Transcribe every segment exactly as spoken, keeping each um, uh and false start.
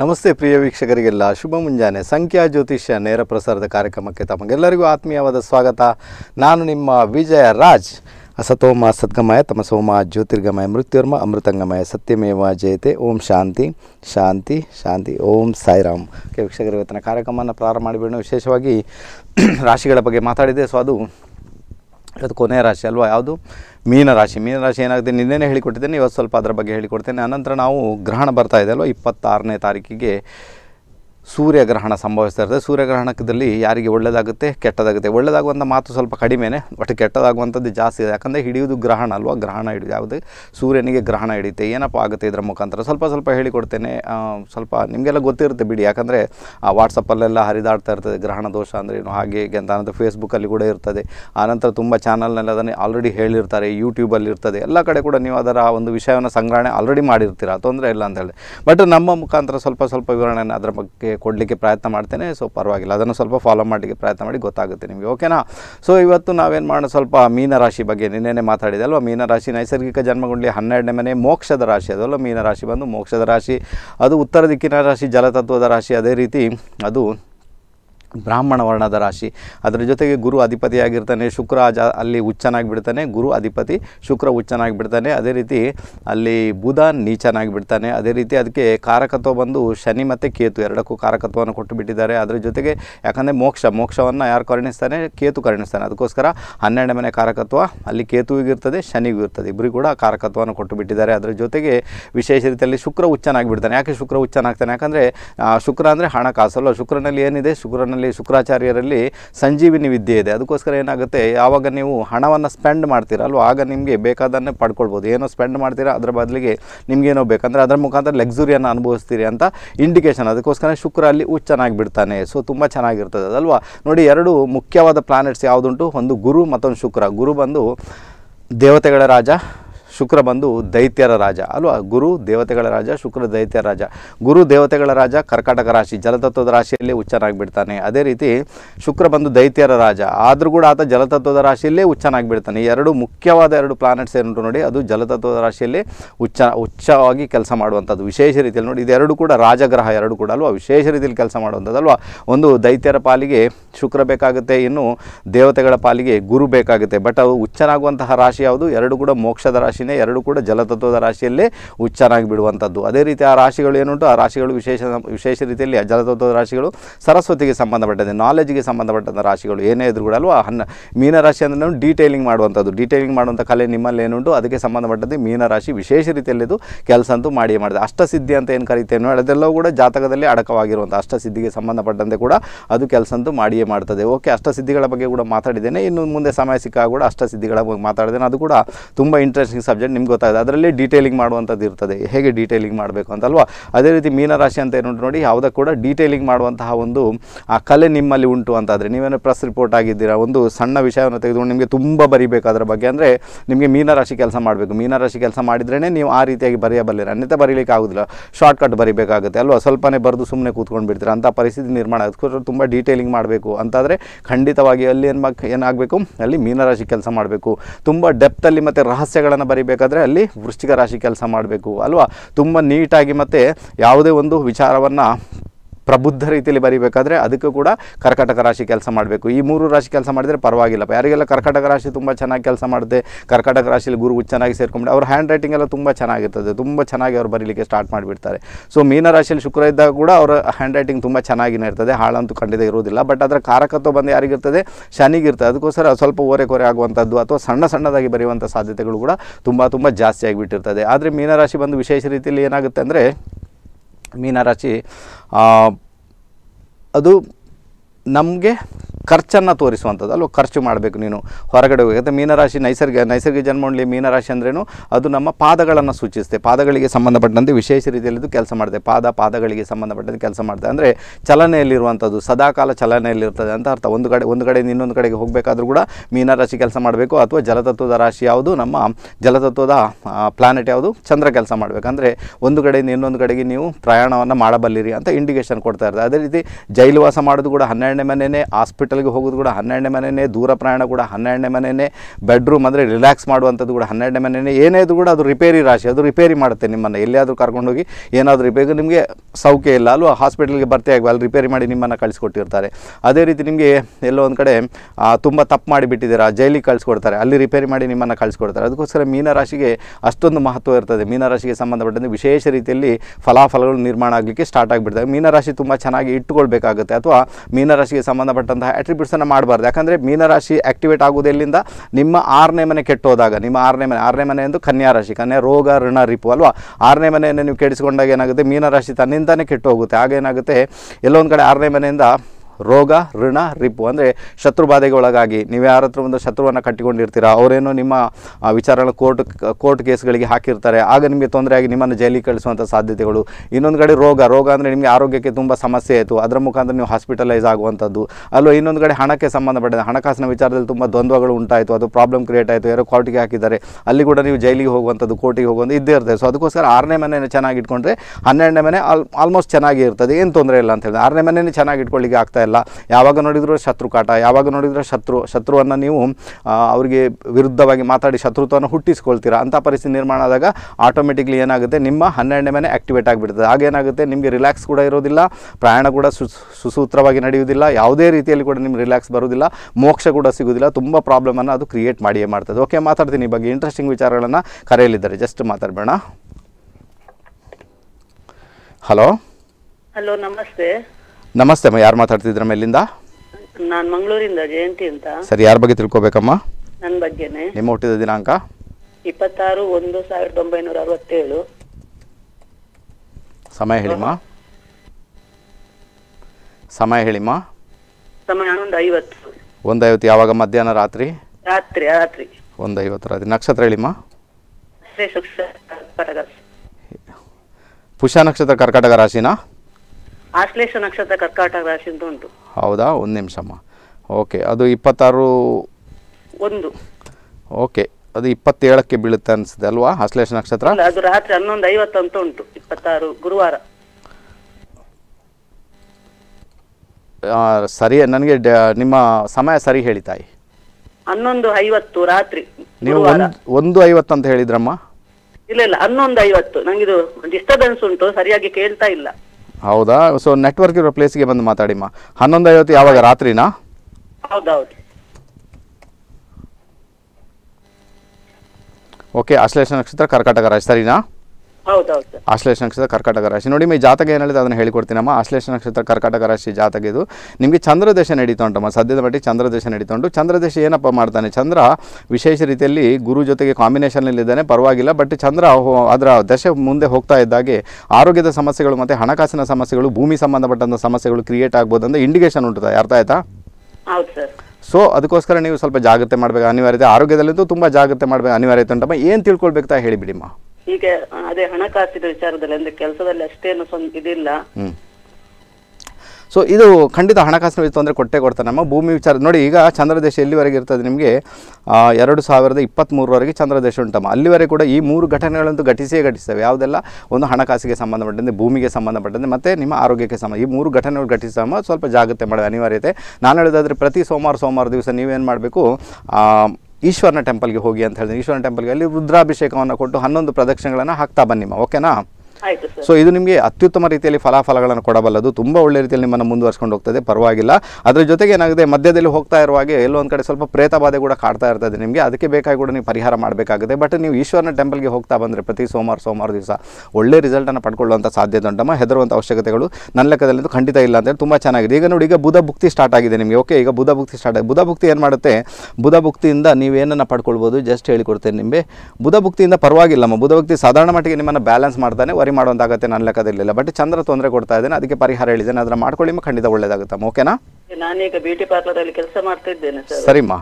ನಮಸ್ತೆ ಪ್ರಿಯ ವೀಕ್ಷಕರಿಗೆಲ್ಲ ಶುಭ ಮುಂಜಾನೆ. ಸಂಖ್ಯಾ ಜ್ಯೋತಿಷ್ಯ ನೇರ ಪ್ರಸಾರದ ಕಾರ್ಯಕ್ರಮಕ್ಕೆ ತಮಗೆಲ್ಲರಿಗೂ ಆತ್ಮೀಯವಾದ ಸ್ವಾಗತ. ನಾನು ನಿಮ್ಮ ವಿಜಯ ರಾಜ್. ಅಸತೋಮ ಸದ್ಗಮಯ, ತಮಸೋಮ ಜ್ಯೋತಿರ್ಗಮಯ, ಮೃತ್ಯುರ್ಮ ಅಮೃತಂಗಮಯ, ಸತ್ಯಮೇವ ಜಯತೆ. ಓಂ ಶಾಂತಿ ಶಾಂತಿ ಶಾಂತಿ. ಓಂ ಸಾಯಿರಾಮ್. ಓಕೆ ವೀಕ್ಷಕರು, ಇವತ್ತಿನ ಕಾರ್ಯಕ್ರಮವನ್ನು ಪ್ರಾರಂಭ ಮಾಡಿಬಿಡೋಣ. ವಿಶೇಷವಾಗಿ ರಾಶಿಗಳ ಬಗ್ಗೆ ಮಾತಾಡಿದೆ. ಸೊ ಅದು ಇವತ್ತು ಕೊನೆಯ ರಾಶಿ ಅಲ್ವಾ, ಯಾವುದು? ಮೀನರಾಶಿ. ಮೀನರಾಶಿ ಏನಾಗುತ್ತೆ, ನಿನ್ನೆನೇ ಹೇಳಿಕೊಟ್ಟಿದ್ದೇನೆ, ಇವತ್ತು ಸ್ವಲ್ಪ ಅದರ ಬಗ್ಗೆ ಹೇಳಿಕೊಡ್ತೇನೆ. ಅನಂತರ ನಾವು ಗ್ರಹಣ ಬರ್ತಾ ಇದೆ ಅಲ್ವ, ಇಪ್ಪತ್ತಾರನೇ ತಾರೀಕಿಗೆ ಸೂರ್ಯಗ್ರಹಣ ಸಂಭವಿಸ್ತಾ ಇರ್ತದೆ. ಸೂರ್ಯಗ್ರಹಣದಲ್ಲಿ ಯಾರಿಗೆ ಒಳ್ಳೆಯದಾಗುತ್ತೆ, ಕೆಟ್ಟದಾಗುತ್ತೆ? ಒಳ್ಳೆಯದಾಗುವಂಥ ಮಾತು ಸ್ವಲ್ಪ ಕಡಿಮೆನೇ, ಬಟ್ ಕೆಟ್ಟದಾಗುವಂಥದ್ದು ಜಾಸ್ತಿ ಇದೆ. ಯಾಕಂದರೆ ಹಿಡಿಯೋದು ಗ್ರಹಣ ಅಲ್ವಾ, ಗ್ರಹಣ ಹಿಡಿದು ಯಾವುದೇ ಸೂರ್ಯನಿಗೆ ಗ್ರಹಣ ಹಿಡಿಯುತ್ತೆ. ಏನಪ್ಪ ಆಗುತ್ತೆ ಇದರ ಮುಖಾಂತರ ಸ್ವಲ್ಪ ಸ್ವಲ್ಪ ಹೇಳಿಕೊಡ್ತೇನೆ. ಸ್ವಲ್ಪ ನಿಮಗೆಲ್ಲ ಗೊತ್ತಿರುತ್ತೆ ಬಿಡಿ, ಯಾಕಂದರೆ ಆ ವಾಟ್ಸಪ್ಪಲ್ಲೆಲ್ಲ ಹರಿದಾಡ್ತಾ ಇರ್ತದೆ ಗ್ರಹಣ ದೋಷ ಅಂದರೆ ಏನು, ಹಾಗೆ ಹೀಗೆ ಅಂತ. ಆನಂತರ ಫೇಸ್ಬುಕ್ಕಲ್ಲಿ ಕೂಡ ಇರ್ತದೆ, ಆನಂತರ ತುಂಬ ಚಾನಲ್ನಲ್ಲಿ ಅದನ್ನು ಆಲ್ರೆಡಿ ಹೇಳಿರ್ತಾರೆ, ಯೂಟ್ಯೂಬಲ್ಲಿ ಇರ್ತದೆ, ಎಲ್ಲ ಕಡೆ ಕೂಡ ನೀವು ಅದರ ಒಂದು ವಿಷಯವನ್ನು ಸಂಗ್ರಹಣೆ ಆಲ್ರೆಡಿ ಮಾಡಿರ್ತೀರ, ತೊಂದರೆ ಇಲ್ಲ ಅಂತೇಳಿ. ಬಟ್ ನಮ್ಮ ಮುಖಾಂತರ ಸ್ವಲ್ಪ ಸ್ವಲ್ಪ ವಿವರಣೆಯನ್ನು ಅದರ ಬಗ್ಗೆ ಕೊಡಲಿಕ್ಕೆ ಪ್ರಯತ್ನ ಮಾಡ್ತೇನೆ. ಸೊ ಪರವಾಗಿಲ್ಲ, ಅದನ್ನು ಸ್ವಲ್ಪ ಫಾಲೋ ಮಾಡಲಿಕ್ಕೆ ಪ್ರಯತ್ನ ಮಾಡಿ, ಗೊತ್ತಾಗುತ್ತೆ ನಿಮಗೆ, ಓಕೆನಾ? ಸೊ ಇವತ್ತು ನಾವೇನು ಮಾಡೋಣ, ಸ್ವಲ್ಪ ಮೀನರಾಶಿ ಬಗ್ಗೆ ನಿನ್ನೆನೆ ಮಾತಾಡಿದೆ ಅಲ್ವಾ. ಮೀನರಾಶಿ ನೈಸರ್ಗಿಕ ಜನ್ಮಗುಂಡಿ ಹನ್ನೆರಡನೇ ಮನೆ ಮೋಕ್ಷದ ರಾಶಿ ಅದಲ್ಲ. ಮೀನರಾಶಿ ಬಂದು ಮೋಕ್ಷದ ರಾಶಿ, ಅದು ಉತ್ತರ ದಿಕ್ಕಿನ ರಾಶಿ, ಜಲತತ್ವದ ರಾಶಿ. ಅದೇ ರೀತಿ ಅದು ಬ್ರಾಹ್ಮಣ ವರ್ಣದ ರಾಶಿ. ಅದರ ಜೊತೆಗೆ ಗುರು ಅಧಿಪತಿಯಾಗಿರ್ತಾನೆ, ಶುಕ್ರ ಜ ಅಲ್ಲಿ ಉಚ್ಚನಾಗಿಬಿಡ್ತಾನೆ. ಗುರು ಅಧಿಪತಿ, ಶುಕ್ರ ಉಚ್ಚನಾಗಿಬಿಡ್ತಾನೆ. ಅದೇ ರೀತಿ ಅಲ್ಲಿ ಬುಧ ನೀಚನಾಗಿಬಿಡ್ತಾನೆ. ಅದೇ ರೀತಿ ಅದಕ್ಕೆ ಕಾರಕತ್ವ ಬಂದು ಶನಿ ಮತ್ತು ಕೇತು ಎರಡಕ್ಕೂ ಕಾರಕತ್ವವನ್ನು ಕೊಟ್ಟು ಬಿಟ್ಟಿದ್ದಾರೆ. ಅದರ ಜೊತೆಗೆ ಯಾಕಂದರೆ ಮೋಕ್ಷ, ಮೋಕ್ಷವನ್ನು ಯಾರು ಕರುಣಿಸ್ತಾನೆ? ಕೇತು ಕರುಣಿಸ್ತಾನೆ. ಅದಕ್ಕೋಸ್ಕರ ಹನ್ನೆರಡನೇ ಮನೆ ಕಾರಕತ್ವ ಅಲ್ಲಿ ಕೇತುವಿಗೂ ಇರ್ತದೆ, ಶನಿಗೂ ಇರ್ತದೆ, ಇಬ್ಬರಿಗೂ ಕೂಡ ಕಾರಕತ್ವವನ್ನು ಕೊಟ್ಟು ಬಿಟ್ಟಿದ್ದಾರೆ. ಅದರ ಜೊತೆಗೆ ವಿಶೇಷ ರೀತಿಯಲ್ಲಿ ಶುಕ್ರ ಉಚ್ಚನಾಗಿಬಿಡ್ತಾನೆ. ಯಾಕೆ ಶುಕ್ರ ಉಚ್ಚನಾಗ್ತಾನೆ? ಯಾಕಂದರೆ ಶುಕ್ರ ಅಂದರೆ ಹಣಕಾಸಲ್ಲ, ಶುಕ್ರನಲ್ಲಿ ಏನಿದೆ, ಶುಕ್ರನಲ್ಲಿ ಶುಕ್ರಾಚಾರ್ಯರಲ್ಲಿ ಸಂಜೀವಿನಿ ವಿದ್ಯೆ ಇದೆ. ಅದಕ್ಕೋಸ್ಕರ ಏನಾಗುತ್ತೆ, ಯಾವಾಗ ನೀವು ಹಣವನ್ನು ಸ್ಪೆಂಡ್ ಮಾಡ್ತೀರ ಅಲ್ವ, ಆಗ ನಿಮಗೆ ಬೇಕಾದನ್ನೇ ಪಡ್ಕೊಳ್ಬೋದು. ಏನೋ ಸ್ಪೆಂಡ್ ಮಾಡ್ತೀರಾ, ಅದರ ಬದಲಿಗೆ ನಿಮಗೇನೋ ಬೇಕಂದರೆ ಅದರ ಮುಖಾಂತರ ಲಕ್ಸುರಿಯನ್ನು ಅನುಭವಿಸ್ತೀರಿ ಅಂತ ಇಂಡಿಕೇಶನ್. ಅದಕ್ಕೋಸ್ಕರ ಶುಕ್ರ ಅಲ್ಲಿ ಉಚ್ಚನಾಗಿ ಬಿಡ್ತಾನೆ. ಸೊ ತುಂಬ ಚೆನ್ನಾಗಿರ್ತದೆ ಅದಲ್ವಾ. ನೋಡಿ, ಎರಡು ಮುಖ್ಯವಾದ ಪ್ಲಾನೆಟ್ಸ್ ಯಾವುದುಂಟು, ಒಂದು ಗುರು ಮತ್ತೊಂದು ಶುಕ್ರ. ಗುರು ಬಂದು ದೇವತೆಗಳ ರಾಜ, ಶುಕ್ರ ಬಂದು ದೈತ್ಯರ ರಾಜ ಅಲ್ವಾ. ಗುರು ದೇವತೆಗಳ ರಾಜ, ಶುಕ್ರ ದೈತ್ಯರ ರಾಜ. ಗುರು ದೇವತೆಗಳ ರಾಜ, ಕರ್ಕಾಟಕ ರಾಶಿ, ಜಲತತ್ವದ ರಾಶಿಯಲ್ಲೇ ಉಚ್ಚನಾಗಿಬಿಡ್ತಾನೆ. ಅದೇ ರೀತಿ ಶುಕ್ರ ಬಂದು ದೈತ್ಯರ ರಾಜ, ಆದರೂ ಕೂಡ ಆತ ಜಲತತ್ವದ ರಾಶಿಯಲ್ಲೇ ಉಚ್ಚನಾಗಿಬಿಡ್ತಾನೆ. ಎರಡು ಮುಖ್ಯವಾದ ಎರಡು ಪ್ಲಾನೆಟ್ಸ್ ಏನುಂಟು ನೋಡಿ, ಅದು ಜಲತತ್ವದ ರಾಶಿಯಲ್ಲಿ ಉಚ್ಚ ಉಚ್ಚವಾಗಿ ಕೆಲಸ ಮಾಡುವಂಥದ್ದು. ವಿಶೇಷ ರೀತಿಯಲ್ಲಿ ನೋಡಿ, ಇದೆರಡು ಕೂಡ ರಾಜಗ್ರಹ, ಎರಡು ಕೂಡ ಅಲ್ವಾ ವಿಶೇಷ ರೀತಿಯಲ್ಲಿ ಕೆಲಸ ಮಾಡುವಂಥದ್ದು ಅಲ್ವಾ. ಒಂದು ದೈತ್ಯರ ಪಾಲಿಗೆ ಶುಕ್ರ ಬೇಕಾಗುತ್ತೆ, ಇನ್ನು ದೇವತೆಗಳ ಪಾಲಿಗೆ ಗುರು ಬೇಕಾಗುತ್ತೆ. ಬಟ್ ಅವು ಉಚ್ಚನಾಗುವಂತಹ ರಾಶಿ ಯಾವುದು, ಎರಡು ಕೂಡ ಮೋಕ್ಷದ ರಾಶಿ, ಎರಡು ಕೂಡ ಜಲತತ್ವದ ರಾಶಿಯಲ್ಲೇ ಉಚ್ಚನಾಗಿ ಬಿಡುವಂಥದ್ದು. ಅದೇ ರೀತಿ ಆ ರಾಶಿಗಳು ಏನುಂಟು, ಆ ರಾಶಿಗಳು ವಿಶೇಷ ವಿಶೇಷ ರೀತಿಯಲ್ಲಿ ಜಲತತ್ವದ ರಾಶಿಗಳು ಸರಸ್ವತಿಗೆ ಸಂಬಂಧಪಟ್ಟಂತೆ, ನಾಲೆಜ್ಗೆ ಸಂಬಂಧಪಟ್ಟಂಥ ರಾಶಿಗಳು ಏನೇ ಇದ್ರೂ ಕೂಡ ಅಲ್ವಾ. ಹನ್ನ ಮೀನರಾಶಿ ಅಂದರೆ ನಾವು ಡೀಟೇಲಿಂಗ್ ಮಾಡುವಂಥದ್ದು, ಡೀಟೇಲಿಂಗ್ ಮಾಡುವಂಥ ಕಲೆ ನಿಮ್ಮಲ್ಲಿ ಏನುಂಟು, ಅದಕ್ಕೆ ಸಂಬಂಧಪಟ್ಟಂತೆ ಮೀನರಾಶಿ ವಿಶೇಷ ರೀತಿಯಲ್ಲಿ ಇದು ಕೆಲಸ ಅಂತೂ ಮಾಡಿಯೇ ಮಾಡಿದೆ. ಅಷ್ಟಸಿದ್ಧಿ ಅಂತ ಏನು ಕರಿತೇನೋ ಅದೆಲ್ಲವೂ ಕೂಡ ಜಾತಕದಲ್ಲಿ ಅಡಕವಾಗಿರುವಂಥ ಅಷ್ಟಸಿದ್ಧಿಗೆ ಸಂಬಂಧಪಟ್ಟಂತೆ ಕೂಡ ಅದು ಕೆಲಸ ಅಂತೂ ಮಾಡಿಯೇ ಮಾಡ್ತದೆ. ಓಕೆ, ಅಷ್ಟಸಿದ್ಧಿಗಳ ಬಗ್ಗೆ ಕೂಡ ಮಾತಾಡಿದ್ದೇನೆ. ಇನ್ನು ಮುಂದೆ ಸಮಯ ಸಿಕ್ಕಾಗ ಕೂಡ ಅಷ್ಟಸಿದ್ಧಿಗಳ ಬಗ್ಗೆ ಮಾತಾಡಿದ್ದೇನೆ. ಅದು ಕೂಡ ತುಂಬ ಇಂಟ್ರೆಸ್ಟಿಂಗ್ ಸಬ್ಜೆಕ್ಟ್, ನಿಮ್ಗೆ ಗೊತ್ತಾಗಿದೆ. ಅದರಲ್ಲಿ ಡೀಟೇಲಿಂಗ್ ಮಾಡುವಂಥದ್ದು ಇರ್ತದೆ, ಹೇಗೆ ಡೀಟೇಲಿಂಗ್ ಮಾಡಬೇಕು ಅಂತಲ್ವಾ. ಅದೇ ರೀತಿ ಮೀನರಾಶಿ ಅಂತ ಏನುಂಟು ನೋಡಿ, ಯಾವುದಕ್ಕೂ ಕೂಡ ಡೀಟೇಲಿಂಗ್ ಮಾಡುವಂತಹ ಒಂದು ಆ ಕಲೆ ನಿಮ್ಮಲ್ಲಿ ಉಂಟು ಅಂತಾದರೆ, ನೀವೇನೋ ಪ್ರೆಸ್ ರಿಪೋರ್ಟ್ ಆಗಿದ್ದೀರಾ, ಒಂದು ಸಣ್ಣ ವಿಷಯವನ್ನು ತೆಗೆದುಕೊಂಡು ನಿಮಗೆ ತುಂಬ ಬರಿಬೇಕು ಅದರ ಬಗ್ಗೆ ಅಂದರೆ, ನಿಮಗೆ ಮೀನರಾಶಿ ಕೆಲಸ ಮಾಡಬೇಕು. ಮೀನರಾಶಿ ಕೆಲಸ ಮಾಡಿದ್ರೇ ನೀವು ಆ ರೀತಿಯಾಗಿ ಬರೆಯಬಲ್ಲಿರ, ಅನ್ನತೆ ಬರೀಲಿಕ್ಕೆ ಆಗೋದಿಲ್ಲ, ಶಾರ್ಟ್ಕಟ್ ಬರಿಬೇಕಾಗುತ್ತೆ ಅಲ್ವಾ. ಸ್ವಲ್ಪನೇ ಬರೆದು ಸುಮ್ಮನೆ ಕೂತ್ಕೊಂಡು ಬಿಡ್ತೀರ, ಅಂಥ ಪರಿಸ್ಥಿತಿ ನಿರ್ಮಾಣ. ಅದಕ್ಕೋಸ್ಕರ ತುಂಬ ಡೀಟೇಲಿಂಗ್ ಮಾಡಬೇಕು ಅಂತಾದರೆ ಖಂಡಿತವಾಗಿ ಅಲ್ಲಿ ಏನು ಏನಾಗಬೇಕು, ಅಲ್ಲಿ ಮೀನರಾಶಿ ಕೆಲಸ ಮಾಡಬೇಕು. ತುಂಬ ಡೆಪ್ತಲ್ಲಿ ಮತ್ತು ರಹಸ್ಯಗಳನ್ನು ಬರೀಬೇಕಾದ್ರೆ ಅಲ್ಲಿ ವೃಶ್ಚಿಕ ರಾಶಿ ಕೆಲಸ ಮಾಡಬೇಕು ಅಲ್ವಾ. ತುಂಬ ನೀಟಾಗಿ ಮತ್ತು ಯಾವುದೇ ಒಂದು ವಿಚಾರವನ್ನು ಪ್ರಬುದ್ಧ ರೀತಿಯಲ್ಲಿ ಬರೀಬೇಕಾದ್ರೆ ಅದಕ್ಕೂ ಕೂಡ ಕರ್ಕಾಟಕ ರಾಶಿ ಕೆಲಸ ಮಾಡಬೇಕು. ಈ ಮೂರು ರಾಶಿ ಕೆಲಸ ಮಾಡಿದರೆ ಪರವಾಗಿಲ್ಲ. ಯಾರಿಗೆಲ್ಲ ಕರ್ಕಾಟಕ ರಾಶಿ ತುಂಬ ಚೆನ್ನಾಗಿ ಕೆಲಸ ಮಾಡುತ್ತೆ, ಕರ್ಕಾಟಕ ರಾಶಿಯಲ್ಲಿ ಗುರು ಚೆನ್ನಾಗಿ ಸೇರ್ಕೊಂಡು ಅವ್ರ ಹ್ಯಾಂಡ್ ರೈಟಿಂಗ್ ಎಲ್ಲ ತುಂಬ ಚೆನ್ನಾಗಿರ್ತದೆ, ತುಂಬ ಚೆನ್ನಾಗಿ ಅವ್ರು ಬರೀಲಿಕ್ಕೆ ಸ್ಟಾರ್ಟ್ ಮಾಡಿಬಿಡ್ತಾರೆ. ಸೊ ಮೀನರಾಶಿಯಲ್ಲಿ ಶುಕ್ರ ಇದ್ದಾಗ ಕೂಡ ಅವರ ಹ್ಯಾಂಡ್ ರೈಟಿಂಗ್ ತುಂಬ ಚೆನ್ನಾಗಿನೇ ಇರ್ತದೆ, ಹಾಳಂತೂ ಖಂಡಿತ ಇರೋದಿಲ್ಲ. ಬಟ್ ಅದರ ಕಾರಕತ್ವ ಬಂದು ಯಾರಿಗಿರ್ತದೆ, ಶನಿಗಿರ್ತದೆ. ಅದಕ್ಕೋಸ್ಕರ ಸ್ವಲ್ಪ ಓರೆ ಕೊರೆ ಆಗುವಂಥದ್ದು ಅಥವಾ ಸಣ್ಣ ಸಣ್ಣದಾಗಿ ಬರೆಯುವಂಥ ಸಾಧ್ಯತೆಗಳು ಕೂಡ ತುಂಬ ತುಂಬ ಜಾಸ್ತಿ ಆಗಿಬಿಟ್ಟಿರ್ತದೆ. ಆದರೆ ಮೀನರಾಶಿ ಬಂದು ವಿಶೇಷ ರೀತಿಯಲ್ಲಿ ಏನಾಗುತ್ತೆ ಅಂದರೆ, ಮೀನರಾಶಿ ಅದು ನಮಗೆ ಖರ್ಚನ್ನು ತೋರಿಸುವಂಥದ್ದು ಅಲ್ವ. ಖರ್ಚು ಮಾಡಬೇಕು, ನೀನು ಹೊರಗಡೆ ಹೋಗಿ. ಯಾಕಂದರೆ ಮೀನರಾಶಿ ನೈಸರ್ಗಿಕ ನೈಸರ್ಗಿಕ ಜನ್ಮಗುಂಡಿ ಮೀನರಾಶಿ ಅಂದ್ರೇನು, ಅದು ನಮ್ಮ ಪಾದಗಳನ್ನು ಸೂಚಿಸುತ್ತೆ. ಪಾದಗಳಿಗೆ ಸಂಬಂಧಪಟ್ಟಂತೆ ವಿಶೇಷ ರೀತಿಯಲ್ಲಿ ಇದು ಕೆಲಸ ಮಾಡುತ್ತೆ. ಪಾದ ಪಾದಗಳಿಗೆ ಸಂಬಂಧಪಟ್ಟಂತೆ ಕೆಲಸ ಮಾಡುತ್ತೆ ಅಂದರೆ ಚಲನೆಯಲ್ಲಿರುವಂಥದ್ದು, ಸದಾಕಾಲ ಚಲನೆಯಲ್ಲಿರ್ತದೆ ಅಂತ ಅರ್ಥ. ಒಂದು ಕಡೆ ಒಂದು ಕಡೆಯಿಂದ ಇನ್ನೊಂದು ಕಡೆಗೆ ಹೋಗಬೇಕಾದ್ರೂ ಕೂಡ ಮೀನರಾಶಿ ಕೆಲಸ ಮಾಡಬೇಕು. ಅಥವಾ ಜಲತತ್ವದ ರಾಶಿ ಯಾವುದು, ನಮ್ಮ ಜಲತತ್ವದ ಪ್ಲಾನೆಟ್ ಯಾವುದು, ಚಂದ್ರ ಕೆಲಸ ಮಾಡಬೇಕಂದ್ರೆ ಒಂದು ಕಡೆಯಿಂದ ಇನ್ನೊಂದು ಕಡೆಗೆ ನೀವು ಪ್ರಯಾಣವನ್ನು ಮಾಡಬಲ್ಲಿರಿ ಅಂತ ಇಂಡಿಕೇಶನ್ ಕೊಡ್ತಾ ಇರ್ತದೆ. ಅದೇ ರೀತಿ ಜೈಲುವಾಸ ಮಾಡೋದು ಕೂಡ ಹನ್ನೆರಡನೇ ಮನೆಯೇ, ಹಾಸ್ಪಿಟಲ್ ಹಾಸ್ಟೆಲ್ಗೆ ಹೋಗೋದು ಕೂಡ ಹನ್ನೆರಡನೇ ಮನೆನೇ, ದೂರ ಪ್ರಯಾಣ ಕೂಡ ಹನ್ನೆರಡನೇ ಮನೆನೇ, ಬೆಡ್ರೂಮ್ ಅಂದರೆ ರಿಲ್ಯಾಕ್ಸ್ ಮಾಡುವಂಥದ್ದು ಕೂಡ ಹನ್ನೆರಡನೇ ಮನೆನೇ. ಏನೇ ಇದ್ರೂ ಕೂಡ ಅದು ರಿಪೇರಿ ರಾಶಿ, ಅದು ರಿಪೇರಿ ಮಾಡುತ್ತೆ ನಿಮ್ಮನ್ನು. ಎಲ್ಲಿಯಾದರೂ ಕರ್ಕೊಂಡೋಗಿ ಏನಾದರೂ ರಿಪೇರಿ, ನಿಮಗೆ ಸೌಖ್ಯ ಇಲ್ಲ ಅಲ್ವಾ, ಹಾಸ್ಪಿಟಲ್ಗೆ ಭರ್ತಿ ಆಗುವ ಅಲ್ಲಿ ರಿಪೇರಿ ಮಾಡಿ ನಿಮ್ಮನ್ನು ಕಳಿಸ್ಕೊಟ್ಟಿರ್ತಾರೆ. ಅದೇ ರೀತಿ ನಿಮಗೆ ಎಲ್ಲೋ ಒಂದು ಕಡೆ ತುಂಬ ತಪ್ಪು ಮಾಡಿಬಿಟ್ಟಿದ್ದೀರಾ, ಜೈಲಿಗೆ ಕಳಿಸ್ಕೊಡ್ತಾರೆ, ಅಲ್ಲಿ ರಿಪೇರಿ ಮಾಡಿ ನಿಮ್ಮನ್ನು ಕಳಿಸ್ಕೊಡ್ತಾರೆ. ಅದಕ್ಕೋಸ್ಕರ ಮೀನರಾಶಿಗೆ ಅಷ್ಟೊಂದು ಮಹತ್ವ ಇರ್ತದೆ. ಮೀನರಾಶಿಗೆ ಸಂಬಂಧಪಟ್ಟಂತೆ ವಿಶೇಷ ರೀತಿಯಲ್ಲಿ ಫಲಾಫಲಗಳು ನಿರ್ಮಾಣ ಆಗಲಿಕ್ಕೆ ಸ್ಟಾರ್ಟ್ ಆಗಿಬಿಡ್ತವೆ. ಮೀನರಾಶಿ ತುಂಬ ಚೆನ್ನಾಗಿ ಇಟ್ಟುಕೊಳ್ಬೇಕಾಗುತ್ತೆ, ಅಥವಾ ಮೀನರಾಶಿಗೆ ಸಂಬಂಧಪಟ್ಟಂತಹ ಅಟ್ರಿಬ್ಯೂಟ್ಸನ್ನು ಮಾಡಬಾರ್ದು. ಯಾಕಂದರೆ ಮೀನರಾಶಿ ಆ್ಯಕ್ಟಿವೇಟ್ ಆಗುವುದರಿಂದ ನಿಮ್ಮ ಆರನೇ ಮನೆ ಕೆಟ್ಟೋದಾಗ, ನಿಮ್ಮ ಆರನೇ ಮನೆ ಆರನೇ ಮನೆ ಎಂದು ಕನ್ಯಾ ರಾಶಿ, ಕನ್ಯಾ ರೋಗ ಋಣ ರಿಪು ಅಲ್ವಾ, ಆರನೇ ಮನೆಯನ್ನು ನೀವು ಕೆಡಿಸಿಕೊಂಡಾಗ ಏನಾಗುತ್ತೆ, ಮೀನರಾಶಿ ತನ್ನಿಂದನೇ ಕೆಟ್ಟೋಗುತ್ತೆ. ಆಗೇನಾಗುತ್ತೆ, ಎಲ್ಲೊಂದು ಕಡೆ ಆರನೇ ಮನೆಯಿಂದ ರೋಗ ಋಣ ರಿಪು ಅಂದರೆ ಶತ್ರು ಬಾಧೆಗೆ ಒಳಗಾಗಿ ನೀವು ಯಾರ ಹತ್ರ ಒಂದು ಶತ್ರುವನ್ನು ಕಟ್ಟಿಕೊಂಡಿರ್ತೀರ, ಅವರೇನೋ ನಿಮ್ಮ ವಿಚಾರಗಳ ಕೋರ್ಟ್ ಕೋರ್ಟ್ ಕೇಸ್ಗಳಿಗೆ ಹಾಕಿರ್ತಾರೆ, ಆಗ ನಿಮಗೆ ತೊಂದರೆಯಾಗಿ ನಿಮ್ಮನ್ನು ಜೈಲಿಗೆ ಕಳಿಸುವಂಥ ಸಾಧ್ಯತೆಗಳು. ಇನ್ನೊಂದು ಕಡೆ ರೋಗ ರೋಗ ಅಂದರೆ ನಿಮಗೆ ಆರೋಗ್ಯಕ್ಕೆ ತುಂಬ ಸಮಸ್ಯೆ ಆಯಿತು, ಅದರ ಮುಖಾಂತರ ನೀವು ಹಾಸ್ಪಿಟಲೈಸ್ ಆಗುವಂಥದ್ದು ಅಲ್ಲೋ. ಇನ್ನೊಂದು ಕಡೆ ಹಣಕ್ಕೆ ಸಂಬಂಧಪಟ್ಟಿದೆ, ಹಣಕಾಸಿನ ವಿಚಾರದಲ್ಲಿ ತುಂಬ ದ್ವಂದ್ವಗಳು ಉಂಟಾಯಿತು, ಅದು ಪ್ರಾಬ್ಲಮ್ ಕ್ರಿಯೇಟ್ ಆಯಿತು, ಯಾರೋ ಕೋರ್ಟಿಗೆ ಹಾಕಿದ್ದಾರೆ, ಅಲ್ಲಿ ಕೂಡ ನೀವು ಜೈಲಿಗೆ ಹೋಗುವಂಥದ್ದು, ಕೋರ್ಟಿಗೆ ಹೋಗುವಂಥ ಇದ್ದೇ ಇರ್ತದೆ. ಸೊ ಅದಕ್ಕೋಸ್ಕರ ಆರನೇ ಮನೆಯನ್ನು ಚೆನ್ನಾಗಿ ಇಟ್ಕೊಂಡ್ರೆ ಹನ್ನೆರಡನೇ ಮನೆ ಆಲ್ ಆಲ್ಮೋಸ್ಟ್ ಚೆನ್ನಾಗಿ ಇರ್ತದೆ, ಏನು ತೊಂದರೆ ಇಲ್ಲ ಅಂತ ಹೇಳಿದ್ರೆ. ಆರನೇ ಮನೆಯನ್ನು ಚೆನ್ನಾಗಿ ಇಟ್ಕೊಳ್ಳಿಕ್ಕೆ ಆಗ್ತಾ, ಯಾವಾಗ ನೋಡಿದರೂ ಶತ್ರು ಕಾಟ, ಯಾವಾಗ ನೋಡಿದರೂ ಶತ್ರು ಶತ್ರುವನ್ನು ನೀವು ಅವರಿಗೆ ವಿರುದ್ಧವಾಗಿ ಮಾತಾಡಿ ಶತ್ರುತ್ವವನ್ನು ಹುಟ್ಟಿಸ್ಕೊಳ್ತೀರಾ. ಅಂಥ ಪರಿಸ್ಥಿತಿ ನಿರ್ಮಾಣ ಆದಾಗ ಆಟೋಮೆಟಿಕ್ಲಿ ಏನಾಗುತ್ತೆ, ನಿಮ್ಮ ಹನ್ನೆರಡನೇ ಮನೆ ಆ್ಯಕ್ಟಿವೇಟ್ ಆಗಿಬಿಡ್ತದೆ. ಆಗೇನಾಗುತ್ತೆ, ನಿಮಗೆ ರಿಲ್ಯಾಕ್ಸ್ ಕೂಡ ಇರೋದಿಲ್ಲ, ಪ್ರಯಾಣ ಕೂಡ ಸುಸೂತ್ರವಾಗಿ ನಡೆಯುವುದಿಲ್ಲ, ಯಾವುದೇ ರೀತಿಯಲ್ಲಿ ಕೂಡ ನಿಮ್ಗೆ ರಿಲ್ಯಾಕ್ಸ್ ಬರೋದಿಲ್ಲ, ಮೋಕ್ಷ ಕೂಡ ಸಿಗೋದಿಲ್ಲ. ತುಂಬ ಪ್ರಾಬ್ಲಮನ್ನು ಅದು ಕ್ರಿಯೇಟ್ ಮಾಡಿಯೇ ಮಾಡ್ತದೆ. ಓಕೆ, ಮಾತಾಡ್ತೀನಿ ಈ ಬಗ್ಗೆ ಇಂಟ್ರೆಸ್ಟಿಂಗ್ ವಿಚಾರಗಳನ್ನು. ಕರೆಯಲಿದ್ದಾರೆ, ಜಸ್ಟ್ ಮಾತಾಡಬೇಡ. ಹಲೋ ಹಲೋ, ನಮಸ್ತೆ. ನಮಸ್ತೆ ಅಮ್ಮ, ಯಾರು ಮಾತಾಡ್ತಿದ್ರಮ್ಮ? ಎಲ್ಲಿಂದ? ನಾನು ಮಂಗಳೂರಿಂದ, ಜಯಂತಿ ಅಂತ. ಸರಿ, ಯಾರ ಬಗ್ಗೆ ತಿಳ್ಕೊಬೇಕಮ್ಮ? ನನ್ನ ಬಗ್ಗೆನೇ. ನಿಮ್ಮ ಹುಟ್ಟಿದ ದಿನಾಂಕ? ಇಪ್ಪತ್ತಾರು ಒಂದು ಸಾವಿರದ ಒಂಬೈನೂರ ಅರವತ್ತೇಳು. ಸಮಯ ಹೇಳಿಮ್ಮ. ಸಮಯ ಹೇಳಿಮ್ಮ. ಸಮಯ ಒಂದು ಐವತ್ತು. ಒಂದು ಐವತ್ತು ಯಾವಾಗ? ಮಧ್ಯಾಹ್ನ, ರಾತ್ರಿ? ರಾತ್ರಿ ರಾತ್ರಿ ಒಂದು ಐವತ್ತು ರಾತ್ರಿ. ನಕ್ಷತ್ರ ಹೇಳಿಮ್ಮ. ಪುಷ ನಕ್ಷತ್ರ, ಕರ್ಕಾಟಕ ರಾಶಿನಾ? ಆಶ್ಲೇಷ ನಕ್ಷತ್ರ, ಕರ್ಕಾಟಕ ರಾಶಿ ಅಂತ ಉಂಟು. ಹೌದಾ, ಒಂದು ನಿಮಿಷಮ್ಮ. ಓಕೆ, ಅದು ಇಪ್ಪತ್ತಾರು ಒಂದು. ಓಕೆ, ಅದು ಇಪ್ಪತ್ತೇಳಕ್ಕೆ ಬೀಳುತ್ತೆ ಅನಿಸುತ್ತೆ ಅಲ್ವಾ ಆಶ್ಲೇಷ ನಕ್ಷತ್ರ? ಅದು ರಾತ್ರಿ ಹನ್ನೊಂದು ಐವತ್ತು ಅಂತ ಉಂಟು. ಇಪ್ಪತ್ತಾರು ಗುರುವಾರ. ಸರಿ, ನನಗೆ ನಿಮ್ಮ ಸಮಯ ಸರಿ ಹೇಳಿ ತಾಯಿ. ಹನ್ನೊಂದು ಐವತ್ತು ರಾತ್ರಿ. ನೀವು ಒಂದು ಐವತ್ತು ಅಂತ ಹೇಳಿದ್ರಮ್ಮ? ಇಲ್ಲ ಇಲ್ಲ, ಹನ್ನೊಂದು ಐವತ್ತು. ನನಗಿದು ಡಿಸ್ಟರ್ಬೆನ್ಸ್ ಉಂಟು, ಸರಿಯಾಗಿ ಕೇಳ್ತಾ ಇಲ್ಲ. ಹೌದಾ, ಸೊ ನೆಟ್ವರ್ಕ್ ಇರೋ ಪ್ಲೇಸ್ಗೆ ಬಂದು ಮಾತಾಡಿಮ್ಮ. ಹನ್ನೊಂದು ಐವತ್ತು ಯಾವಾಗ? ರಾತ್ರಿನಾ? ಹೌದೌದು. ಓಕೆ, ಆಶ್ಲೇಷ ನಕ್ಷತ್ರ, ಕರ್ಕಾಟಕ ರಾಶಿ ಸರಿನಾ? ಹೌದೌದು. ಆಶ್ಲೇಷ ನಕ್ಷತ್ರ, ಕರ್ಕಾಟಕ ರಾಶಿ. ನೋಡಿ, ಈ ಜಾತಕ ಏನು ಹೇಳಿದೆ ಅದನ್ನು ಹೇಳಿಕೊಡ್ತೀನಮ್ಮ. ಆಶ್ಲೇಷ ನಕ್ಷತ್ರ, ಕರ್ಕಾಟಕ ರಾಶಿ ಜಾತಕ ಇದು ನಿಮಗೆ ಚಂದ್ರದೇಶ ನಡೀತಾ ಉಂಟಮ್ಮ. ಸದ್ಯದ ಮಟ್ಟಿಗೆ ಚಂದ್ರದೇಶ ನಡೀತಾ ಉಂಟು. ಚಂದ್ರದೇಶ ಏನಪ್ಪ ಮಾಡ್ತಾನೆ, ಚಂದ್ರ ವಿಶೇಷ ರೀತಿಯಲ್ಲಿ ಗುರು ಜೊತೆಗೆ ಕಾಂಬಿನೇಷನಲ್ಲಿದ್ದಾನೆ, ಪರವಾಗಿಲ್ಲ. ಬಟ್ ಚಂದ್ರ ಅದರ ದಶೆ ಮುಂದೆ ಹೋಗ್ತಾ ಇದ್ದಾಗೆ ಆರೋಗ್ಯದ ಸಮಸ್ಯೆಗಳು ಮತ್ತು ಹಣಕಾಸಿನ ಸಮಸ್ಯೆಗಳು, ಭೂಮಿ ಸಂಬಂಧಪಟ್ಟಂಥ ಸಮಸ್ಯೆಗಳು ಕ್ರಿಯೇಟ್ ಆಗ್ಬೋದು ಅಂತ ಇಂಡಿಕೇಶನ್ ಉಂಟು. ಅರ್ಥ ಆಯ್ತಾ? ಹೌದು ಸರ್. ಸೊ ಅದಕ್ಕೋಸ್ಕರ ನೀವು ಸ್ವಲ್ಪ ಜಾಗ್ರತೆ ಮಾಡಬೇಕು, ಅನಿವಾರ್ಯತೆ. ಆರೋಗ್ಯದಲ್ಲಂತೂ ತುಂಬ ಜಾಗ್ರತೆ ಮಾಡಬೇಕು, ಅನಿವಾರ್ಯತೆ ಉಂಟಮ್ಮ. ಏನು ತಿಳ್ಕೊಳ್ಬೇಕು ತಾ ಹೇಳಿಬಿಡಿಮ್ಮ. ಈಗ ಅದೇ ಹಣಕಾಸಿನ ವಿಚಾರದಲ್ಲಿ ಅಂದ್ರೆ ಕೆಲಸದಲ್ಲಿ ಅಷ್ಟೇನು ಇದಿಲ್ಲ. ಸೊ ಇದು ಖಂಡಿತ ಹಣಕಾಸಿನ ತೊಂದರೆ ಕೊಟ್ಟೆ ಕೊಡ್ತಾನೆ ನಮ್ಮ ಭೂಮಿ ವಿಚಾರ. ನೋಡಿ, ಈಗ ಚಂದ್ರದೇಶ ಎಲ್ಲಿವರೆಗೆ ಇರ್ತದೆ ನಿಮಗೆ? ಎರಡು ಸಾವಿರದ ಇಪ್ಪತ್ತ್ಮೂರವರೆಗೆ ಚಂದ್ರದೇಶ ಉಂಟಮ್ಮ. ಅಲ್ಲಿವರೆಗೆ ಕೂಡ ಈ ಮೂರು ಘಟನೆಗಳಂತೂ ಘಟಿಸಿಯೇ ಘಟಿಸ್ತವೆ. ಯಾವುದೆಲ್ಲ? ಒಂದು ಹಣಕಾಸಿಗೆ ಸಂಬಂಧಪಟ್ಟಂತೆ, ಭೂಮಿಗೆ ಸಂಬಂಧಪಟ್ಟಂತೆ, ಮತ್ತು ನಿಮ್ಮ ಆರೋಗ್ಯಕ್ಕೆ ಸಂಬಂಧ. ಈ ಮೂರು ಘಟನೆಗಳು ಘಟಿಸಮ್ಮ, ಸ್ವಲ್ಪ ಜಾಗ್ರತೆ ಮಾಡೋ ಅನಿವಾರ್ಯತೆ. ನಾನು ಹೇಳೋದಾದರೆ ಪ್ರತಿ ಸೋಮವಾರ ಸೋಮವಾರ ದಿವಸ ನೀವೇನು ಮಾಡಬೇಕು, ಈಶ್ವರನ ಟೆಂಪಲ್ಗೆ ಹೋಗಿ ಅಂತ ಹೇಳಿದ್ರೆ ಈಶ್ವರನ ಟೆಂಪಲ್ಗೆ ಅಲ್ಲಿ ರುದ್ರಾಭಿಷೇಕವನ್ನು ಕೊಟ್ಟು ಹನ್ನೊಂದು ಪ್ರದಕ್ಷಿಣೆಗಳನ್ನು ಹಾಕ್ತಾ ಬನ್ನಿಮ್ಮ. ಓಕೆನಾ? ಸೊ ಇದು ನಿಮಗೆ ಅತ್ಯುತ್ತಮ ರೀತಿಯಲ್ಲಿ ಫಲಾಫಲಗಳನ್ನು ಕೊಡಬಲ್ಲದು. ತುಂಬ ಒಳ್ಳೆ ರೀತಿಯಲ್ಲಿ ನಿಮ್ಮನ್ನು ಮುಂದುವರ್ಸ್ಕೊಂಡು ಹೋಗ್ತದೆ, ಪರವಾಗಿಲ್ಲ. ಅದರ ಜೊತೆಗೆ ಏನಾಗಿದೆ, ಮಧ್ಯದಲ್ಲಿ ಹೋಗ್ತಾ ಇರುವಾಗೆ ಎಲ್ಲೋ ಒಂದು ಕಡೆ ಸ್ವಲ್ಪ ಪ್ರೇತ ಬಾಧೆ ಕೂಡ ಕಾಡ್ತಾ ಇರ್ತದೆ ನಿಮಗೆ. ಅದಕ್ಕೆ ಬೇಕಾಗಿ ಕೂಡ ನೀವು ಪರಿಹಾರ ಮಾಡಬೇಕಾಗುತ್ತೆ. ಬಟ್ ನೀವು ಈಶ್ವರನ ಟೆಂಪಲ್ಗೆ ಹೋಗ್ತಾ ಬಂದರೆ ಪ್ರತಿ ಸೋಮವಾರ ಸೋಮವಾರ ದಿವಸ ಒಳ್ಳೆ ರಿಸಲ್ಟನ್ನು ಪಡ್ಕೊಳ್ಳುವಂಥ ಸಾಧ್ಯತೆ ಉಂಟಮ್ಮ. ಹೆದರುವಂಥ ಅವಶ್ಯಕತೆಗಳು ನನ್ನ ಲೆಕ್ಕದಲ್ಲಿಂದು ಖಂಡಿತ ಇಲ್ಲ ಅಂತೇಳಿ ತುಂಬ ಚೆನ್ನಾಗಿದೆ. ಈಗ ನೋಡಿ, ಈಗ ಬುಧ ಭುಕ್ತಿ ಸ್ಟಾರ್ಟ್ ಆಗಿದೆ ನಿಮಗೆ. ಓಕೆ, ಈಗ ಬುಧ ಭುಕ್ತಿ ಸ್ಟಾರ್ಟ್ ಆಗಿದೆ. ಬುಧ ಭುಕ್ತಿ ಏನು ಮಾಡುತ್ತೆ, ಬುಧ ಭುಕ್ತಿಯಿಂದ ನೀವೇನನ್ನು ಪಡ್ಕೊಳ್ಬೋದು ಜಸ್ಟ್ ಹೇಳಿಕೊಡ್ತೇನೆ ನಿಮಗೆ. ಬುಧ ಭುಕ್ತಿಯಿಂದ ಪರವಾಗಿಲ್ಲಮ್ಮ. ಬುಧ ಭುಕ್ತಿ ಸಾಧಾರಣ ಮಟ್ಟಿಗೆ ನಿಮ್ಮನ್ನು ಬ್ಯಾಲೆನ್ಸ್ ಮಾಡ್ತಾನೆ, ವರಿ ಮಾಡೋದಾಗತ್ತೆ ನನ್ನ ಲೆಕ್ಕದಲ್ಲಿಲ್ಲ. ಬಟ್ ಚಂದ್ರ ತೊಂದರೆ ಕೊಡ್ತಾ ಇದ್ದೇನೆ, ಅದಕ್ಕೆ ಪರಿಹಾರ ಹೇಳಿದ್ದೇನೆ, ಅದನ್ನ ಮಾಡ್ಕೊಳ್ಳಿ, ಖಂಡಿತ ಒಳ್ಳೇದಾಗುತ್ತಮ್ಮ. ಓಕೆನಾ? ನಾನೀಗ ಬ್ಯೂಟಿ ಪಾರ್ಲರ್ ಅಲ್ಲಿ ಕೆಲಸ ಮಾಡ್ತಾ ಇದ್ದೇನೆ ಸರ್. ಸರಿಮ್ಮ.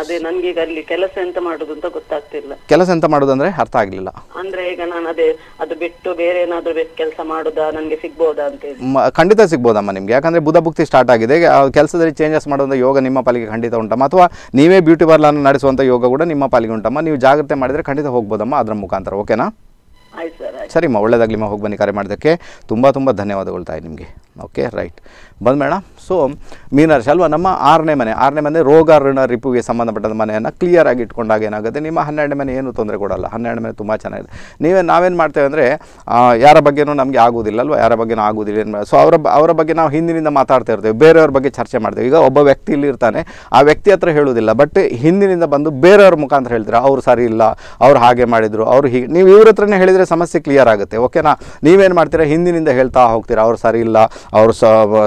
ಅದೇ ನನಗೆ ಈಗ ಅಲ್ಲಿ ಕೆಲಸ ಎಂತ ಮಾಡೋದು ಅಂತ ಗೊತ್ತಾಗ್ತಿಲ್ಲ. ಕೆಲಸ ಎಂತ ಮಾಡೋದು ಅಂದ್ರೆ ಅರ್ಥ ಆಗಲಿಲ್ಲ. ಅಂದ್ರೆ ಈಗ ನಾನು ಅದೇ ಅದು ಬಿಟ್ಟು ಬೇರೆ ಏನಾದರೂ ಕೆಲಸ ಮಾಡೋದಾ, ನನಗೆ ಸಿಗ್ಬೋದಾ ಅಂತ ಹೇಳಿ? ಖಂಡಿತ ಸಿಗ್ಬೋದಮ್ಮ ನಿಮಗೆ. ಯಾಕಂದ್ರೆ ಬುಧ ಭುಕ್ತಿ ಸ್ಟಾರ್ಟ್ ಆಗಿದೆ, ಕೆಲಸದಲ್ಲಿ ಚೇಂಜಸ್ ಮಾಡುವಂಥ ಯೋಗ ನಿಮ್ಮ ಪಾಲಿಗೆ ಖಂಡಿತ ಉಂಟಮ್ಮ. ಅಥವಾ ನೀವೇ ಬ್ಯೂಟಿ ಪಾರ್ಲರ್ ನಡೆಸುವಂಥ ಯೋಗ ಕೂಡ ನಿಮ್ಮ ಪಾಲಿಗೆ ಉಂಟಮ್ಮ. ನೀವು ಜಾಗ್ರತೆ ಮಾಡಿದ್ರೆ ಖಂಡಿತ ಹೋಗ್ಬೋದಮ್ಮ ಅದರ ಮುಖಾಂತರ. ಓಕೆನಾ? ಸರಿಮ್ಮ, ಒಳ್ಳೇದಾಗ್ಲಿಮ್ಮ. ಹೋಗಿ ಬನ್ನಿ ಕರೆ ಮಾಡೋದಕ್ಕೆ. ತುಂಬ ತುಂಬ ಧನ್ಯವಾದಗಳು ತಾಯಿ ನಿಮಗೆ. Okay right ಬಂದ್ಮೇಣ. ಸೊ ಮೀನರಾಶಿ ಅಲ್ವಾ ನಮ್ಮ ಆರನೇ ಮನೆ, ಆರನೇ ಮನೆ ರೋಗ ಋಣ ರಿಪುಗೆ ಸಂಬಂಧಪಟ್ಟದ ಮನೆಯನ್ನು ಕ್ಲಿಯರ್ ಆಗಿ ಇಟ್ಕೊಂಡಾಗ ಏನಾಗುತ್ತೆ ನಿಮ್ಮ ಹನ್ನೆರಡನೇ ಮನೆ ಏನು ತೊಂದರೆ ಕೊಡಲ್ಲ. ಹನ್ನೆರಡನೇ ಮನೆ ತುಂಬ ಚೆನ್ನಾಗಿದೆ. ನೀವೇ ನಾವೇನು ಮಾಡ್ತೇವೆ ಅಂದರೆ ಯಾರ ಬಗ್ಗೆನೂ ನಮಗೆ ಆಗೋದಿಲ್ಲ ಅಲ್ವಾ, ಯಾರ ಬಗ್ಗೆನೂ ಆಗೋದಿಲ್ಲ. ಸೊ ಅವರ ಅವರ ಬಗ್ಗೆ ನಾವು ಹಿಂದಿನಿಂದ ಮಾತಾಡ್ತಾ ಇರ್ತೇವೆ, ಬೇರೆಯವ್ರ ಬಗ್ಗೆ ಚರ್ಚೆ ಮಾಡ್ತೇವೆ. ಈಗ ಒಬ್ಬ ವ್ಯಕ್ತಿ ಇಲ್ಲಿರ್ತಾನೆ, ಆ ವ್ಯಕ್ತಿ ಹತ್ರ ಹೇಳೋದಿಲ್ಲ, ಬಟ್ ಹಿಂದಿನಿಂದ ಬಂದು ಬೇರೆಯವ್ರ ಮುಖಾಂತರ ಹೇಳ್ತೀರ ಅವ್ರು ಸರಿ ಇಲ್ಲ, ಅವ್ರು ಹಾಗೆ ಮಾಡಿದರು, ಅವ್ರು ಹೀಗೆ. ನೀವು ಇವ್ರ ಹತ್ರನೇ ಹೇಳಿದರೆ ಸಮಸ್ಯೆ ಕ್ಲಿಯರ್ ಆಗುತ್ತೆ ಓಕೆನಾ. ನೀವೇನು ಮಾಡ್ತೀರಾ, ಹಿಂದಿನಿಂದ ಹೇಳ್ತಾ ಹೋಗ್ತೀರಾ ಅವ್ರು ಸರಿ ಇಲ್ಲ, ಅವರು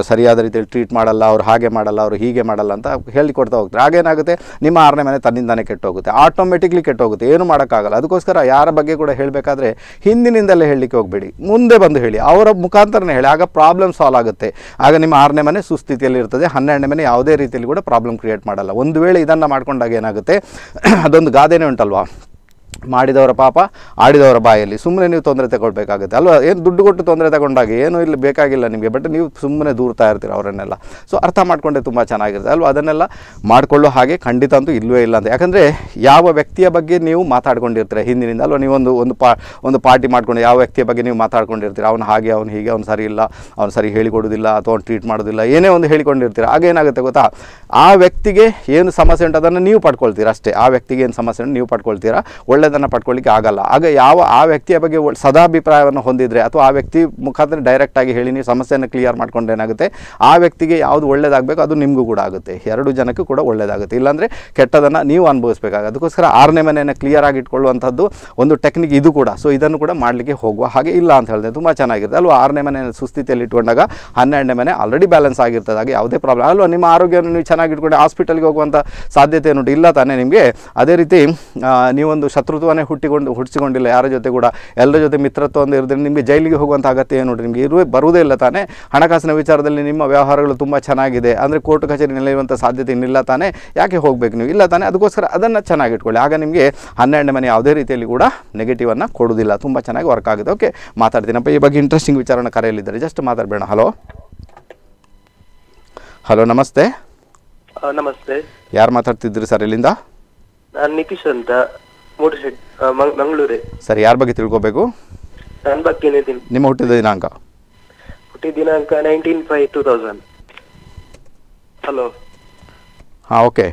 ಸರಿಯಾದ ರೀತಿಯಲ್ಲಿ ಟ್ರೀಟ್ ಮಾಡಲ್ಲ, ಅವ್ರು ಹಾಗೆ ಮಾಡಲ್ಲ, ಅವರು ಹೀಗೆ ಮಾಡಲ್ಲ ಅಂತ ಹೇಳಿಕೊಡ್ತಾ ಹೋಗ್ತಾರೆ. ಹಾಗೇನಾಗುತ್ತೆ ನಿಮ್ಮ ಆರನೇ ಮನೆ ತನ್ನಿಂದಾನೇ ಕೆಟ್ಟೋಗುತ್ತೆ, ಆಟೋಮೆಟಿಕ್ಲಿ ಕೆಟ್ಟೋಗುತ್ತೆ, ಏನು ಮಾಡೋಕ್ಕಾಗಲ್ಲ. ಅದಕ್ಕೋಸ್ಕರ ಯಾರ ಬಗ್ಗೆ ಕೂಡ ಹೇಳಬೇಕಾದ್ರೆ ಹಿಂದಿನಿಂದಲೇ ಹೇಳಲಿಕ್ಕೆ ಹೋಗಬೇಡಿ, ಮುಂದೆ ಬಂದು ಹೇಳಿ, ಅವರ ಮುಖಾಂತರನೇ ಹೇಳಿ. ಆಗ ಪ್ರಾಬ್ಲಮ್ ಸಾಲ್ವ್ ಆಗುತ್ತೆ. ಆಗ ನಿಮ್ಮ ಆರನೇ ಮನೆ ಸುಸ್ಥಿತಿಯಲ್ಲಿ ಇರ್ತದೆ, ಹನ್ನೆರಡನೇ ಮನೆ ಯಾವುದೇ ರೀತಿಯಲ್ಲಿ ಕೂಡ ಪ್ರಾಬ್ಲಮ್ ಕ್ರಿಯೇಟ್ ಮಾಡಲ್ಲ. ಒಂದು ವೇಳೆ ಇದನ್ನು ಮಾಡ್ಕೊಂಡಾಗ ಏನಾಗುತ್ತೆ, ಅದೊಂದು ಗಾದೆನೇ ಉಂಟಲ್ವಾ, ಮಾಡಿದವರ ಪಾಪ ಆಡಿದವರ ಬಾಯಲ್ಲಿ. ಸುಮ್ಮನೆ ನೀವು ತೊಂದರೆ ತಗೊಳ್ಬೇಕಾಗುತ್ತೆ ಅಲ್ವಾ, ಏನು ದುಡ್ಡು ಕೊಟ್ಟು ತೊಂದರೆ ತಗೊಂಡಾಗ ಏನೂ ಇಲ್ಲಿ ಬೇಕಾಗಿಲ್ಲ ನಿಮಗೆ, ಬಟ್ ನೀವು ಸುಮ್ಮನೆ ದೂರ್ತಾ ಇರ್ತೀರ ಅವರನ್ನೆಲ್ಲ. ಸೊ ಅರ್ಥ ಮಾಡಿಕೊಂಡೆ ತುಂಬ ಚೆನ್ನಾಗಿರುತ್ತೆ ಅಲ್ವಾ. ಅದನ್ನೆಲ್ಲ ಮಾಡಿಕೊಳ್ಳೋ ಹಾಗೆ ಖಂಡಿತ ಅಂತೂ ಇಲ್ಲವೇ ಇಲ್ಲ ಅಂತ. ಯಾಕಂದರೆ ಯಾವ ವ್ಯಕ್ತಿಯ ಬಗ್ಗೆ ನೀವು ಮಾತಾಡ್ಕೊಂಡಿರ್ತೀರ ಹಿಂದಿನಿಂದ ಅಲ್ವಾ, ನೀವೊಂದು ಒಂದು ಪಾ ಒಂದು ಪಾರ್ಟಿ ಮಾಡ್ಕೊಂಡು ಯಾವ ವ್ಯಕ್ತಿಯ ಬಗ್ಗೆ ನೀವು ಮಾತಾಡ್ಕೊಂಡಿರ್ತೀರ, ಅವ್ನು ಹಾಗೆ, ಅವ್ನು ಹೀಗೆ, ಅವ್ನು ಸರಿ ಇಲ್ಲ, ಅವ್ನು ಸರಿ ಹೇಳಿಕೊಡೋದಿಲ್ಲ, ಅಥವಾ ಅವ್ನು ಟ್ರೀಟ್ ಮಾಡೋದಿಲ್ಲ, ಏನೇ ಒಂದು ಹೇಳಿಕೊಂಡಿರ್ತೀರ. ಆಗೇನಾಗುತ್ತೆ ಗೊತ್ತಾ, ಆ ವ್ಯಕ್ತಿಗೆ ಏನು ಸಮಸ್ಯೆ ಉಂಟು ಅದನ್ನು ನೀವು ಪಡ್ಕೊಳ್ತೀರ ಅಷ್ಟೇ. ಆ ವ್ಯಕ್ತಿಗೆ ಏನು ಸಮಸ್ಯೆ ಉಂಟು ನೀವು ಪಡ್ಕೊಳ್ತೀರಾ, ಒಳ್ಳೆ ಅದನ್ನು ಪಡ್ಕೊಳ್ಳಿಕ್ಕೆ ಆಗಲ್ಲ. ಆಗ ಯಾವ ಆ ವ್ಯಕ್ತಿಯ ಬಗ್ಗೆ ಸದಾಭಿಪ್ರಾಯವನ್ನು ಹೊಂದಿದರೆ ಅಥವಾ ಆ ವ್ಯಕ್ತಿ ಮುಖಾಂತರ ಡೈರೆಕ್ಟಾಗಿ ಹೇಳಿ ನೀವು ಸಮಸ್ಯೆಯನ್ನು ಕ್ಲಿಯರ್ ಮಾಡಿಕೊಂಡು ಏನಾಗುತ್ತೆ, ಆ ವ್ಯಕ್ತಿಗೆ ಯಾವುದು ಒಳ್ಳೆಯದಾಗಬೇಕು ಅದು ನಿಮಗೂ ಕೂಡ ಆಗುತ್ತೆ, ಎರಡು ಜನಕ್ಕೂ ಕೂಡ ಒಳ್ಳೆಯದಾಗುತ್ತೆ. ಇಲ್ಲಾಂದರೆ ಕೆಟ್ಟದನ್ನು ನೀವು ಅನುಭವಿಸಬೇಕಾಗುತ್ತೆ. ಅದಕ್ಕೋಸ್ಕರ ಆರನೇ ಮನೆಯನ್ನು ಕ್ಲಿಯರ್ ಆಗಿ ಇಟ್ಕೊಳ್ಳುವಂಥದ್ದು ಒಂದು ಟೆಕ್ನಿಕ್ ಇದು ಕೂಡ. ಸೊ ಇದನ್ನು ಕೂಡ ಮಾಡಲಿಕ್ಕೆ ಹೋಗುವ ಹಾಗೆ ಇಲ್ಲ ಅಂತ ಹೇಳಿದೆ, ತುಂಬ ಚೆನ್ನಾಗಿರುತ್ತೆ ಅಲ್ವಾ. ಆರನೇ ಮನೆಯನ್ನು ಸುಸ್ಥಿತಿಯಲ್ಲಿ ಇಟ್ಕೊಂಡಾಗ ಹನ್ನೆರಡನೇ ಮನೆ ಆಲ್ರೆಡಿ ಬ್ಯಾಲೆನ್ಸ್ ಆಗಿರ್ತದೆ, ಆಗ ಯಾವುದೇ ಪ್ರಾಬ್ಲಮ್ ಅಲ್ವಾ. ನಿಮ್ಮ ಆರೋಗ್ಯವನ್ನು ನೀವು ಚೆನ್ನಾಗಿ ಇಟ್ಕೊಂಡು ಹಾಸ್ಪಿಟಲ್ಗೆ ಹೋಗುವಂಥ ಸಾಧ್ಯತೆ ಏನು ಇಲ್ಲ ತಾನೇ ನಿಮಗೆ. ಅದೇ ರೀತಿ ನೀವೊಂದು ಶತ್ರು ತ್ವನೇ ಹುಟ್ಟಿಕೊಂಡು ಹುಟ್ಟಿಸಿಕೊಂಡಿಲ್ಲ ಯಾರ ಜೊತೆ ಕೂಡ, ಎಲ್ಲರ ಜೊತೆ ಮಿತ್ರತ್ವ ಒಂದು ಇರೋದ್ರಿಂದ ನಿಮಗೆ ಜೈಲಿಗೆ ಹೋಗುವಂಥ ಅಗತ್ಯ ಏನು ನೋಡಿರಿ, ನಿಮಗೆ ಇರುವೆ ಬರುವುದೇ ಇಲ್ಲ ತಾನೇ. ಹಣಕಾಸಿನ ವಿಚಾರದಲ್ಲಿ ನಿಮ್ಮ ವ್ಯವಹಾರಗಳು ತುಂಬ ಚೆನ್ನಾಗಿದೆ ಅಂದರೆ ಕೋರ್ಟ್ ಕಚೇರಿ ನಿಲ್ಲುವಂಥ ಸಾಧ್ಯತೆ ಇನ್ನಿಲ್ಲ ತಾನೇ, ಯಾಕೆ ಹೋಗಬೇಕು ನೀವು, ಇಲ್ಲ ತಾನೇ. ಅದಕ್ಕೋಸ್ಕರ ಅದನ್ನು ಚೆನ್ನಾಗಿಟ್ಕೊಳ್ಳಿ, ಆಗ ನಿಮಗೆ ಹನ್ನೆರಡನೇ ಮನೆ ಯಾವುದೇ ರೀತಿಯಲ್ಲಿ ಕೂಡ ನೆಗೆಟಿವನ್ನು ಕೊಡೋದಿಲ್ಲ, ತುಂಬ ಚೆನ್ನಾಗಿ ವರ್ಕ್ ಆಗುತ್ತೆ. ಓಕೆ ಮಾತಾಡ್ತೀನಪ್ಪ ಈ ಬಗ್ಗೆ, ಇಂಟ್ರೆಸ್ಟಿಂಗ್ ವಿಚಾರನ ಕರೆಯಲಿದ್ದಾರೆ, ಜಸ್ಟ್ ಮಾತಾಡಬೇಡ. ಹಲೋ ಹಲೋ ನಮಸ್ತೆ. ನಮಸ್ತೆ, ಯಾರು ಮಾತಾಡ್ತಿದ್ರಿ ಸರ್ ಇಲ್ಲಿಂದ? ನಾನು ನಿಕೀಶ್ ಅಂತ, ಮಂಗಳೂರೇ. ಸರಿ, ಯಾರ ಬಗ್ಗೆ ತಿಳ್ಕೋಬೇಕು? ನನ್ನ ಬಗ್ಗೆನೇ. ನಿಮ್ಮ ಹುಟ್ಟಿದ ದಿನಾಂಕ? ಹುಟ್ಟಿದ ದಿನಾಂಕ ಹದಿನೆಂಟು ಐದು ಎರಡು ಸಾವಿರದ. ಹಲೋ. ಹಾ ಓಕೆ,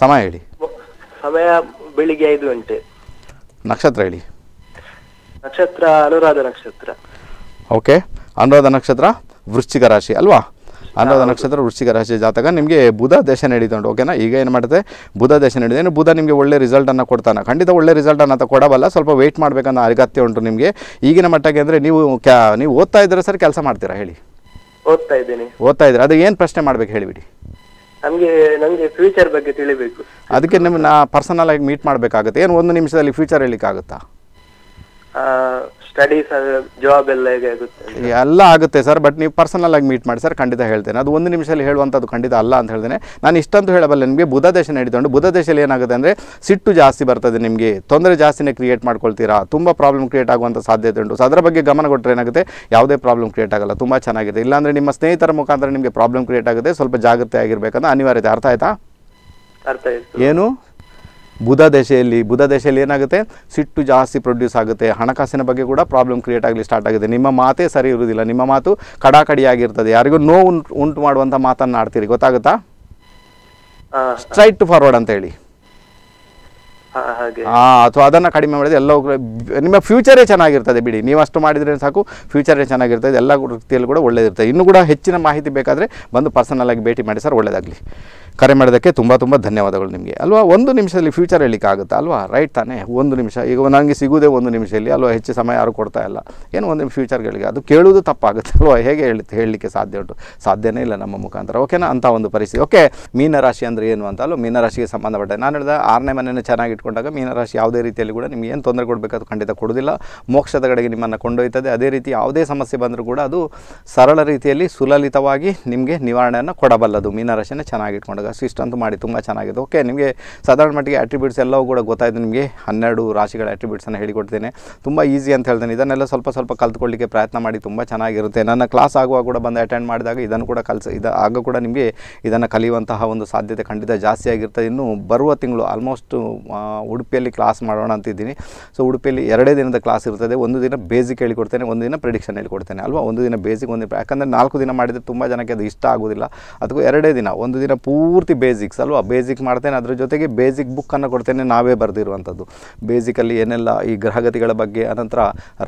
ಸಮಯ ಹೇಳಿ. ಸಮಯ ಬೆಳಿಗ್ಗೆ ಐದು ಗಂಟೆ. ನಕ್ಷತ್ರ ಹೇಳಿ. ನಕ್ಷತ್ರ ಅನುರಾಧ ನಕ್ಷತ್ರ. ಓಕೆ, ಅನುರಾಧ ನಕ್ಷತ್ರ ವೃಶ್ಚಿಕ ರಾಶಿ ಅಲ್ವಾ. ಅನುರಾಧ ನಕ್ಷತ್ರ ವೃಶ್ಚಿಕ ರಾಶಿ ಜಾತಕ ನಿಮಗೆ ಬುಧ ದೇಶ ನಡೀತುಂಟು ಓಕೆನಾ. ಈಗ ಏನು ಮಾಡುತ್ತೆ, ಬುಧ ದೇಶ ನಡೀತದೆ. ಏನು ಬುಧ ನಿಮಗೆ ಒಳ್ಳೆ ರಿಸಲ್ಟನ್ನು ಕೊಡ್ತಾನೆ? ಖಂಡಿತ ಒಳ್ಳೆ ರಿಸಲ್ಟನ್ನು ಅಂತ ಕೊಡಬಲ್ಲ, ಸ್ವಲ್ಪ ವೆಯ್ಟ್ ಮಾಡಬೇಕನ್ನೋ ಅಗತ್ಯ ಉಂಟು ನಿಮಗೆ ಈಗಿನ ಮಟ್ಟಕ್ಕೆ. ಅಂದರೆ ನೀವು ಕ್ಯಾ ನೀವು ಓದ್ತಾ ಇದ್ದೀರಾ ಸರ್, ಕೆಲಸ ಮಾಡ್ತೀರಾ ಹೇಳಿ? ಓದ್ತಾ ಇದ್ದೀನಿ. ಓದ್ತಾ ಇದ್ದೀರಾ, ಅದು ಏನು ಪ್ರಶ್ನೆ ಮಾಡಬೇಕು ಹೇಳಿಬಿಡಿ. ನಮಗೆ ನನಗೆ ಫ್ಯೂಚರ್ ಬಗ್ಗೆ ತಿಳಿಬೇಕು. ಅದಕ್ಕೆ ನಿಮ್ಮನ್ನ ಪರ್ಸನಲ್ ಆಗಿ ಮೀಟ್ ಮಾಡಬೇಕಾಗುತ್ತೆ. ಏನು ಒಂದು ನಿಮಿಷದಲ್ಲಿ ಫ್ಯೂಚರ್ ಹೇಳಲಿಕ್ಕಾಗುತ್ತಾ? ಸ್ಟಡೀಸ್ ಜಾಬ್ ಎಲ್ಲ ಹೇಗೆ ಆಗುತ್ತೆ ಎಲ್ಲ ಆಗುತ್ತೆ ಸರ್, ಬಟ್ ನೀವು ಪರ್ಸನಲ್ ಆಗಿ ಮೀಟ್ ಮಾಡಿ ಸರ್, ಖಂಡಿತ ಹೇಳ್ತೇನೆ. ಅದು ಒಂದು ನಿಮಿಷದಲ್ಲಿ ಹೇಳುವಂಥದ್ದು ಖಂಡಿತ ಅಲ್ಲ ಅಂತ ಹೇಳ್ತೇನೆ. ನಾನು ಇಷ್ಟಂತೂ ಹೇಳಬಲ್ಲ ನಿಮಗೆ. ಬುಧ ದೇಶ ನಡೀತುಂಟು. ಬುಧ ದೇಶದಲ್ಲಿ ಏನಾಗುತ್ತೆ ಅಂದರೆ ಸಿಟ್ಟು ಜಾಸ್ತಿ ಬರ್ತದೆ ನಿಮಗೆ, ತೊಂದರೆ ಜಾಸ್ತಿನೇ ಕ್ರಿಯೇಟ್ ಮಾಡ್ಕೊಳ್ತೀರಾ, ತುಂಬ ಪ್ರಾಬ್ಲಮ್ ಕ್ರಿಯೇಟ್ ಆಗುವಂಥ ಸಾಧ್ಯತೆ ಉಂಟು. ಸೊ ಅದರ ಬಗ್ಗೆ ಗಮನ ಕೊಟ್ಟರೆ ಏನಾಗುತ್ತೆ, ಯಾವುದೇ ಪ್ರಾಬ್ಲಮ್ ಕ್ರಿಯೇಟ್ ಆಗಲ್ಲ, ತುಂಬ ಚೆನ್ನಾಗಿದೆ. ಇಲ್ಲಾಂದರೆ ನಿಮ್ಮ ಸ್ನೇಹಿತರ ಮುಖಾಂತರ ನಿಮಗೆ ಪ್ರಾಬ್ಲಮ್ ಕ್ರಿಯೇಟ್ ಆಗುತ್ತೆ, ಸ್ವಲ್ಪ ಜಾಗ್ರತೆ ಆಗಿರಬೇಕಂತ ಅನಿವಾರ್ಯತೆ. ಅರ್ಥ ಆಯ್ತಾ? ಅರ್ಥ ಆಯಿತು. ಏನು ಬುಧ ದೇಶೆಯಲ್ಲಿ ಬುಧ ದೇಶೆಯಲ್ಲಿ ಏನಾಗುತ್ತೆ, ಸಿಟ್ಟು ಜಾಸ್ತಿ ಪ್ರೊಡ್ಯೂಸ್ ಆಗುತ್ತೆ, ಹಣಕಾಸಿನ ಬಗ್ಗೆ ಕೂಡ ಪ್ರಾಬ್ಲಮ್ ಕ್ರಿಯೇಟ್ ಆಗಲಿ ಸ್ಟಾರ್ಟ್ ಆಗುತ್ತೆ. ನಿಮ್ಮ ಮಾತೇ ಸರಿ ಇರುವುದಿಲ್ಲ, ನಿಮ್ಮ ಮಾತು ಕಡಾಕಡಿಯಾಗಿರ್ತದೆ, ಯಾರಿಗೂ ನೋವು ಉಂಟು ಮಾಡುವಂಥ ಮಾತನ್ನು ಆಡ್ತೀರಿ, ಗೊತ್ತಾಗುತ್ತಾ? ಸ್ಟ್ರೈಟ್ ಫಾರ್ವರ್ಡ್ ಅಂತ ಹೇಳಿ. ಹಾಂ, ಅಥವಾ ಅದನ್ನು ಕಡಿಮೆ ಮಾಡಿದ್ರೆ ಎಲ್ಲವೂ ನಿಮ್ಮ ಫ್ಯೂಚರೇ ಚೆನ್ನಾಗಿರ್ತದೆ ಬಿಡಿ. ನೀವು ಅಷ್ಟು ಮಾಡಿದರೆ ಸಾಕು, ಫ್ಯೂಚರೇ ಚೆನ್ನಾಗಿರ್ತದೆ, ಎಲ್ಲ ರೀತಿಯಲ್ಲೂ ಕೂಡ ಒಳ್ಳೆಯದಿರ್ತದೆ. ಇನ್ನೂ ಕೂಡ ಹೆಚ್ಚಿನ ಮಾಹಿತಿ ಬೇಕಾದರೆ ಬಂದು ಪರ್ಸನಲ್ ಆಗಿ ಭೇಟಿ ಮಾಡಿ ಸರ್, ಒಳ್ಳೆಯದಾಗಲಿ. ಕರೆ ಮಾಡೋದಕ್ಕೆ ತುಂಬ ತುಂಬ ಧನ್ಯವಾದಗಳು ನಿಮಗೆ ಅಲ್ವಾ. ಒಂದು ನಿಮಿಷದಲ್ಲಿ ಫ್ಯೂಚರ್ ಹೇಳಲಿಕ್ಕಾಗುತ್ತಾ ಅಲ್ವಾ, ರೈಟ್ ತಾನೇ? ಒಂದು ನಿಮಿಷ ಈಗ ನನಗೆ ಸಿಗೋದೇ ಒಂದು ನಿಮಿಷದಲ್ಲಿ ಅಲ್ವಾ, ಹೆಚ್ಚು ಸಮಯ ಯಾರು ಕೊಡ್ತಾ ಇಲ್ಲ. ಏನು ಒಂದು ಫ್ಯೂಚರ್ಗಳಿಗೆ ಅದು ಕೇಳೋದು ತಪ್ಪಾಗುತ್ತೆ ಅಲ್ವಾ, ಹೇಗೆ ಹೇಳಿ ಹೇಳಲಿಕ್ಕೆ ಸಾಧ್ಯ ಉಂಟು, ಸಾಧ್ಯನೇ ಇಲ್ಲ ನಮ್ಮ ಮುಖಾಂತರ ಓಕೆನಾ. ಅಂತ ಒಂದು ಪರಿಸ್ಥಿತಿ. ಓಕೆ, ಮೀನರಾಶಿ ಅಂದರೆ ಏನು ಅಂತ ಅಲ್ವಾ, ಮೀನರಾಶಿಗೆ ಸಂಬಂಧಪಟ್ಟ ನಾನು ಹೇಳಿದ ಆರನೇ ಮನೆಯನ್ನು ಚೆನ್ನಾಗಿಟ್ಕೊಂಡಾಗ ಮೀನರಾಶಿ ಯಾವುದೇ ರೀತಿಯಲ್ಲಿ ಕೂಡ ನಿಮ್ಗೆ ಏನು ತೊಂದರೆ ಕೊಡಬೇಕಾದ್ರೂ ಖಂಡಿತ ಕೊಡೋದಿಲ್ಲ, ಮೋಕ್ಷದ ಕಡೆಗೆ ನಿಮ್ಮನ್ನು ಕೊಂಡೊಯ್ತದೆ. ಅದೇ ರೀತಿ ಯಾವುದೇ ಸಮಸ್ಯೆ ಬಂದರೂ ಕೂಡ ಅದು ಸರಳ ರೀತಿಯಲ್ಲಿ ಸುಲಲಿತವಾಗಿ ನಿಮಗೆ ನಿವಾರಣೆಯನ್ನು ಕೊಡಬಲ್ಲದು. ಮೀನರಾಶಿಯನ್ನು ಚೆನ್ನಾಗಿಟ್ಕೊಂಡಾಗ ಅಸಿಸ್ಟ್ ಅಂತೂ ಮಾಡಿ, ತುಂಬ ಚೆನ್ನಾಗಿದೆ. ಓಕೆ, ನಿಮಗೆ ಸಾಧಾರಣ ಮಟ್ಟಿಗೆ ಅಟ್ರಿಬ್ಯೂಟ್ಸ್ ಎಲ್ಲವೂ ಕೂಡ ಗೊತ್ತಾಯಿತು ನಿಮಗೆ. ಹನ್ನೆರಡು ರಾಶಿಗಳ ಅಟ್ರಿಬ್ಯೂಟ್ಸನ್ನು ಹೇಳಿಕೊಡ್ತೇನೆ, ತುಂಬ ಈಸಿ ಅಂತ ಹೇಳ್ತೇನೆ. ಇದನ್ನೆಲ್ಲ ಸ್ವಲ್ಪ ಸ್ವಲ್ಪ ಕಲ್ತ್ಕೊಳ್ಳಿಕ್ಕೆ ಪ್ರಯತ್ನ ಮಾಡಿ, ತುಂಬ ಚೆನ್ನಾಗಿರುತ್ತೆ. ನನ್ನ ಕ್ಲಾಸ್ ಆಗುವಾಗ ಕೂಡ ಬಂದು ಅಟೆಂಡ್ ಮಾಡಿದಾಗ ಇದನ್ನು ಕೂಡ ಕಲಿಸ ಇದು ಆಗ ಕೂಡ ನಿಮಗೆ ಇದನ್ನು ಕಲಿಯುವಂತಹ ಒಂದು ಸಾಧ್ಯತೆ ಖಂಡಿತ ಜಾಸ್ತಿ ಆಗಿರ್ತದೆ. ಇನ್ನು ಬರುವ ತಿಂಗಳು ಆಲ್ಮೋಸ್ಟ್ ಉಡುಪಿಯಲ್ಲಿ ಕ್ಲಾಸ್ ಮಾಡೋಣ ಅಂತ ಇದ್ದೀನಿ. ಸೊ ಉಡುಪಿಯಲ್ಲಿ ಎರಡೇ ದಿನದ ಕ್ಲಾಸ್ ಇರ್ತದೆ. ಒಂದು ದಿನ ಬೇಸಿಕ್ ಹೇಳಿಕೊಡ್ತೇನೆ, ಒಂದು ದಿನ ಪ್ರೆಡಿಕ್ಷನ್ ಹೇಳಿಕೊಡ್ತೇನೆ ಅಲ್ವಾ. ಒಂದು ದಿನ ಬೇಸಿಕ್, ಒಂದು ದಿನ, ಯಾಕಂದರೆ ನಾಲ್ಕು ದಿನ ಮಾಡಿದರೆ ತುಂಬ ಜನಕ್ಕೆ ಅದು ಇಷ್ಟ ಆಗೋದಿಲ್ಲ. ಅದಕ್ಕೂ ಎರಡೇ ದಿನ, ಒಂದು ದಿನ ಪೂರ್ತಿ ಬೇಸಿಕ್ಸ್ ಅಲ್ವಾ, ಬೇಸಿಕ್ ಮಾಡ್ತೇನೆ. ಅದ್ರ ಜೊತೆಗೆ ಬೇಸಿಕ್ ಬುಕ್ಕನ್ನು ಕೊಡ್ತೇನೆ, ನಾವೇ ಬರೆದಿರುವಂಥದ್ದು. ಬೇಸಿಕಲ್ಲಿ ಏನೆಲ್ಲ ಈ ಗ್ರಹಗತಿಗಳ ಬಗ್ಗೆ, ಅನಂತರ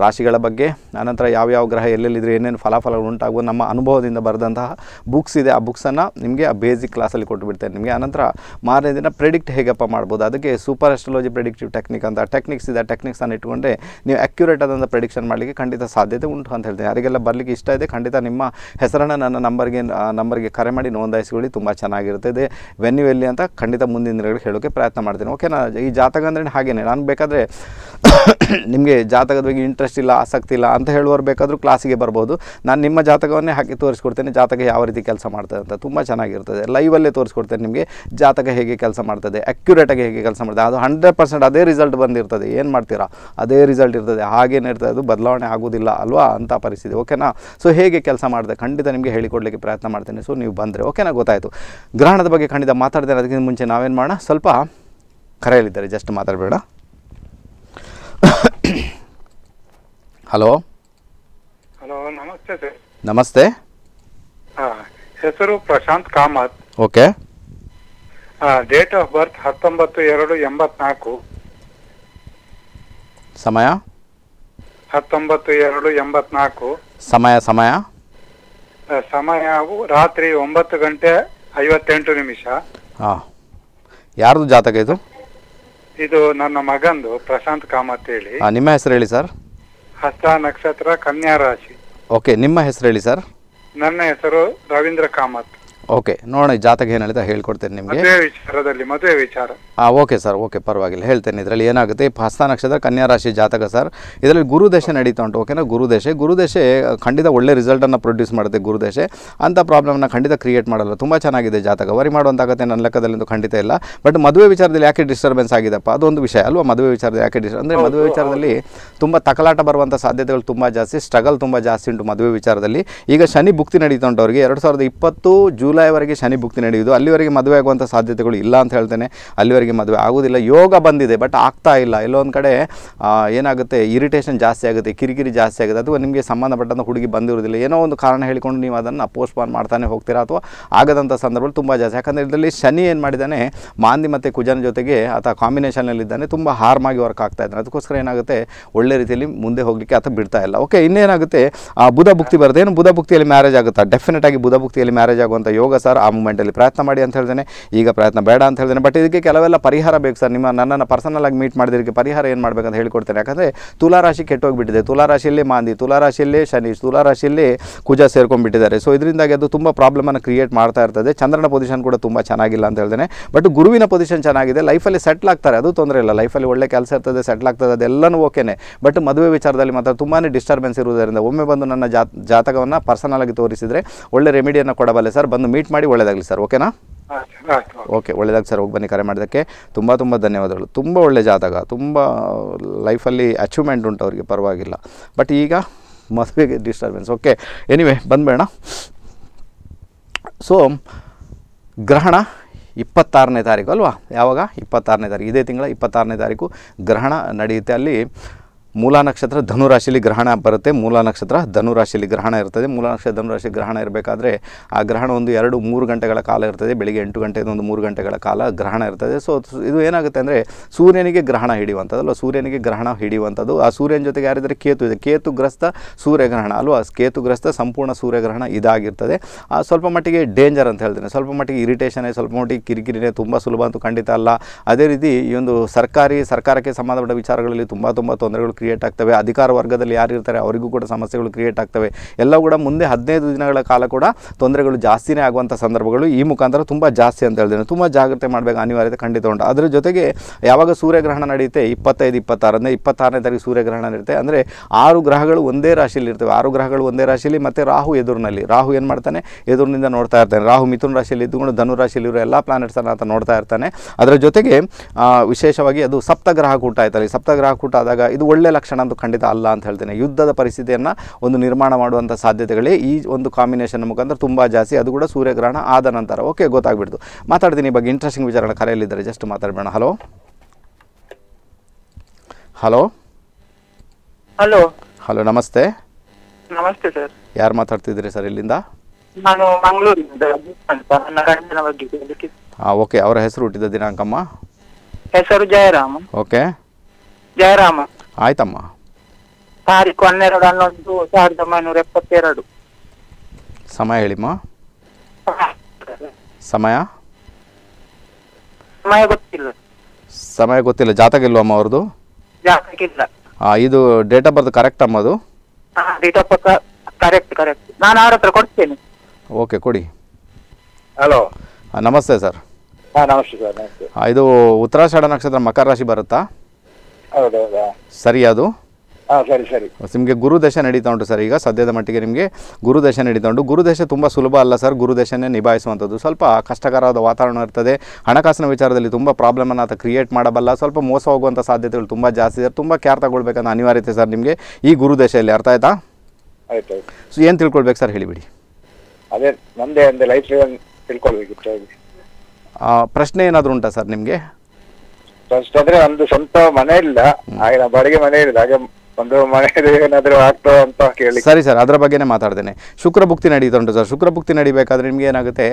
ರಾಶಿಗಳ ಬಗ್ಗೆ, ಅನಂತರ ಯಾವ್ಯಾವ ಗ್ರಹ ಎಲ್ಲೆಲ್ಲಿದ್ದರೆ ಏನೇನು ಫಲಾಫಲಗಳು ಉಂಟಾಗುವ ನಮ್ಮ ಅನುಭವದಿಂದ ಬರೆದಂತಹ ಬುಕ್ಸ್ ಇದೆ. ಆ ಬುಕ್ಸನ್ನು ನಿಮಗೆ ಆ ಬೇಸಿಕ್ ಕ್ಲಾಸಲ್ಲಿ ಕೊಟ್ಟುಬಿಡ್ತೇನೆ ನಿಮಗೆ. ಅನಂತರ ಮಾರನೇ ದಿನ ಪ್ರೆಡಿಕ್ಟ್ ಹೇಗಪ್ಪ ಮಾಡ್ಬೋದು, ಅದಕ್ಕೆ ಸೂಪರ್ ಆಸ್ಟ್ರಾಲಜಿ ಪ್ರೆಡಿಕ್ಟಿವ್ ಟೆಕ್ನಿಕ್ ಅಂತ ಟೆಕ್ನಿಕ್ಸ್ ಇದೆ. ಆ ಟೆಕ್ನಿಕ್ಸನ್ನು ಇಟ್ಕೊಂಡ್ರೆ ನೀವು ಅಕ್ಯುರೇಟ್ ಆದಂಥ ಪ್ರೆಡಿಕ್ಷನ್ ಮಾಡಲಿಕ್ಕೆ ಖಂಡಿತ ಸಾಧ್ಯತೆ ಉಂಟು ಅಂತ ಹೇಳ್ತೀನಿ. ಯಾರಿಗೆಲ್ಲ ಬರಲಿಕ್ಕೆ ಇಷ್ಟ ಇದೆ ಖಂಡಿತ ನಿಮ್ಮ ಹೆಸರನ್ನು ನನ್ನ ನಂಬರ್ಗೆ ನಂಬರ್ಗೆ ಕರೆ ಮಾಡಿ ನೋಂದಾಯಿಸಿಕೊಳ್ಳಿ, ತುಂಬ ಚೆನ್ನಾಗಿರ್ತದೆ. ವೆನ್ಯೂ ಎಲ್ಲಿ ಅಂತ ಖಂಡಿತ ಮುಂದಿನ ದಿನಗಳು ಹೇಳೋಕ್ಕೆ ಪ್ರಯತ್ನ ಮಾಡ್ತೀನಿ. ಓಕೆನಾ. ಈ ಜಾತಕ ಅಂದರೆ ಹಾಗೇನೆ, ನಾನು ಬೇಕಾದರೆ ನಿಮಗೆ ಜಾತಕದ ಬಗ್ಗೆ ಇಂಟ್ರೆಸ್ಟ್ ಇಲ್ಲ, ಆಸಕ್ತಿ ಇಲ್ಲ ಅಂತ ಹೇಳುವವರು ಬೇಕಾದರೂ ಕ್ಲಾಸಿಗೆ ಬರ್ಬೋದು. ನಾನು ನಿಮ್ಮ ಜಾತಕವನ್ನೇ ಹಾಕಿ ತೋರಿಸ್ಕೊಡ್ತೇನೆ, ಜಾತಕ ಯಾವ ರೀತಿ ಕೆಲಸ ಮಾಡ್ತದೆ ಅಂತ. ತುಂಬ ಚೆನ್ನಾಗಿರ್ತದೆ. ಲೈವಲ್ಲೇ ತೋರಿಸ್ಕೊಡ್ತೇನೆ ನಿಮಗೆ, ಜಾತಕ ಹೇಗೆ ಕೆಲಸ ಮಾಡ್ತದೆ, ಅಕ್ಯುರೇಟಾಗಿ ಹೇಗೆ ಕೆಲಸ ಮಾಡ್ತದೆ. ಅದು ಹಂಡ್ರೆಡ್ ಪರ್ಸೆಂಟ್ ಅದೇ ರಿಸಲ್ಟ್ ಬಂದಿರ್ತದೆ. ಏನು ಮಾಡ್ತೀರಾ ಅದೇ ರಿಸಲ್ಟ್ ಇರ್ತದೆ, ಹಾಗೇನೇ ಇರ್ತದೆ, ಅದು ಬದಲಾವಣೆ ಆಗೋದಿಲ್ಲ ಅಲ್ವಾ, ಅಂಥ ಪರಿಸ್ಥಿತಿ. ಓಕೆನಾ. ಸೊ ಹೇಗೆ ಕೆಲಸ ಮಾಡಿದೆ ಖಂಡಿತ ನಿಮಗೆ ಹೇಳಿಕೊಡ್ಲಿಕ್ಕೆ ಪ್ರಯತ್ನ ಮಾಡ್ತೇನೆ. ಸೊ ನೀವು ಬಂದರೆ ಓಕೆನಾ. ಗೊತ್ತಾಯಿತು, ಗ್ರಹಣದ ಬಗ್ಗೆ ಖಂಡಿತ ಮಾತಾಡ್ತೇನೆ. ಅದಕ್ಕಿಂತ ಮುಂಚೆ ನಾವೇನು ಮಾಡೋಣ, ಸ್ವಲ್ಪ ಕರೆಯಲಿದ್ದಾರೆ, ಜಸ್ಟ್ ಮಾತಾಡಬೇಡ. ಹಲೋ. ಹಲೋ, ನಮಸ್ತೆ ಸರ್. ನಮಸ್ತೆ. ಹೆಸರು Prashant Kamath. Okay. Date of birth ಹತ್ತೊಂಬತ್ತು ಎರಡು ಎಂಬತ್ನಾಲ್ಕು. ಸಮಯ ಹತ್ತೊಂಬತ್ತು ಎರಡು ಎಂಬತ್ನಾಲ್ಕು. ಸಮಯ ಸಮಯ ಸಮಯವು ರಾತ್ರಿ ಒಂಬತ್ತು ಗಂಟೆ ಐವತ್ತೆಂಟು ನಿಮಿಷ. ಹಾಂ, ಯಾರ್ದು ಜಾತಕ ಇದು? ಇದು ನನ್ನ ಮಗಂದು, ಪ್ರಶಾಂತ್ ಕಾಮತ್ ಹೇಳಿ. ನಿಮ್ಮ ಹೆಸರು ಹೇಳಿ ಸರ್. ಹಸ್ತ ನಕ್ಷತ್ರ, ಕನ್ಯಾ ರಾಶಿ. ಓಕೆ, ನಿಮ್ಮ ಹೆಸರು ಹೇಳಿ ಸರ್. ನನ್ನ ಹೆಸರು ರವೀಂದ್ರ ಕಾಮತ್. ಓಕೆ, ನೋಡೋಣ ಜಾತಕ ಏನು ಹೇಳಿದ ಹೇಳ್ಕೊಡ್ತೇನೆ ನಿಮಗೆ. ಮದುವೆ ವಿಚಾರದಲ್ಲಿ, ಮದುವೆ ವಿಚಾರ. ಹಾಂ, ಓಕೆ ಸರ್. ಓಕೆ, ಪರವಾಗಿಲ್ಲ, ಹೇಳ್ತೇನೆ. ಇದರಲ್ಲಿ ಏನಾಗುತ್ತೆ, ಹಸ್ತ ನಕ್ಷತ್ರ ಕನ್ಯಾ ರಾಶಿ ಜಾತಕ ಸರ್. ಇದರಲ್ಲಿ ಗುರುದಶೆ ನಡೀತಾ ಉಂಟು. ಓಕೆನಾ. ಗುರುದಶೆ ಗುರುದಶೆ ಖಂಡಿತ ಒಳ್ಳೆ ರಿಸಲ್ಟನ್ನು ಪ್ರೊಡ್ಯೂಸ್ ಮಾಡುತ್ತೆ ಗುರುದಶೆ. ಅಂಥ ಪ್ರಾಬ್ಲಮ್ನ ಖಂಡಿತ ಕ್ರಿಯೇಟ್ ಮಾಡಲ್ಲ. ತುಂಬ ಚೆನ್ನಾಗಿದೆ ಜಾತಕ, ವರಿ ಮಾಡುವಂತಾಗತ್ತೆ ನನ್ನ ಲೆಕ್ಕದಲ್ಲಿಂದು ಖಂಡಿತ ಇಲ್ಲ. ಬಟ್ ಮದುವೆ ವಿಚಾರದಲ್ಲಿ ಯಾಕೆ ಡಿಸ್ಟರ್ಬೆನ್ಸ್ ಆಗಿದೆಪ್ಪ, ಅದೊಂದು ವಿಷಯ ಅಲ್ವಾ. ಮದುವೆ ವಿಚಾರದಲ್ಲಿ ಯಾಕೆ ಡಿಸ್ ಅಂದರೆ ಮದುವೆ ವಿಚಾರದಲ್ಲಿ ತುಂಬ ತಕಲಾಟ ಬರುವಂಥ ಸಾಧ್ಯತೆಗಳು ತುಂಬ ಜಾಸ್ತಿ, ಸ್ಟ್ರಗಲ್ ತುಂಬ ಜಾಸ್ತಿ ಉಂಟು ಮದುವೆ ವಿಚಾರದಲ್ಲಿ. ಈಗ ಶನಿ ಭುಕ್ತಿ ನಡೀತಾ ಉಂಟು ಅವರಿಗೆ. ಎರಡು ಸಾವಿರದ ಇಪ್ಪತ್ತು ಜುಲೈವರೆಗೆ ಶನಿ ಭುಕ್ತಿ ನಡೆಯುವುದು. ಅಲ್ಲಿವರೆಗೆ ಮದುವೆ ಆಗುವಂಥ ಸಾಧ್ಯತೆಗಳು ಇಲ್ಲ ಅಂತ ಹೇಳ್ತೇನೆ. ಅಲ್ಲಿವರೆಗೆ ಮದುವೆ ಆಗೋದಿಲ್ಲ. ಯೋಗ ಬಂದಿದೆ ಬಟ್ ಆಗ್ತಾ ಇಲ್ಲ. ಇಲ್ಲೊಂದು ಕಡೆ ಏನಾಗುತ್ತೆ, ಇರಿಟೇಷನ್ ಜಾಸ್ತಿ ಆಗುತ್ತೆ, ಕಿರಿಕಿರಿ ಜಾಸ್ತಿ ಆಗುತ್ತೆ. ಅಥವಾ ನಿಮಗೆ ಸಂಬಂಧಪಟ್ಟಂಥ ಹುಡುಗಿ ಬಂದಿರೋದಿಲ್ಲ, ಏನೋ ಒಂದು ಕಾರಣ ಹೇಳಿಕೊಂಡು ನೀವು ಅದನ್ನು ಪೋಸ್ಟ್ಪೋನ್ ಮಾಡ್ತಾನೆ ಹೋಗ್ತೀರಾ, ಅಥವಾ ಆಗದಂಥ ಸಂದರ್ಭಗಳು ತುಂಬ ಜಾಸ್ತಿ. ಯಾಕಂದರೆ ಇದರಲ್ಲಿ ಶನಿ ಏನು ಮಾಡಿದ್ದಾನೆ, ಮಾಂದಿ ಮತ್ತು ಕುಜನ ಜೊತೆಗೆ ಅಥವಾ ಕಾಂಬಿನೇಷನಲ್ಲಿದ್ದಾನೆ, ತುಂಬ ಹಾರ್ಮಾಗಿ ವರ್ಕ್ ಆಗ್ತಾ ಇದ್ದಾನೆ. ಅದಕ್ಕೋಸ್ಕರ ಏನಾಗುತ್ತೆ, ಒಳ್ಳೆ ರೀತಿಯಲ್ಲಿ ಮುಂದೆ ಹೋಗಲಿಕ್ಕೆ ಅಥವಾ ಬಿಡ್ತಾ ಇಲ್ಲ. ಓಕೆ, ಇನ್ನೇನಾಗುತ್ತೆ, ಬುಧ ಭುಕ್ತಿ ಬರುತ್ತೆ. ಏನು ಬುಧ ಭುಕ್ತಿಯಲ್ಲಿ ಮ್ಯಾರೇಜ್ ಆಗುತ್ತಾ? ಡೆಫಿನೆಟ್ ಆಗಿ ಬುಧ ಭುಕ್ತಿಯಲ್ಲಿ ಮ್ಯಾರೇಜ್ ಆಗುವಂಥ ಯೋಗ ಸರ್. ಆ ಮೂಮೆಂಟಲ್ಲಿ ಪ್ರಯತ್ನ ಮಾಡಿ ಅಂತ ಹೇಳ್ತೇನೆ. ಈಗ ಪ್ರಯತ್ನ ಬೇಡ ಅಂತ ಹೇಳ್ತೇನೆ. ಬಟ್ ಇದಕ್ಕೆ ಕೆಲವೆಲ್ಲ ಪರಿಹಾರ ಬೇಕು ಸರ್. ನಿಮ್ಮ ನನ್ನನ್ನು ಪರ್ಸನಲ್ ಆಗಿ ಮೀಟ್ ಮಾಡಿದಕ್ಕೆ ಪರಿಹಾರ ಏನು ಮಾಡಬೇಕಂತ ಹೇಳಿಕೊಡ್ತೇನೆ. ಯಾಕಂದರೆ ತುಲಾರಾಶಿ ಕೆಟ್ಟೋಗಿಬಿಟ್ಟಿದೆ. ತುಲಾರಾಶಿಯಲ್ಲೇ ಮಾಂದಿ, ತುಲಾರಾಶಿಯಲ್ಲೇ ಶನಿ, ತುಲಾರಾಶಿಯಲ್ಲೇ ಕುಜ ಸೇರ್ಕೊಂಡ್ಬಿಟ್ಟಿದ್ದಾರೆ. ಸೊ ಇದರಿಂದಾಗಿ ಅದು ತುಂಬ ಪ್ರಾಬ್ಲಮನ್ನು ಕ್ರಿಯೇಟ್ ಮಾಡ್ತಾ ಇರ್ತದೆ. ಚಂದ್ರನ ಪೊಸಿಷನ್ ಕೂಡ ತುಂಬ ಚೆನ್ನಾಗಿಲ್ಲ ಅಂತ ಹೇಳ್ತೇನೆ. ಬಟ್ ಗುರುವಿನ ಪೊಸಿಷನ್ ಚೆನ್ನಾಗಿದೆ. ಲೈಫಲ್ಲಿ ಸೆಟ್ಲ್ ಆಗ್ತಾರೆ, ಅದು ತೊಂದರೆ ಇಲ್ಲ. ಲೈಫಲ್ಲಿ ಒಳ್ಳೆ ಕೆಲಸ ಇರ್ತದೆ, ಸೆಟ್ಲ್ ಆಗ್ತದೆ, ಅದೆಲ್ಲನೂ ಓಕೆನೆ. ಬಟ್ ಮದುವೆ ವಿಚಾರದಲ್ಲಿ ಮಾತ್ರ ತುಂಬಾ ಡಿಸ್ಟರ್ಬೆನ್ಸ್ ಇರುವುದರಿಂದ ಒಮ್ಮೆ ಬಂದು ನನ್ನ ಜಾತಕವನ್ನು ಪರ್ಸನಲ್ ಆಗಿ ತೋರಿಸಿದರೆ ಒಳ್ಳೆ ರೆಮಿಡಿಯನ್ನು ಕೊಡಬಲ್ಲೆ ಸರ್. ಬಂದು ಮೀಟ್ ಮಾಡಿ, ಒಳ್ಳೆಯದಾಗಲಿ ಸರ್. ಓಕೆನಾ. ಓಕೆ, ಒಳ್ಳೆಯದಾಗಿ ಸರ್. ಹೋಗಿ ಬನ್ನಿ, ಕರೆ ಮಾಡೋದಕ್ಕೆ ತುಂಬ ತುಂಬ ಧನ್ಯವಾದಗಳು. ತುಂಬ ಒಳ್ಳೆ ಜಾತಕ, ತುಂಬ ಲೈಫಲ್ಲಿ ಅಚೀವ್ಮೆಂಟ್ ಉಂಟು ಅವರಿಗೆ, ಪರವಾಗಿಲ್ಲ. ಬಟ್ ಈಗ ಮದುವೆಗೆ ಡಿಸ್ಟರ್ಬೆನ್ಸ್. ಓಕೆ, ಎನಿವೆ ಬಂದ್ಬೇಡ. ಸೊ ಗ್ರಹಣ ಇಪ್ಪತ್ತಾರನೇ ತಾರೀಕು ಅಲ್ವಾ, ಯಾವಾಗ ಇಪ್ಪತ್ತಾರನೇ ತಾರೀಕು ಇದೇ ತಿಂಗಳ ಇಪ್ಪತ್ತಾರನೇ ತಾರೀಕು ಗ್ರಹಣ ನಡೆಯುತ್ತೆ. ಅಲ್ಲಿ ಮೂಲ ನಕ್ಷತ್ರ ಧನುರಾಶಿಯಲ್ಲಿ ಗ್ರಹಣ ಬರುತ್ತೆ. ಮೂಲ ನಕ್ಷತ್ರ ಧನುರಾಶಿಯಲ್ಲಿ ಗ್ರಹಣ ಇರ್ತದೆ. ಮೂಲ ನಕ್ಷತ್ರ ಧನುರಾಶಿ ಗ್ರಹಣ ಇರಬೇಕಾದ್ರೆ ಆ ಗ್ರಹಣ ಒಂದು ಎರಡು ಮೂರು ಗಂಟೆಗಳ ಕಾಲ ಇರ್ತದೆ. ಬೆಳಿಗ್ಗೆ ಎಂಟು ಗಂಟೆಯಿಂದ ಒಂದು ಮೂರು ಗಂಟೆಗಳ ಕಾಲ ಗ್ರಹಣ ಇರ್ತದೆ. ಸೊ ಇದು ಏನಾಗುತ್ತೆ ಅಂದರೆ ಸೂರ್ಯನಿಗೆ ಗ್ರಹಣ ಹಿಡಿಯುವಂಥದ್ದು ಅಲ್ವಾ, ಸೂರ್ಯನಿಗೆ ಗ್ರಹಣ ಹಿಡಿಯುವಂಥದ್ದು. ಆ ಸೂರ್ಯನ ಜೊತೆಗೆ ಯಾರಿದ್ದರೆ ಕೇತು ಇದೆ, ಕೇತುಗ್ರಸ್ತ ಸೂರ್ಯಗ್ರಹಣ ಅಲ್ವಾ, ಕೇತುಗ್ರಸ್ತ ಸಂಪೂರ್ಣ ಸೂರ್ಯಗ್ರಹಣ ಇದಾಗಿರ್ತದೆ. ಆ ಸ್ವಲ್ಪ ಮಟ್ಟಿಗೆ ಡೇಂಜರ್ ಅಂತ ಹೇಳ್ತೇನೆ. ಸ್ವಲ್ಪ ಮಟ್ಟಿಗೆ ಇರಿಟೇಷನೇ, ಸ್ವಲ್ಪ ಮಟ್ಟಿಗೆ ಕಿರಿಕಿರಿನೇ, ತುಂಬ ಸುಲಭ ಅಂತೂ ಖಂಡಿತ ಅಲ್ಲ. ಅದೇ ರೀತಿ ಈ ಒಂದು ಸರ್ಕಾರಿ ಸರ್ಕಾರಕ್ಕೆ ಸಂಬಂಧಪಟ್ಟ ವಿಚಾರಗಳಲ್ಲಿ ತುಂಬ ತುಂಬ ತೊಂದರೆಗಳು ಕ್ರಿಯೇಟ್ ಆಗ್ತವೆ. ಅಧಿಕಾರ ವರ್ಗದಲ್ಲಿ ಯಾರಿರ್ತಾರೆ ಅವರಿಗೂ ಕೂಡ ಸಮಸ್ಯೆಗಳು ಕ್ರಿಯೇಟ್ ಆಗ್ತವೆ. ಎಲ್ಲ ಕೂಡ ಮುಂದೆ ಹದಿನೈದು ದಿನಗಳ ಕಾಲ ಕೂಡ ತೊಂದರೆಗಳು ಜಾಸ್ತಿನೇ ಆಗುವಂಥ ಸಂದರ್ಭಗಳು ಈ ಮುಖಾಂತರ ತುಂಬ ಜಾಸ್ತಿ ಅಂತ ಹೇಳ್ತೇನೆ. ತುಂಬ ಜಾಗ್ರತೆ ಮಾಡಬೇಕು, ಅನಿವಾರ್ಯತೆ ಖಂಡಿತ ಉಂಟು. ಅದರ ಜೊತೆಗೆ ಯಾವಾಗ ಸೂರ್ಯಗ್ರಹಣ ನಡೆಯುತ್ತೆ, ಇಪ್ಪತ್ತೈದು ಇಪ್ಪತ್ತಾರನೇ ಇಪ್ಪತ್ತಾರನೇ ತಾರೀಕು ಸೂರ್ಯಗ್ರಹಣ ನಡೆಯುತ್ತೆ. ಅಂದರೆ ಆರು ಗ್ರಹಗಳು ಒಂದೇ ರಾಶಿಯಲ್ಲಿ ಇರ್ತವೆ. ಆರು ಗ್ರಹಗಳು ಒಂದೇ ರಾಶಿಯಲ್ಲಿ ಮತ್ತು ರಾಹು ಎದುರಿನಲ್ಲಿ. ರಾಹು ಏನು ಮಾಡ್ತಾನೆ, ಎದುರಿನಿಂದ ನೋಡ್ತಾ ಇರ್ತಾನೆ. ರಾಹು ಮಿಥುನ ರಾಶಿಯಲ್ಲಿ ಇದ್ದುಕೊಂಡು ಧನುರಾಶಿಯಲ್ಲಿರೋ ಎಲ್ಲ ಪ್ಲಾನೆಟ್ಸನ್ನು ಅಂತ ನೋಡ್ತಾ ಇರ್ತಾನೆ. ಅದರ ಜೊತೆಗೆ ವಿಶೇಷವಾಗಿ ಅದು ಸಪ್ತಗ್ರಹ ಕೂಟ ಆಯ್ತಲ್ಲಿ. ಸಪ್ತಗ್ರಹ ಕೂಟ ಆದಾಗ ಇದು ಒಳ್ಳೆ ಲಕ್ಷಣ ಅಂತೂ ಖಂಡಿತ ಅಲ್ಲ ಅಂತ ಹೇಳ್ತೇನೆ. ಯುದ್ಧದ ಪರಿಸ್ಥಿತಿಯನ್ನು ಒಂದು ನಿರ್ಮಾಣ ಮಾಡುವಂಥ ಸಾಧ್ಯತೆಗಳೇ ಈ ಒಂದು ಕಾಂಬಿನೇಷನ್ ಮುಖಾಂತರ ತುಂಬ ಜಾಸ್ತಿ. ಅದು ಕೂಡ ಸೂರ್ಯಗ್ರಹಣ ಆದ ನಂತರ. ಓಕೆ, ಗೊತ್ತಾಗ್ಬಿಡ್ತು. ಮಾತಾಡ್ತೀನಿ ಈ ಬಗ್ಗೆ. ಇಂಟ್ರೆಸ್ಟಿಂಗ್ ವಿಚಾರಗಳ ಕರೆಯಲ್ಲಿದ್ದಾರೆ, ಜಸ್ಟ್ ಮಾತಾಡಬೇಡ. ಹಲೋ. ಹಲೋ ಹಲೋ ಹಲೋ ನಮಸ್ತೆ. ನಮಸ್ತೆ ಸರ್. ಯಾರು ಮಾತಾಡ್ತಿದ್ದೀರಿ ಸರ್ ಇಲ್ಲಿಂದ? ನಾನು ಮಂಗಳೂರಿನಿಂದ ಅಂತ ನಗರನ ಬಗ್ಗೆ. ಹಾ ಓಕೆ. ಅವರ ಹೆಸರು ಹುಟ್ಟಿದ ದಿನಾಂಕಮ್ಮ? ಹೆಸರು ಜಯರಾಮ. ಓಕೆ ಜಯರಾಮ. ಆಯ್ತಮ್ಮ. ತಾರೀಕು ಹನ್ನೆರಡು ಹನ್ನೊಂದು ಸಾವಿರದ ಒಂಬೈನೂರ ಎಪ್ಪತ್ತೆರಡು. ಸಮಯ ಹೇಳಿಮ್ಮ. ಸಮಯ ಸಮಯ ಗೊತ್ತಿಲ್ಲ. ಸಮಯ ಗೊತ್ತಿಲ್ಲ. ಜಾತಕ ಇಲ್ವಮ್ಮ ಅವ್ರದ್ದು? ಜಾತಕ ಇಲ್ಲ. ಹಾ ಇದು ಡೇಟ್ ಆಫ್ ಬರ್ತ್ ಕರೆಕ್ಟ್ ಅಮ್ಮ? ಅದು date of birth correct correct ನಾನು ಅವ್ರ ಹತ್ರ ಕೊಡ್ತೇನೆ. ಓಕೆ ಕೊಡಿ. ಹಲೋ ನಮಸ್ತೆ ಸರ್. ಹಾ ನಮಸ್ತೆ ಸರ್. ನಮಸ್ತೆ. ಇದು ಉತ್ತರಾಷಾಢ ನಕ್ಷತ್ರ ಮಕರ ರಾಶಿ ಬರುತ್ತಾ? ಹೌದೌದಾ ಸರಿ. ಅದು ಸರಿ ಸರಿ. ನಿಮಗೆ ಗುರು ದಶೆ ನಡೀತಾ ಉಂಟು ಸರ್. ಈಗ ಸದ್ಯದ ಮಟ್ಟಿಗೆ ನಿಮಗೆ ಗುರು ದಶೆ ನಡೀತಾ ಉಂಟು. ಗುರು ದಶೆ ತುಂಬ ಸುಲಭ ಅಲ್ಲ ಸರ್. ಗುರು ದಶೆನೇ ನಿಭಾಯಿಸುವಂಥದ್ದು. ಸ್ವಲ್ಪ ಕಷ್ಟಕರವಾದ ವಾತಾವರಣ ಇರ್ತದೆ. ಹಣಕಾಸಿನ ವಿಚಾರದಲ್ಲಿ ತುಂಬ ಪ್ರಾಬ್ಲಮನ್ನು ಆತ ಕ್ರಿಯೇಟ್ ಮಾಡಬಲ್ಲ. ಸ್ವಲ್ಪ ಮೋಸ ಹೋಗುವಂಥ ಸಾಧ್ಯತೆಗಳು ತುಂಬ ಜಾಸ್ತಿ ಇದೆ. ತುಂಬ ಕೇರ್ ತಗೊಳ್ಬೇಕನ್ನೋ ಅನಿವಾರ್ಯತೆ ಸರ್ ನಿಮಗೆ ಈ ಗುರು ದಶೆಯಲ್ಲಿ. ಅರ್ಥ ಆಯ್ತಾ? ಆಯ್ತು. ಸೊ ಏನು ತಿಳ್ಕೊಳ್ಬೇಕು ಸರ್ ಹೇಳಿಬಿಡಿ. ಅದೇ ನಮ್ಮದೇ ಒಂದು ಲೈಫ್ ಸ್ಟೈಲ್ ತಿಳ್ಕೊಳ್ಬೇಕಿತ್ತು. ಪ್ರಶ್ನೆ ಏನಾದರೂ ಉಂಟಾ ಸರ್ ನಿಮಗೆ? ಪ್ರಶ್ನೆ ಅಂದರೆ ನಮ್ಮದು ಸ್ವಂತ ಮನೆ ಇಲ್ಲ, ಹಾಗೆ ಬಾಡಿಗೆ ಮನೆ ಇಲ್ಲ, ಹಾಗೆ ಸರಿ ಸರ್ ಅದರ ಬಗ್ಗೆನೇ ಮಾತಾಡ್ತೇನೆ. ಶುಕ್ರ ಭುಕ್ತಿ ನಡೀತಾ ಉಂಟು ಸರ್. ಶುಕ್ರ ಭುಕ್ತಿ ನಡಿಬೇಕಾದ್ರೆ ನಿಮ್ಗೆ ಏನಾಗುತ್ತೆ,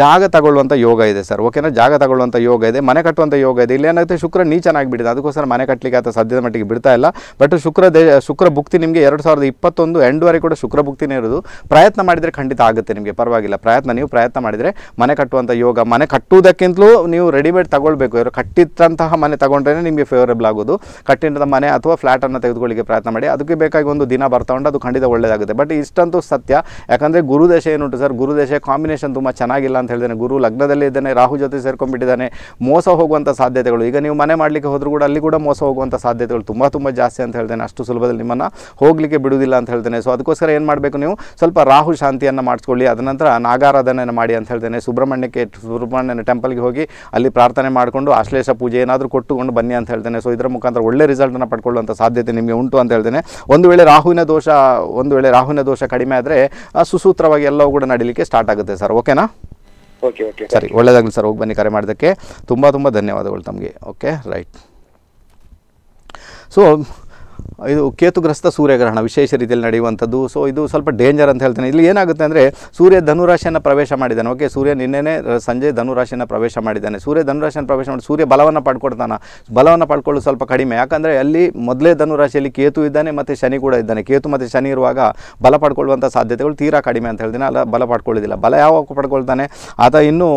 ಜಾಗ ತಗೊಳ್ಳುವಂಥ ಯೋಗ ಇದೆ ಸರ್. ಓಕೆನಾ? ಜಾಗ ತಗೊಳ್ಳುವಂಥ ಯೋಗ ಇದೆ, ಮನೆ ಕಟ್ಟುವಂಥ ಯೋಗ ಇದೆ. ಇಲ್ಲಿ ಏನಾಗುತ್ತೆ, ಶುಕ್ರ ನೀಚನಾಗಿಬಿಟ್ಟಿದೆ. ಅದಕ್ಕೋಸ್ಕರ ಮನೆ ಕಟ್ಟಲಿಕ್ಕೆ ಆತ ಸದ್ಯದ ಮಟ್ಟಿಗೆ ಬಿಡ್ತಾ ಇಲ್ಲ. ಬಟ್ ಶುಕ್ರ ದೇ ಶುಕ್ರ ಭುಕ್ತಿ ನಿಮಗೆ ಎರಡು ಸಾವಿರದ ಇಪ್ಪತ್ತೊಂದು ಎಂಡ್ವರೆಗೆ ಕೂಡ ಶುಕ್ರ ಭುಕ್ತಿನೇ ಇರೋದು. ಪ್ರಯತ್ನ ಮಾಡಿದರೆ ಖಂಡಿತ ಆಗುತ್ತೆ ನಿಮಗೆ, ಪರವಾಗಿಲ್ಲ. ಪ್ರಯತ್ನ ನೀವು ಪ್ರಯತ್ನ ಮಾಡಿದರೆ ಮನೆ ಕಟ್ಟುವಂಥ ಯೋಗ. ಮನೆ ಕಟ್ಟುವುದಕ್ಕಿಂತಲೂ ನೀವು ರೆಡಿಮೇಡ್ ತಗೊಳ್ಬೇಕು. ಇವರು ಕಟ್ಟಿದ್ದಂತಹ ಮನೆ ತಗೊಂಡ್ರೇ ನಿಮಗೆ ಫೇವರೇಬಲ್ ಆಗೋದು. ಕಟ್ಟಿದ ಮನೆ ಅಥವಾ ಫ್ಲ್ಯಾಟನ್ನು ತೆಗೆದುಕೊಳ್ಳಿಕ್ಕೆ ಪ್ರಯತ್ನ ಮಾಡಿ. ಅದಕ್ಕೆ ಬೇಕಾಗಿ ಒಂದು ದಿನ ಬರ್ತಾ ಉಂಟು, ಅದು ಖಂಡಿತ ಒಳ್ಳೆಯದಾಗುತ್ತೆ. ಬಟ್ ಇಷ್ಟಂತೂ ಸತ್ಯ. ಯಾಕಂದರೆ ಗುರುದಶೆ ಏನುಂಟು ಸರ್, ಗುರುದಶೆ ಕಾಂಬಿನೇಷನ್ ತುಂಬ ಚೆನ್ನಾಗಿಲ್ಲ ಅಂತ ಹೇಳಿದ್ದೇನೆ. ಗುರು ಲಗ್ನದಲ್ಲಿ ಇದ್ದಾನೆ, ರಾಹು ಜೊತೆ ಸೇರ್ಕೊಂಡ್ಬಿಟ್ಟಿದ್ದಾನೆ. ಮೋಸ ಹೋಗುವಂಥ ಸಾಧ್ಯತೆಗಳು. ಈಗ ನೀವು ಮನೆ ಮಾಡಲಿಕ್ಕೆ ಹೋದರೂ ಕೂಡ ಅಲ್ಲಿ ಕೂಡ ಮೋಸ ಹೋಗುವಂಥ ಸಾಧ್ಯತೆಗಳು ತುಂಬ ತುಂಬ ಜಾಸ್ತಿ ಅಂತ ಹೇಳ್ತೇನೆ. ಅಷ್ಟು ಸುಲಭದಲ್ಲಿ ನಿಮ್ಮನ್ನು ಹೋಗಲಿಕ್ಕೆ ಬಿಡುವುದಿಲ್ಲ ಅಂತ ಹೇಳ್ತೇನೆ. ಸೊ ಅದಕ್ಕೋಸ್ಕರ ಏನು ಮಾಡಬೇಕು, ನೀವು ಸ್ವಲ್ಪ ರಾಹು ಶಾಂತಿಯನ್ನು ಮಾಡಿಸ್ಕೊಳ್ಳಿ. ಅದನಂತರ ನಾಗಾರಾಧನೆಯನ್ನು ಮಾಡಿ ಅಂತ ಹೇಳ್ತೇನೆ. ಸುಬ್ರಹ್ಮಣ್ಯಕ್ಕೆ ಸುಬ್ರಹ್ಮಣ್ಯನ ಟೆಂಪಲ್ಗೆ ಹೋಗಿ ಅಲ್ಲಿ ಪ್ರಾರ್ಥನೆ ಮಾಡಿಕೊಂಡು ಆಶ್ಲೇಷ ಪೂಜೆ ಏನಾದರೂ ಕೊಟ್ಟುಕೊಂಡು ಬನ್ನಿ ಅಂತ ಹೇಳ್ತೇನೆ. ಸೊ ಇದರ ಮುಖಾಂತರ ಒಳ್ಳೆ ರಿಸಲ್ಟನ್ನು ಪಡ್ಕೊಳ್ಳುವಂಥ ಸಾಧ್ಯತೆ ನಿಮಗೆ ಉಂಟು ಅಂತ ಹೇಳ್ತೇನೆ. ಒಂದು ವೇಳೆ ರಾಹುವಿನ ದೋಷ ಒಂದು ವೇಳೆ ರಾಹುವಿನ ದೋಷ ಕಡಿಮೆ ಆದರೆ ಸುಸೂತ್ರವಾಗಿ ಎಲ್ಲವೂ ಕೂಡ ನಡೀಲಿಕ್ಕೆ ಸ್ಟಾರ್ಟ್ ಆಗುತ್ತೆ ಸರ್. ಓಕೆನಾ? ಓಕೆ ಓಕೆ ಸರಿ. ಒಳ್ಳೆಯದಾಗಲಿ ಸರ್. ಹೋಗಿ ಬನ್ನಿ. ಕರೆ ಮಾಡೋದಕ್ಕೆ ತುಂಬ ತುಂಬ ಧನ್ಯವಾದಗಳು ತಮಗೆ. Okay right. ಸೊ ಇದು ಕೇತುಗ್ರಸ್ತ ಸೂರ್ಯಗ್ರಹಣ ವಿಶೇಷ ರೀತಿಯಲ್ಲಿ ನಡೆಯುವಂಥದ್ದು. ಸೊ ಇದು ಸ್ವಲ್ಪ ಡೇಂಜರ್ ಅಂತ ಹೇಳ್ತೇನೆ. ಇಲ್ಲಿ ಏನಾಗುತ್ತೆ ಅಂದರೆ ಸೂರ್ಯ ಧನುರಾಶಿಯನ್ನು ಪ್ರವೇಶ ಮಾಡಿದ್ದಾನೆ. ಓಕೆ, ಸೂರ್ಯ ನಿನ್ನೆನೇ ಸಂಜೆ ಧನುರಾಶಿಯನ್ನು ಪ್ರವೇಶ ಮಾಡಿದ್ದಾನೆ. ಸೂರ್ಯ ಧನುರಾಶಿಯನ್ನು ಪ್ರವೇಶ ಮಾಡಿ ಸೂರ್ಯ ಬಲವನ್ನು ಪಡ್ಕೊಡ್ತಾನೆ. ಬಲವನ್ನು ಪಡ್ಕೊಳ್ಳೋದು ಸ್ವಲ್ಪ ಕಡಿಮೆ. ಯಾಕಂದರೆ ಅಲ್ಲಿ ಮೊದಲೇ ಧನುರಾಶಿಯಲ್ಲಿ ಕೇತು ಇದ್ದಾನೆ, ಮತ್ತು ಶನಿ ಕೂಡ ಇದ್ದಾನೆ. ಕೇತು ಮತ್ತು ಶನಿ ಇರುವಾಗ ಬಲ ಪಡ್ಕೊಳ್ಳುವಂಥ ಸಾಧ್ಯತೆಗಳು ತೀರಾ ಕಡಿಮೆ ಅಂತ ಹೇಳ್ತೀನಿ. ಅಲ್ಲ, ಬಲ ಪಡ್ಕೊಳ್ಳೋದಿಲ್ಲ. ಬಲ ಯಾವಾಗ ಪಡ್ಕೊಳ್ತಾನೆ ಆತ, ಇನ್ನೂ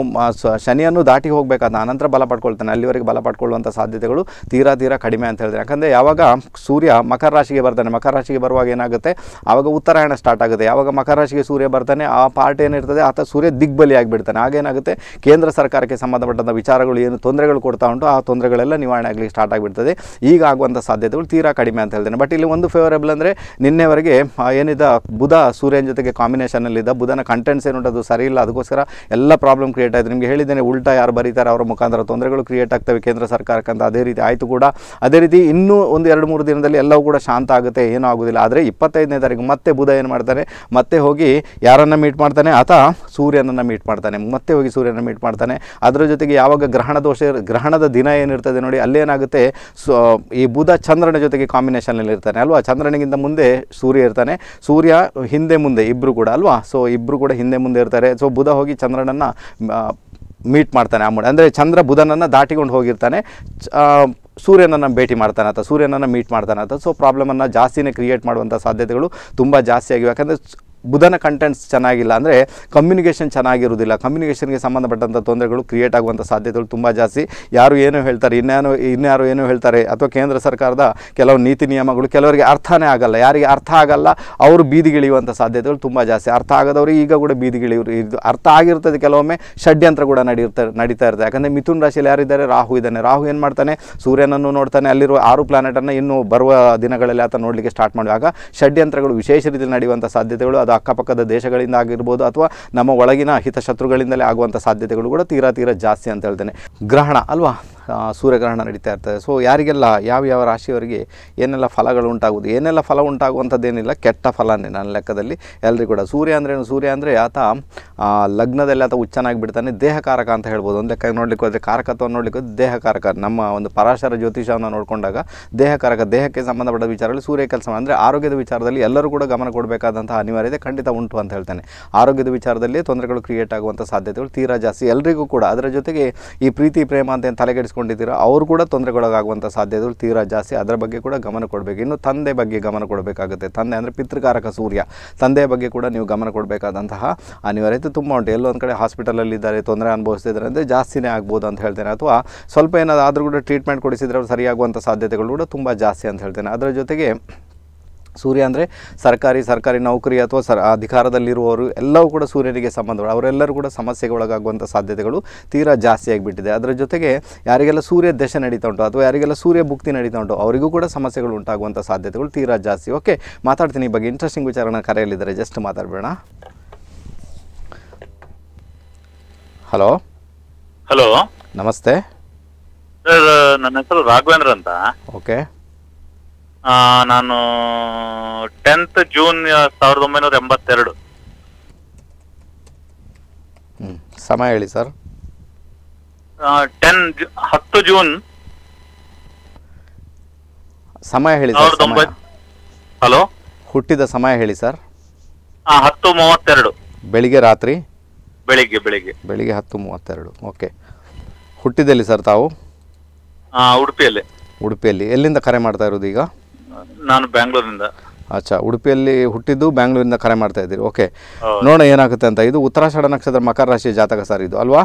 ಶನಿಯನ್ನು ದಾಟಿ ಹೋಗಬೇಕಾದ ಅನಂತರ ಬಲ ಪಡ್ಕೊಳ್ತಾನೆ. ಅಲ್ಲಿವರೆಗೆ ಬಲ ಪಡ್ಕೊಳ್ಳುವಂಥ ಸಾಧ್ಯತೆಗಳು ತೀರಾ ತೀರಾ ಕಡಿಮೆ ಅಂತ ಹೇಳ್ತೀನಿ. ಯಾಕಂದರೆ ಯಾವಾಗ ಸೂರ್ಯ ಮಕರ ರಾಶಿಗೆ ಬರ್ತಾನೆ, ಮಕರ ರಾಶಿಗೆ ಬರುವಾಗ ಏನಾಗುತ್ತೆ, ಆವಾಗ ಉತ್ತರಾಯಣ ಸ್ಟಾರ್ಟ್ ಆಗುತ್ತೆ. ಯಾವಾಗ ಮಕರ ರಾಶಿಗೆ ಸೂರ್ಯ ಬರ್ತಾನೆ, ಆ ಪಾರ್ಟ್ ಏನಿರ್ತದೆ, ಆತ ಸೂರ್ಯ ದಿಗ್ಬಲಿ ಆಗಿಬಿಡ್ತಾನೆ. ಆಗೇನಾಗುತ್ತೆ, ಕೇಂದ್ರ ಸರ್ಕಾರಕ್ಕೆ ಸಂಬಂಧಪಟ್ಟಂಥ ವಿಚಾರಗಳು ಏನು ತೊಂದರೆಗಳು ಕೊಡ್ತಾ ಉಂಟು, ಆ ತೊಂದರೆಗಳೆಲ್ಲ ನಿವಾರಣೆ ಆಗಲಿಕ್ಕೆ ಸ್ಟಾರ್ಟ್ ಆಗಿಬಿಡ್ತದೆ. ಈಗ ಆಗುವಂಥ ಸಾಧ್ಯತೆಗಳು ತೀರಾ ಕಡಿಮೆ ಅಂತ ಹೇಳ್ತೇನೆ. ಬಟ್ ಇಲ್ಲಿ ಒಂದು ಫೇವರೇಬಲ್ ಅಂದರೆ ನಿನ್ನೆವರೆಗೆ ಏನಿದೆ, ಬುಧ ಸೂರ್ಯನ ಜೊತೆಗೆ ಕಾಂಬಿನೇಷನಲ್ಲಿದ್ದ ಬುಧನ ಕಂಟೆಂಟ್ಸ್ ಏನುಂಟದು ಸರಿ ಇಲ್ಲ. ಅದಕ್ಕೋಸ್ಕರ ಎಲ್ಲ ಪ್ರಾಬ್ಲಮ್ ಕ್ರಿಯೇಟ್ ಆಯಿತು. ನಿಮಗೆ ಹೇಳಿದ್ದೇನೆ, ಉಲ್ಟಾ ಯಾರು ಬರೀತಾರೆ ಅವರ ಮುಖಾಂತರ ತೊಂದರೆಗಳು ಕ್ರಿಯೇಟ್ ಆಗ್ತವೆ ಕೇಂದ್ರ ಸರ್ಕಾರಕ್ಕಂತ. ಅದೇ ರೀತಿ ಆಯಿತು ಕೂಡ. ಅದೇ ರೀತಿ ಇನ್ನೂ ಒಂದು ಎರಡು ಮೂರು ದಿನದಲ್ಲಿ ಎಲ್ಲವೂ ಕೂಡ ಶಾಂತ ಆಗುತ್ತೆ, ಏನೂ ಆಗೋದಿಲ್ಲ. ಆದರೆ ಇಪ್ಪತ್ತೈದನೇ ತಾರೀಕು ಮತ್ತೆ ಬುಧ ಏನು ಮಾಡ್ತಾನೆ, ಮತ್ತೆ ಹೋಗಿ ಯಾರನ್ನು ಮೀಟ್ ಮಾಡ್ತಾನೆ, ಆತ ಸೂರ್ಯನನ್ನು ಮೀಟ್ ಮಾಡ್ತಾನೆ. ಮತ್ತೆ ಹೋಗಿ ಸೂರ್ಯನ ಮೀಟ್ ಮಾಡ್ತಾನೆ. ಅದರ ಜೊತೆಗೆ ಯಾವಾಗ ಗ್ರಹಣ ದೋಷ ಗ್ರಹಣದ ದಿನ ಏನಿರ್ತದೆ ನೋಡಿ, ಅಲ್ಲೇನಾಗುತ್ತೆ, ಸೊ ಈ ಬುಧ ಚಂದ್ರನ ಜೊತೆಗೆ ಕಾಂಬಿನೇಷನಲ್ಲಿ ಇರ್ತಾನೆ ಅಲ್ವಾ. ಚಂದ್ರನಿಗಿಂತ ಮುಂದೆ ಸೂರ್ಯ ಇರ್ತಾನೆ, ಸೂರ್ಯ ಹಿಂದೆ ಮುಂದೆ ಇಬ್ಬರು ಕೂಡ ಅಲ್ವಾ. ಸೊ ಇಬ್ಬರು ಕೂಡ ಹಿಂದೆ ಮುಂದೆ ಇರ್ತಾರೆ. ಸೊ ಬುಧ ಹೋಗಿ ಚಂದ್ರನನ್ನು ಮೀಟ್ ಮಾಡ್ತಾನೆ. ಆ ಮೂಡ ಅಂದರೆ ಚಂದ್ರ ಬುಧನನ್ನು ದಾಟಿಕೊಂಡು ಹೋಗಿರ್ತಾನೆ, ಸೂರ್ಯನನ್ನು ಭೇಟಿ ಮಾಡ್ತಾನೆ ಆತ, ಸೂರ್ಯನನ್ನು ಮೀಟ್ ಮಾಡ್ತಾನೆ ಆತ. ಸೊ ಪ್ರಾಬ್ಲಮನ್ನು ಜಾಸ್ತಿನೇ ಕ್ರಿಯೇಟ್ ಮಾಡುವಂಥ ಸಾಧ್ಯತೆಗಳು ತುಂಬ ಜಾಸ್ತಿ ಆಗಿವೆ. ಯಾಕಂದರೆ ಬುಧನ ಕಂಟೆಂಟ್ಸ್ ಚೆನ್ನಾಗಿಲ್ಲ ಅಂದರೆ ಕಮ್ಯುನಿಕೇಷನ್ ಚೆನ್ನಾಗಿರುವುದಿಲ್ಲ. ಕಮ್ಯುನಿಕೇಷನ್ಗೆ ಸಂಬಂಧಪಟ್ಟಂಥ ತೊಂದರೆಗಳು ಕ್ರಿಯೇಟ್ ಆಗುವಂಥ ಸಾಧ್ಯತೆಗಳು ತುಂಬ ಜಾಸ್ತಿ. ಯಾರು ಏನೋ ಹೇಳ್ತಾರೆ, ಇನ್ಯಾರೋ ಇನ್ಯಾರು ಏನೋ ಹೇಳ್ತಾರೆ, ಅಥವಾ ಕೇಂದ್ರ ಸರ್ಕಾರದ ಕೆಲವು ನೀತಿ ನಿಯಮಗಳು ಕೆಲವರಿಗೆ ಅರ್ಥನೇ ಆಗಲ್ಲ. ಯಾರಿಗೆ ಅರ್ಥ ಆಗಲ್ಲ ಅವರು ಬೀದಿಗಿಳಿಯುವಂಥ ಸಾಧ್ಯತೆಗಳು ತುಂಬ ಜಾಸ್ತಿ. ಅರ್ಥ ಆಗದವರು ಈಗ ಕೂಡ ಬೀದಿಗಿಳಿಯು ಇದು ಅರ್ಥ ಆಗಿರ್ತದೆ. ಕೆಲವೊಮ್ಮೆ ಷಡ್ಯಂತ್ರ ಕೂಡ ನಡೆಯುತ್ತಾರೆ ನಡೀತಾ ಇರ್ತದೆ. ಯಾಕಂದರೆ ಮಿಥುನ್ ರಾಶಿಯಲ್ಲಿ ಯಾರಿದ್ದಾರೆ, ರಾಹು ಇದ್ದಾನೆ. ರಾಹು ಏನು ಮಾಡ್ತಾನೆ, ಸೂರ್ಯನನ್ನು ನೋಡ್ತಾನೆ. ಅಲ್ಲಿರುವ ಆರು ಪ್ಲಾನೆಟನ್ನು ಇನ್ನೂ ಬರುವ ದಿನಗಳಲ್ಲಿ ಆತ ನೋಡಲಿಕ್ಕೆ ಸ್ಟಾರ್ಟ್ ಮಾಡುವಾಗ ಷಡ್ಯಂತ್ರಗಳು ವಿಶೇಷ ರೀತಿಯಲ್ಲಿ ನಡೆಯುವಂಥ ಸಾಧ್ಯತೆಗಳು, ಅದು ಅಕ್ಕಪಕ್ಕದ ದೇಶಗಳಿಂದ ಆಗಿರ್ಬೋದು ಅಥವಾ ನಮ್ಮ ಒಳಗಿನ ಹಿತಶತ್ರುಗಳಿಂದಲೇ ಆಗುವಂಥ ಸಾಧ್ಯತೆಗಳು ಕೂಡ ತೀರಾ ತೀರಾ ಜಾಸ್ತಿ ಅಂತ ಹೇಳ್ತೇನೆ. ಗ್ರಹಣ ಅಲ್ವಾ, ಸೂರ್ಯಗ್ರಹಣ ನಡೀತಾ ಇರ್ತದೆ. ಸೊ ಯಾರಿಗೆಲ್ಲ ಯಾವ ಯಾವ ರಾಶಿಯವರಿಗೆ ಏನೆಲ್ಲ ಫಲಗಳು ಉಂಟಾಗುವುದು, ಏನೆಲ್ಲ ಫಲ ಉಂಟಾಗುವಂಥದ್ದೇನಿಲ್ಲ, ಕೆಟ್ಟ ಫಲನೇ ನನ್ನ ಲೆಕ್ಕದಲ್ಲಿ ಎಲ್ಲರಿಗೂ ಕೂಡ. ಸೂರ್ಯ ಅಂದ್ರೇನು? ಸೂರ್ಯ ಅಂದರೆ ಆತ ಲಗ್ನದಲ್ಲಿ ಆತ ಹುಚ್ಚನಾಗಿ ಬಿಡ್ತಾನೆ, ದೇಹಕಾರಕ ಅಂತ ಹೇಳ್ಬೋದು. ಒಂದು ಲೆಕ್ಕ ನೋಡ್ಲಿಕ್ಕೆ ಹೋದರೆ, ಕಾರಕತ್ವವನ್ನು ನೋಡ್ಲಿಕ್ಕೆ ಹೋದರೆ ದೇಹಕಾರಕ. ನಮ್ಮ ಒಂದು ಪರಾಶರ ಜ್ಯೋತಿಷವನ್ನು ನೋಡಿಕೊಂಡಾಗ ದೇಹಕಾರಕ, ದೇಹಕ್ಕೆ ಸಂಬಂಧಪಟ್ಟ ವಿಚಾರಗಳು ಸೂರ್ಯ ಕೆಲಸ ಅಂದರೆ ಆರೋಗ್ಯದ ವಿಚಾರದಲ್ಲಿ ಎಲ್ಲರೂ ಕೂಡ ಗಮನ ಕೊಡಬೇಕಾದಂತಹ ಅನಿವಾರ್ಯತೆ ಖಂಡಿತ ಉಂಟು ಅಂತ ಹೇಳ್ತಾನೆ. ಆರೋಗ್ಯದ ವಿಚಾರದಲ್ಲಿ ತೊಂದರೆಗಳು ಕ್ರಿಯೇಟ್ ಆಗುವಂಥ ಸಾಧ್ಯತೆಗಳು ತೀರಾ ಜಾಸ್ತಿ ಎಲ್ಲರಿಗೂ ಕೂಡ. ಅದರ ಜೊತೆಗೆ ಈ ಪ್ರೀತಿ ಪ್ರೇಮ ಅಂತ ಏನು ತಲೆಗೆಡಿಸ್ಕೊಂಡಿದ್ದೀರಾ ಅವರು ಕೂಡ ತೊಂದರೆಗೊಳಗಾಗುವಂಥ ಸಾಧ್ಯತೆಗಳು ತೀರಾ ಜಾಸ್ತಿ, ಅದರ ಬಗ್ಗೆ ಕೂಡ ಗಮನ ಕೊಡಬೇಕು. ಇನ್ನು ತಂದೆ ಬಗ್ಗೆ ಗಮನ ಕೊಡಬೇಕಾಗುತ್ತೆ. ತಂದೆ ಅಂದರೆ ಪಿತೃಕಾರಕ ಸೂರ್ಯ, ತಂದೆಯ ಬಗ್ಗೆ ಕೂಡ ನೀವು ಗಮನ ಕೊಡಬೇಕಾದಂತಹ ಅನಿವಾರ್ಯತೆ ತುಂಬ ಉಂಟು. ಎಲ್ಲೊಂದು ಕಡೆ ಹಾಸ್ಪಿಟಲಲ್ಲಿದ್ದಾರೆ, ತೊಂದರೆ ಅನುಭವಿಸ್ತಿದ್ದಾರೆ ಅಂದರೆ ಜಾಸ್ತಿನೇ ಆಗ್ಬೋದು ಅಂತ ಹೇಳ್ತೇನೆ. ಅಥವಾ ಸ್ವಲ್ಪ ಏನಾದರೂ ಕೂಡ ಟ್ರೀಟ್ಮೆಂಟ್ ಕೊಡಿಸಿದರೆ ಅವ್ರು ಸರಿಯಾಗುವಂಥ ಸಾಧ್ಯತೆಗಳು ಕೂಡ ತುಂಬ ಜಾಸ್ತಿ ಅಂತ ಹೇಳ್ತೇನೆ. ಅದರ ಜೊತೆಗೆ ಸೂರ್ಯ ಅಂದರೆ ಸರ್ಕಾರಿ ಸರ್ಕಾರಿ ನೌಕರಿ ಅಥವಾ ಸರ್ ಅಧಿಕಾರದಲ್ಲಿರುವವರು ಎಲ್ಲವೂ ಕೂಡ ಸೂರ್ಯನಿಗೆ ಸಂಬಂಧಗಳು, ಅವರೆಲ್ಲರೂ ಕೂಡ ಸಮಸ್ಯೆಗೆ ಒಳಗಾಗುವಂಥ ಸಾಧ್ಯತೆಗಳು ತೀರಾ ಜಾಸ್ತಿಯಾಗಿಬಿಟ್ಟಿದೆ. ಅದರ ಜೊತೆಗೆ ಯಾರಿಗೆಲ್ಲ ಸೂರ್ಯ ದಶೆ ನಡೀತಾ ಉಂಟು ಅಥವಾ ಯಾರಿಗೆಲ್ಲ ಸೂರ್ಯ ಭುಕ್ತಿ ನಡೀತಾ ಉಂಟು ಅವರಿಗೂ ಕೂಡ ಸಮಸ್ಯೆಗಳು ಉಂಟಾಗುವಂಥ ಸಾಧ್ಯತೆಗಳು ತೀರಾ ಜಾಸ್ತಿ. ಓಕೆ, ಮಾತಾಡ್ತೀನಿ ಈ ಬಗ್ಗೆ. ಇಂಟ್ರೆಸ್ಟಿಂಗ್ ವಿಚಾರನ ಕರೆಯಲಿದ್ದಾರೆ, ಜಸ್ಟ್ ಮಾತಾಡಬೇಡ. ಹಲೋ ಹಲೋ ನಮಸ್ತೆ ಸರ್, ನನ್ನ ಹೆಸರು ರಾಘವೇಂದ್ರ ಅಂತ. ಓಕೆ, ನಾನು ಟೆಂತ್ ಜೂನ್ ಸಾವಿರದ ಒಂಬೈನೂರ ಎಂಬತ್ತೆರಡು ಸಮಯ ಹೇಳಿ ಸರ್. ಟೆನ್ ಹತ್ತು ಜೂನ್ ಸಮಯ ಹೇಳಿ. ಹಲೋ, ಹುಟ್ಟಿದ ಸಮಯ ಹೇಳಿ ಸರ್. ಹತ್ತು ಮೂವತ್ತೆರಡು ಬೆಳಿಗ್ಗೆ, ರಾತ್ರಿ ಬೆಳಿಗ್ಗೆ ಬೆಳಿಗ್ಗೆ ಬೆಳಿಗ್ಗೆ ಹತ್ತು ಮೂವತ್ತೆರಡು. ಓಕೆ, ಹುಟ್ಟಿದಲ್ಲಿ ಸರ್ ತಾವು? ಉಡುಪಿಯಲ್ಲಿ. ಉಡುಪಿಯಲ್ಲಿ. ಎಲ್ಲಿಂದ ಕರೆ ಮಾಡ್ತಾ ಇರೋದು ಈಗ? ನಾನು ಬ್ಯಾಂಗ್ಳೂರಿಂದ. ಅಚ್ಚಾ, ಉಡುಪಿಯಲ್ಲಿ ಹುಟ್ಟಿದ್ದು, ಬ್ಯಾಂಗ್ಳೂರಿಂದ ಕರೆ ಮಾಡ್ತಾ ಇದ್ದೀರಿ. ಓಕೆ, ನೋಡೋಣ ಏನಾಗುತ್ತೆ ಅಂತ. ಇದು ಉತ್ತರಾಷಾಢ ನಕ್ಷತ್ರ ಮಕರ ರಾಶಿಯ ಜಾತಕ ಸರ್ ಇದು ಅಲ್ವಾ?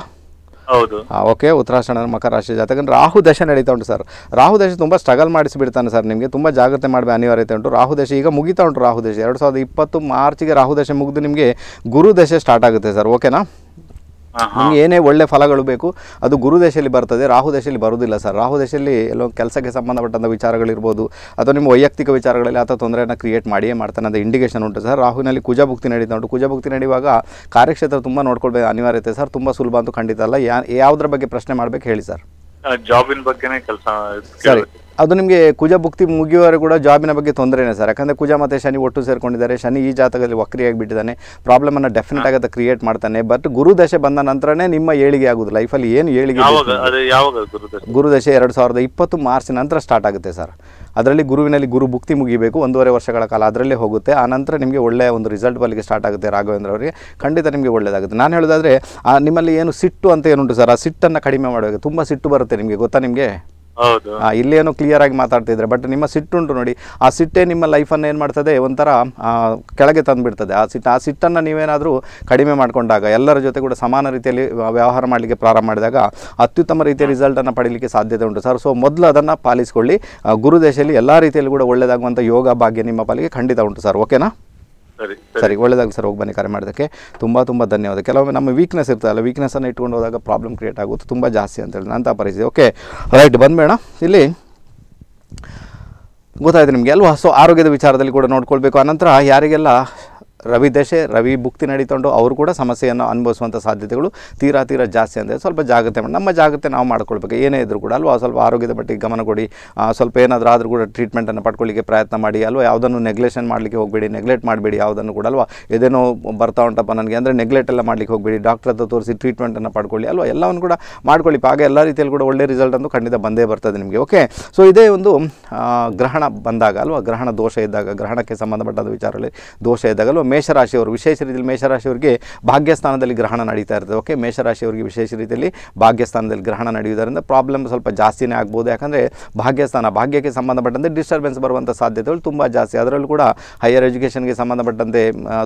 ಹೌದು. ಓಕೆ, ಉತ್ತರಾಷಾಢ ಮಕರ ರಾಶಿ ಜಾತಕ. ರಾಹು ದಶೆ ನಡೀತಾ ಉಂಟು ಸರ್. ರಾಹು ದಶೆ ತುಂಬ ಸ್ಟ್ರಗಲ್ ಮಾಡಿಸಿಬಿಡ್ತಾನೆ ಸರ್ ನಿಮಗೆ, ತುಂಬ ಜಾಗ್ರತೆ ಮಾಡಬೇಕು, ಅನಿವಾರ್ಯತೆ ಉಂಟು. ರಾಹು ದಶೆ ಈಗ ಮುಗಿತಾ ಉಂಟು. ರಾಹು ದಶೆ ಎರಡು ಸಾವಿರದ ಇಪ್ಪತ್ತು ಮಾರ್ಚ್ಗೆ ರಾಹು ದಶೆ ಮುಗಿದು ನಿಮಗೆ ಗುರು ದಶೆ ಸ್ಟಾರ್ಟ್ ಆಗುತ್ತೆ ಸರ್. ಓಕೆನಾ? ನಿಮ್ಗೆ ಏನೇ ಒಳ್ಳೆ ಫಲಗಳು ಬೇಕು ಅದು ಗುರು ದಶೆಯಲ್ಲಿ ಬರ್ತದೆ, ರಾಹು ದಶೆಯಲ್ಲಿ ಬರೋದಿಲ್ಲ ಸರ್. ರಾಹು ದಶೆಯಲ್ಲಿ ಎಲ್ಲೋ ಕೆಲಸಕ್ಕೆ ಸಂಬಂಧಪಟ್ಟಂಥ ವಿಚಾರಗಳಿರ್ಬೋದು ಅಥವಾ ನಿಮ್ಮ ವೈಯಕ್ತಿಕ ವಿಚಾರಗಳಲ್ಲಿ ಆತ ತೊಂದರೆಯನ್ನು ಕ್ರಿಯೇಟ್ ಮಾಡಿಯೇ ಮಾಡ್ತಾನೆ, ಅದು ಇಂಡಿಕೇಷನ್ ಉಂಟು ಸರ್. ರಾಹುವಿನಲ್ಲಿ ಕುಜಭುಕ್ತಿ ನಡೀತಾ ಉಂಟು. ಕುಜಭುಕ್ತಿ ನಡೆಯುವಾಗ ಕಾರ್ಯಕ್ಷೇತ್ರ ತುಂಬ ನೋಡ್ಕೊಳ್ಬೇಕು, ಅನಿವಾರ್ಯತೆ ಸರ್. ತುಂಬ ಸುಲಭ ಅಂತೂ ಖಂಡಿತ ಅಲ್ಲ. ಯಾವುದ್ರ ಬಗ್ಗೆ ಪ್ರಶ್ನೆ ಮಾಡ್ಬೇಕು ಹೇಳಿ ಸರ್? ಜಾಬಿನ ಬಗ್ಗೆನೇ ಕೆಲಸ ಸರಿ. ಅದು ನಿಮಗೆ ಕುಜ ಭುಕ್ತಿ ಮುಗಿಯುವವರೆಗೂ ಕೂಡ ಜಾಬಿನ ಬಗ್ಗೆ ತೊಂದರೆನೇ ಸರ್. ಯಾಕಂದರೆ ಕುಜ ಮತ್ತು ಶನಿ ಒಟ್ಟು ಸೇರಿಕೊಂಡಿದ್ದಾರೆ. ಶನಿ ಈ ಜಾತಕದಲ್ಲಿ ವಕ್ರಿಯಾಗಿ ಬಿಟ್ಟಿದ್ದಾನೆ, ಪ್ರಾಬ್ಲಮನ್ನು ಡೆಫಿನೆಟ್ ಆಗಿ ಕ್ರಿಯೇಟ್ ಮಾಡ್ತಾನೆ. ಬಟ್ ಗುರು ದಶೆ ಬಂದ ನಂತರನೇ ನಿಮ್ಮ ಏಳಿಗೆ ಆಗೋದು ಲೈಫಲ್ಲಿ. ಏನು ಏಳಿಗೆ? ಗುರು ದಶೆ ಎರಡು ಸಾವಿರದ ಇಪ್ಪತ್ತು ಮಾರ್ಚ್ ನಂತರ ಸ್ಟಾರ್ಟ್ ಆಗುತ್ತೆ ಸರ್. ಅದರಲ್ಲಿ ಗುರುವಿನಲ್ಲಿ ಗುರು ಭುಕ್ತಿ ಮುಗಿಬೇಕು, ಒಂದೂವರೆ ವರ್ಷಗಳ ಕಾಲ ಅದರಲ್ಲೇ ಹೋಗುತ್ತೆ. ಆ ನಂತರ ನಿಮಗೆ ಒಳ್ಳೆಯ ಒಂದು ರಿಸಲ್ಟ್ ಬಲಿಗೆ ಸ್ಟಾರ್ಟ್ ಆಗುತ್ತೆ ರಾಘವೇಂದ್ರ ಅವರಿಗೆ. ಖಂಡಿತ ನಿಮಗೆ ಒಳ್ಳೆಯದಾಗುತ್ತೆ. ನಾನು ಹೇಳೋದಾದರೆ ನಿಮ್ಮಲ್ಲಿ ಏನು ಸಿಟ್ಟು ಅಂತ ಏನುಂಟು ಸರ್, ಆ ಸಿಟ್ಟನ್ನು ಕಡಿಮೆ ಮಾಡಬೇಕು. ತುಂಬ ಸಿಟ್ಟು ಬರುತ್ತೆ ನಿಮಗೆ, ಗೊತ್ತಾ ನಿಮಗೆ? ಹೌದು. ಇಲ್ಲೇನೋ ಕ್ಲಿಯರ್ ಆಗಿ ಮಾತಾಡ್ತಿದ್ರೆ ಬಟ್ ನಿಮ್ಮ ಸಿಟ್ಟುಂಟು ನೋಡಿ, ಆ ಸಿಟ್ಟೇ ನಿಮ್ಮ ಲೈಫನ್ನು ಏನು ಮಾಡ್ತದೆ, ಒಂಥರ ಕೆಳಗೆ ತಂದುಬಿಡ್ತದೆ. ಆ ಸಿಟ್ಟು ಆ ಸಿಟ್ಟನ್ನು ನೀವೇನಾದರೂ ಕಡಿಮೆ ಮಾಡಿಕೊಂಡಾಗ, ಎಲ್ಲರ ಜೊತೆ ಕೂಡ ಸಮಾನ ರೀತಿಯಲ್ಲಿ ವ್ಯವಹಾರ ಮಾಡಲಿಕ್ಕೆ ಪ್ರಾರಂಭ ಮಾಡಿದಾಗ ಅತ್ಯುತ್ತಮ ರೀತಿಯ ರಿಸಲ್ಟನ್ನು ಪಡೀಲಿಕ್ಕೆ ಸಾಧ್ಯತೆ ಉಂಟು ಸರ್. ಸೊ ಮೊದಲು ಅದನ್ನು ಪಾಲಿಸಿಕೊಳ್ಳಿ. ಗುರು ದೇಶದಲ್ಲಿ ಎಲ್ಲ ರೀತಿಯಲ್ಲಿ ಕೂಡ ಒಳ್ಳೆಯದಾಗುವಂಥ ಯೋಗ ಭಾಗ್ಯ ನಿಮ್ಮ ಪಾಲಿಗೆ ಖಂಡಿತ ಉಂಟು ಸರ್. ಓಕೆನಾ? ಸರಿ ಸರಿ, ಒಳ್ಳೆಯದಾಗಲಿ ಸರ್. ಹೋಗಿ ಬನ್ನಿ, ಕರೆ ಮಾಡೋದಕ್ಕೆ ತುಂಬ ತುಂಬ ಧನ್ಯವಾದ. ಕೆಲವೊಮ್ಮೆ ನಮ್ಮ ವೀಕ್ನೆಸ್ ಇರ್ತಲ್ಲ, ವೀಕ್ನೆಸ್ಸನ್ನು ಇಟ್ಕೊಂಡು ಹೋದಾಗ ಪ್ರಾಬ್ಲಮ್ ಕ್ರಿಯೇಟ್ ಆಗುತ್ತೆ ತುಂಬ ಜಾಸ್ತಿ ಅಂತೇಳಿ ಅಂಥ ಪರಿಸ್ಥಿತಿ. ಓಕೆ ರೈಟ್, ಬಂದ್ಬೇಡ. ಇಲ್ಲಿ ಗೊತ್ತಾಯಿತು ನಿಮಗೆ ಅಲ್ವಾ? ಸೊ ಆರೋಗ್ಯದ ವಿಚಾರದಲ್ಲಿ ಕೂಡ ನೋಡ್ಕೊಳ್ಬೇಕು. ಆನಂತರ ಯಾರಿಗೆಲ್ಲ ರವಿ ದಶೆ ರವಿ ಭುಕ್ತಿ ನಡೀತೊಂಡು ಅವರು ಕೂಡ ಸಮಸ್ಯೆಯನ್ನು ಅನುಭವಿಸುವಂಥ ಸಾಧ್ಯತೆಗಳು ತೀರಾ ತೀರಾ ಜಾಸ್ತಿ ಅಂದರೆ ಸ್ವಲ್ಪ ಜಾಗ್ರತೆ ಮಾಡಿ, ನಮ್ಮ ಜಾಗ್ರತೆ ನಾವು ಮಾಡ್ಕೊಳ್ಬೇಕು ಏನೇ ಇದ್ರೂ ಕೂಡ ಅಲ್ವಾ? ಸ್ವಲ್ಪ ಆರೋಗ್ಯದ ಬಗ್ಗೆ ಗಮನ ಕೊಡಿ, ಸ್ವಲ್ಪ ಏನಾದರೂ ಆದರೂ ಕೂಡ ಟ್ರೀಟ್ಮೆಂಟನ್ನು ಪಡ್ಕೊಳ್ಳಿಕ್ಕೆ ಪ್ರಯತ್ನ ಮಾಡಿ ಅಲ್ವಾ? ಯಾವುದನ್ನು ನೆಗ್ಲೆಷನ್ ಮಾಡಲಿಕ್ಕೆ ಹೋಗಬೇಡಿ, ನೆಗ್ಲೆಕ್ಟ್ ಮಾಡಬೇಡಿ ಯಾವುದನ್ನು ಕೂಡ ಅಲ್ವಾ? ಇದೇನೋ ಬರ್ತಾ ಉಂಟಪ್ಪ ನನಗೆ ಅಂದರೆ ನೆಗ್ಲೆಕ್ಟ್ ಎಲ್ಲ ಮಾಡಲಿಕ್ಕೆ ಹೋಗಬೇಡಿ. ಡಾಕ್ಟರ್ ಹತ್ರ ತೋರಿಸಿ ಟ್ರೀಟ್ಮೆಂಟನ್ನು ಪಡ್ಕೊಳ್ಳಿ ಅಲ್ವಾ? ಎಲ್ಲವನ್ನು ಕೂಡ ಮಾಡ್ಕೊಳ್ಳಿ. ಆಗ ಎಲ್ಲ ರೀತಿಯಲ್ಲಿ ಕೂಡ ಒಳ್ಳೆ ರಿಸಲ್ಟ್ ಅಂತೂ ಖಂಡಿತ ಬಂದೇ ಬರ್ತದೆ ನಿಮಗೆ. ಓಕೆ, ಸೊ ಇದೇ ಒಂದು ಗ್ರಹಣ ಬಂದಾಗ ಅಲ್ವಾ, ಗ್ರಹಣ ದೋಷ ಇದ್ದಾಗ, ಗ್ರಹಣಕ್ಕೆ ಸಂಬಂಧಪಟ್ಟ ವಿಚಾರಗಳಲ್ಲಿ ದೋಷ ಇದ್ದಾಗ ಅಲ್ವಾ, ಮೇಷರಾಶಿಯವರು ವಿಶೇಷ ರೀತಿಯಲ್ಲಿ ಮೇಷರಾಶಿಯವರಿಗೆ ಭಾಗ್ಯಸ್ಥಾನದಲ್ಲಿ ಗ್ರಹಣ ನಡೀತಾ ಇರ್ತದೆ. ಓಕೆ, ಮೇಷರಾಶಿಯವರಿಗೆ ವಿಶೇಷ ರೀತಿಯಲ್ಲಿ ಭಾಗ್ಯಸ್ಥಾನದಲ್ಲಿ ಗ್ರಹಣ ನಡೆಯುವುದರಿಂದ ಪ್ರಾಬ್ಲಮ್ ಸ್ವಲ್ಪ ಜಾಸ್ತಿನೇ ಆಗ್ಬೋದು. ಯಾಕಂದರೆ ಭಾಗ್ಯಸ್ಥಾನ ಭಾಗ್ಯಕ್ಕೆ ಸಂಬಂಧಪಟ್ಟಂತೆ ಡಿಸ್ಟರ್ಬೆನ್ಸ್ ಬರುವಂಥ ಸಾಧ್ಯತೆಗಳು ತುಂಬ ಜಾಸ್ತಿ. ಅದರಲ್ಲೂ ಕೂಡ ಹೈಯರ್ ಎಜುಕೇಷನ್ಗೆ ಸಂಬಂಧಪಟ್ಟಂತೆ,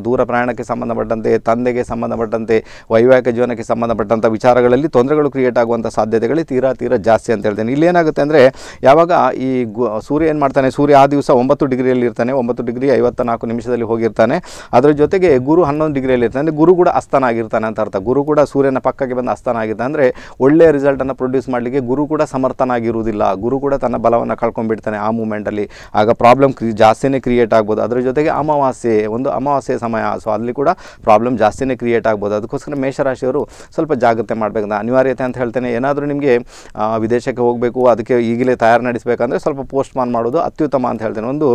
ದೂರ ಪ್ರಯಾಣಕ್ಕೆ ಸಂಬಂಧಪಟ್ಟಂತೆ, ತಂದೆಗೆ ಸಂಬಂಧಪಟ್ಟಂತೆ, ವೈವಾಹಿಕ ಜೀವನಕ್ಕೆ ಸಂಬಂಧಪಟ್ಟಂಥ ವಿಚಾರಗಳಲ್ಲಿ ತೊಂದರೆಗಳು ಕ್ರಿಯೇಟ್ ಆಗುವಂಥ ಸಾಧ್ಯತೆಗಳು ತೀರಾ ತೀರಾ ಜಾಸ್ತಿ ಅಂತ ಹೇಳ್ತೇನೆ. ಇಲ್ಲೇನಾಗುತ್ತೆ ಅಂದರೆ ಯಾವಾಗ ಈ ಸೂರ್ಯ ಏನು ಮಾಡ್ತಾನೆ, ಸೂರ್ಯ ಆ ದಿವಸ ಒಂಬತ್ತು ಡಿಗ್ರಿಯಲ್ಲಿ ಇರ್ತಾನೆ, ಒಂಬತ್ತು ಡಿಗ್ರಿ ಐವತ್ತ ನಾಲ್ಕು ನಿಮಿಷದಲ್ಲಿ ಹೋಗಿರ್ತಾನೆ. ಅದರ ಜೊತೆಗೆ ಗುರು ಹನ್ನೊಂದು ಡಿಗ್ರಿಯಲ್ಲಿ ಇರ್ತಾನೆ ಅಂದರೆ ಗುರು ಕೂಡ ಅಸ್ಥಾನ ಆಗಿರ್ತಾನೆ ಅಂತ ಅರ್ಥ. ಗುರು ಕೂಡ ಸೂರ್ಯನ ಪಕ್ಕಕ್ಕೆ ಬಂದು ಅಸ್ಥಾನ ಆಗಿದ್ದಾನೆ ಅಂದರೆ ಒಳ್ಳೆಯ ರಿಸಲ್ಟನ್ನು ಪ್ರೊಡ್ಯೂಸ್ ಮಾಡಲಿಕ್ಕೆ ಗುರು ಕೂಡ ಸಮರ್ಥನಾಗಿರುವುದಿಲ್ಲ, ಗುರು ಕೂಡ ತನ್ನ ಬಲವನ್ನು ಕಳ್ಕೊಂಡ್ಬಿಡ್ತಾನೆ ಆ ಮೂಮೆಂಟಲ್ಲಿ. ಆಗ ಪ್ರಾಬ್ಲಮ್ ಕ್ರಿ ಜಾಸ್ತಿನೇ ಕ್ರಿಯೇಟ್ ಆಗ್ಬೋದು. ಅದರ ಜೊತೆಗೆ ಅಮಾವಾಸ್ಯೆ, ಒಂದು ಅಮಾವಾಸ್ಯೆ ಸಮಯ, ಸೊ ಅಲ್ಲಿ ಕೂಡ ಪ್ರಾಬ್ಲಮ್ ಜಾಸ್ತಿನೇ ಕ್ರಿಯೇಟ್ ಆಗ್ಬೋದು. ಅದಕ್ಕೋಸ್ಕರ ಮೇಷರಾಶಿಯವರು ಸ್ವಲ್ಪ ಜಾಗ್ರತೆ ಮಾಡಬೇಕಂತ ಅನಿವಾರ್ಯತೆ ಅಂತ ಹೇಳ್ತೇನೆ. ಏನಾದರೂ ನಿಮಗೆ ವಿದೇಶಕ್ಕೆ ಹೋಗಬೇಕು, ಅದಕ್ಕೆ ಈಗಲೇ ತಯಾರು ನಡೆಸಬೇಕಂದ್ರೆ ಸ್ವಲ್ಪ ಪೋಸ್ಟ್ ಮಾನ್ ಮಾಡೋದು ಅತ್ಯುತ್ತಮ ಅಂತ ಹೇಳ್ತೇನೆ. ಒಂದು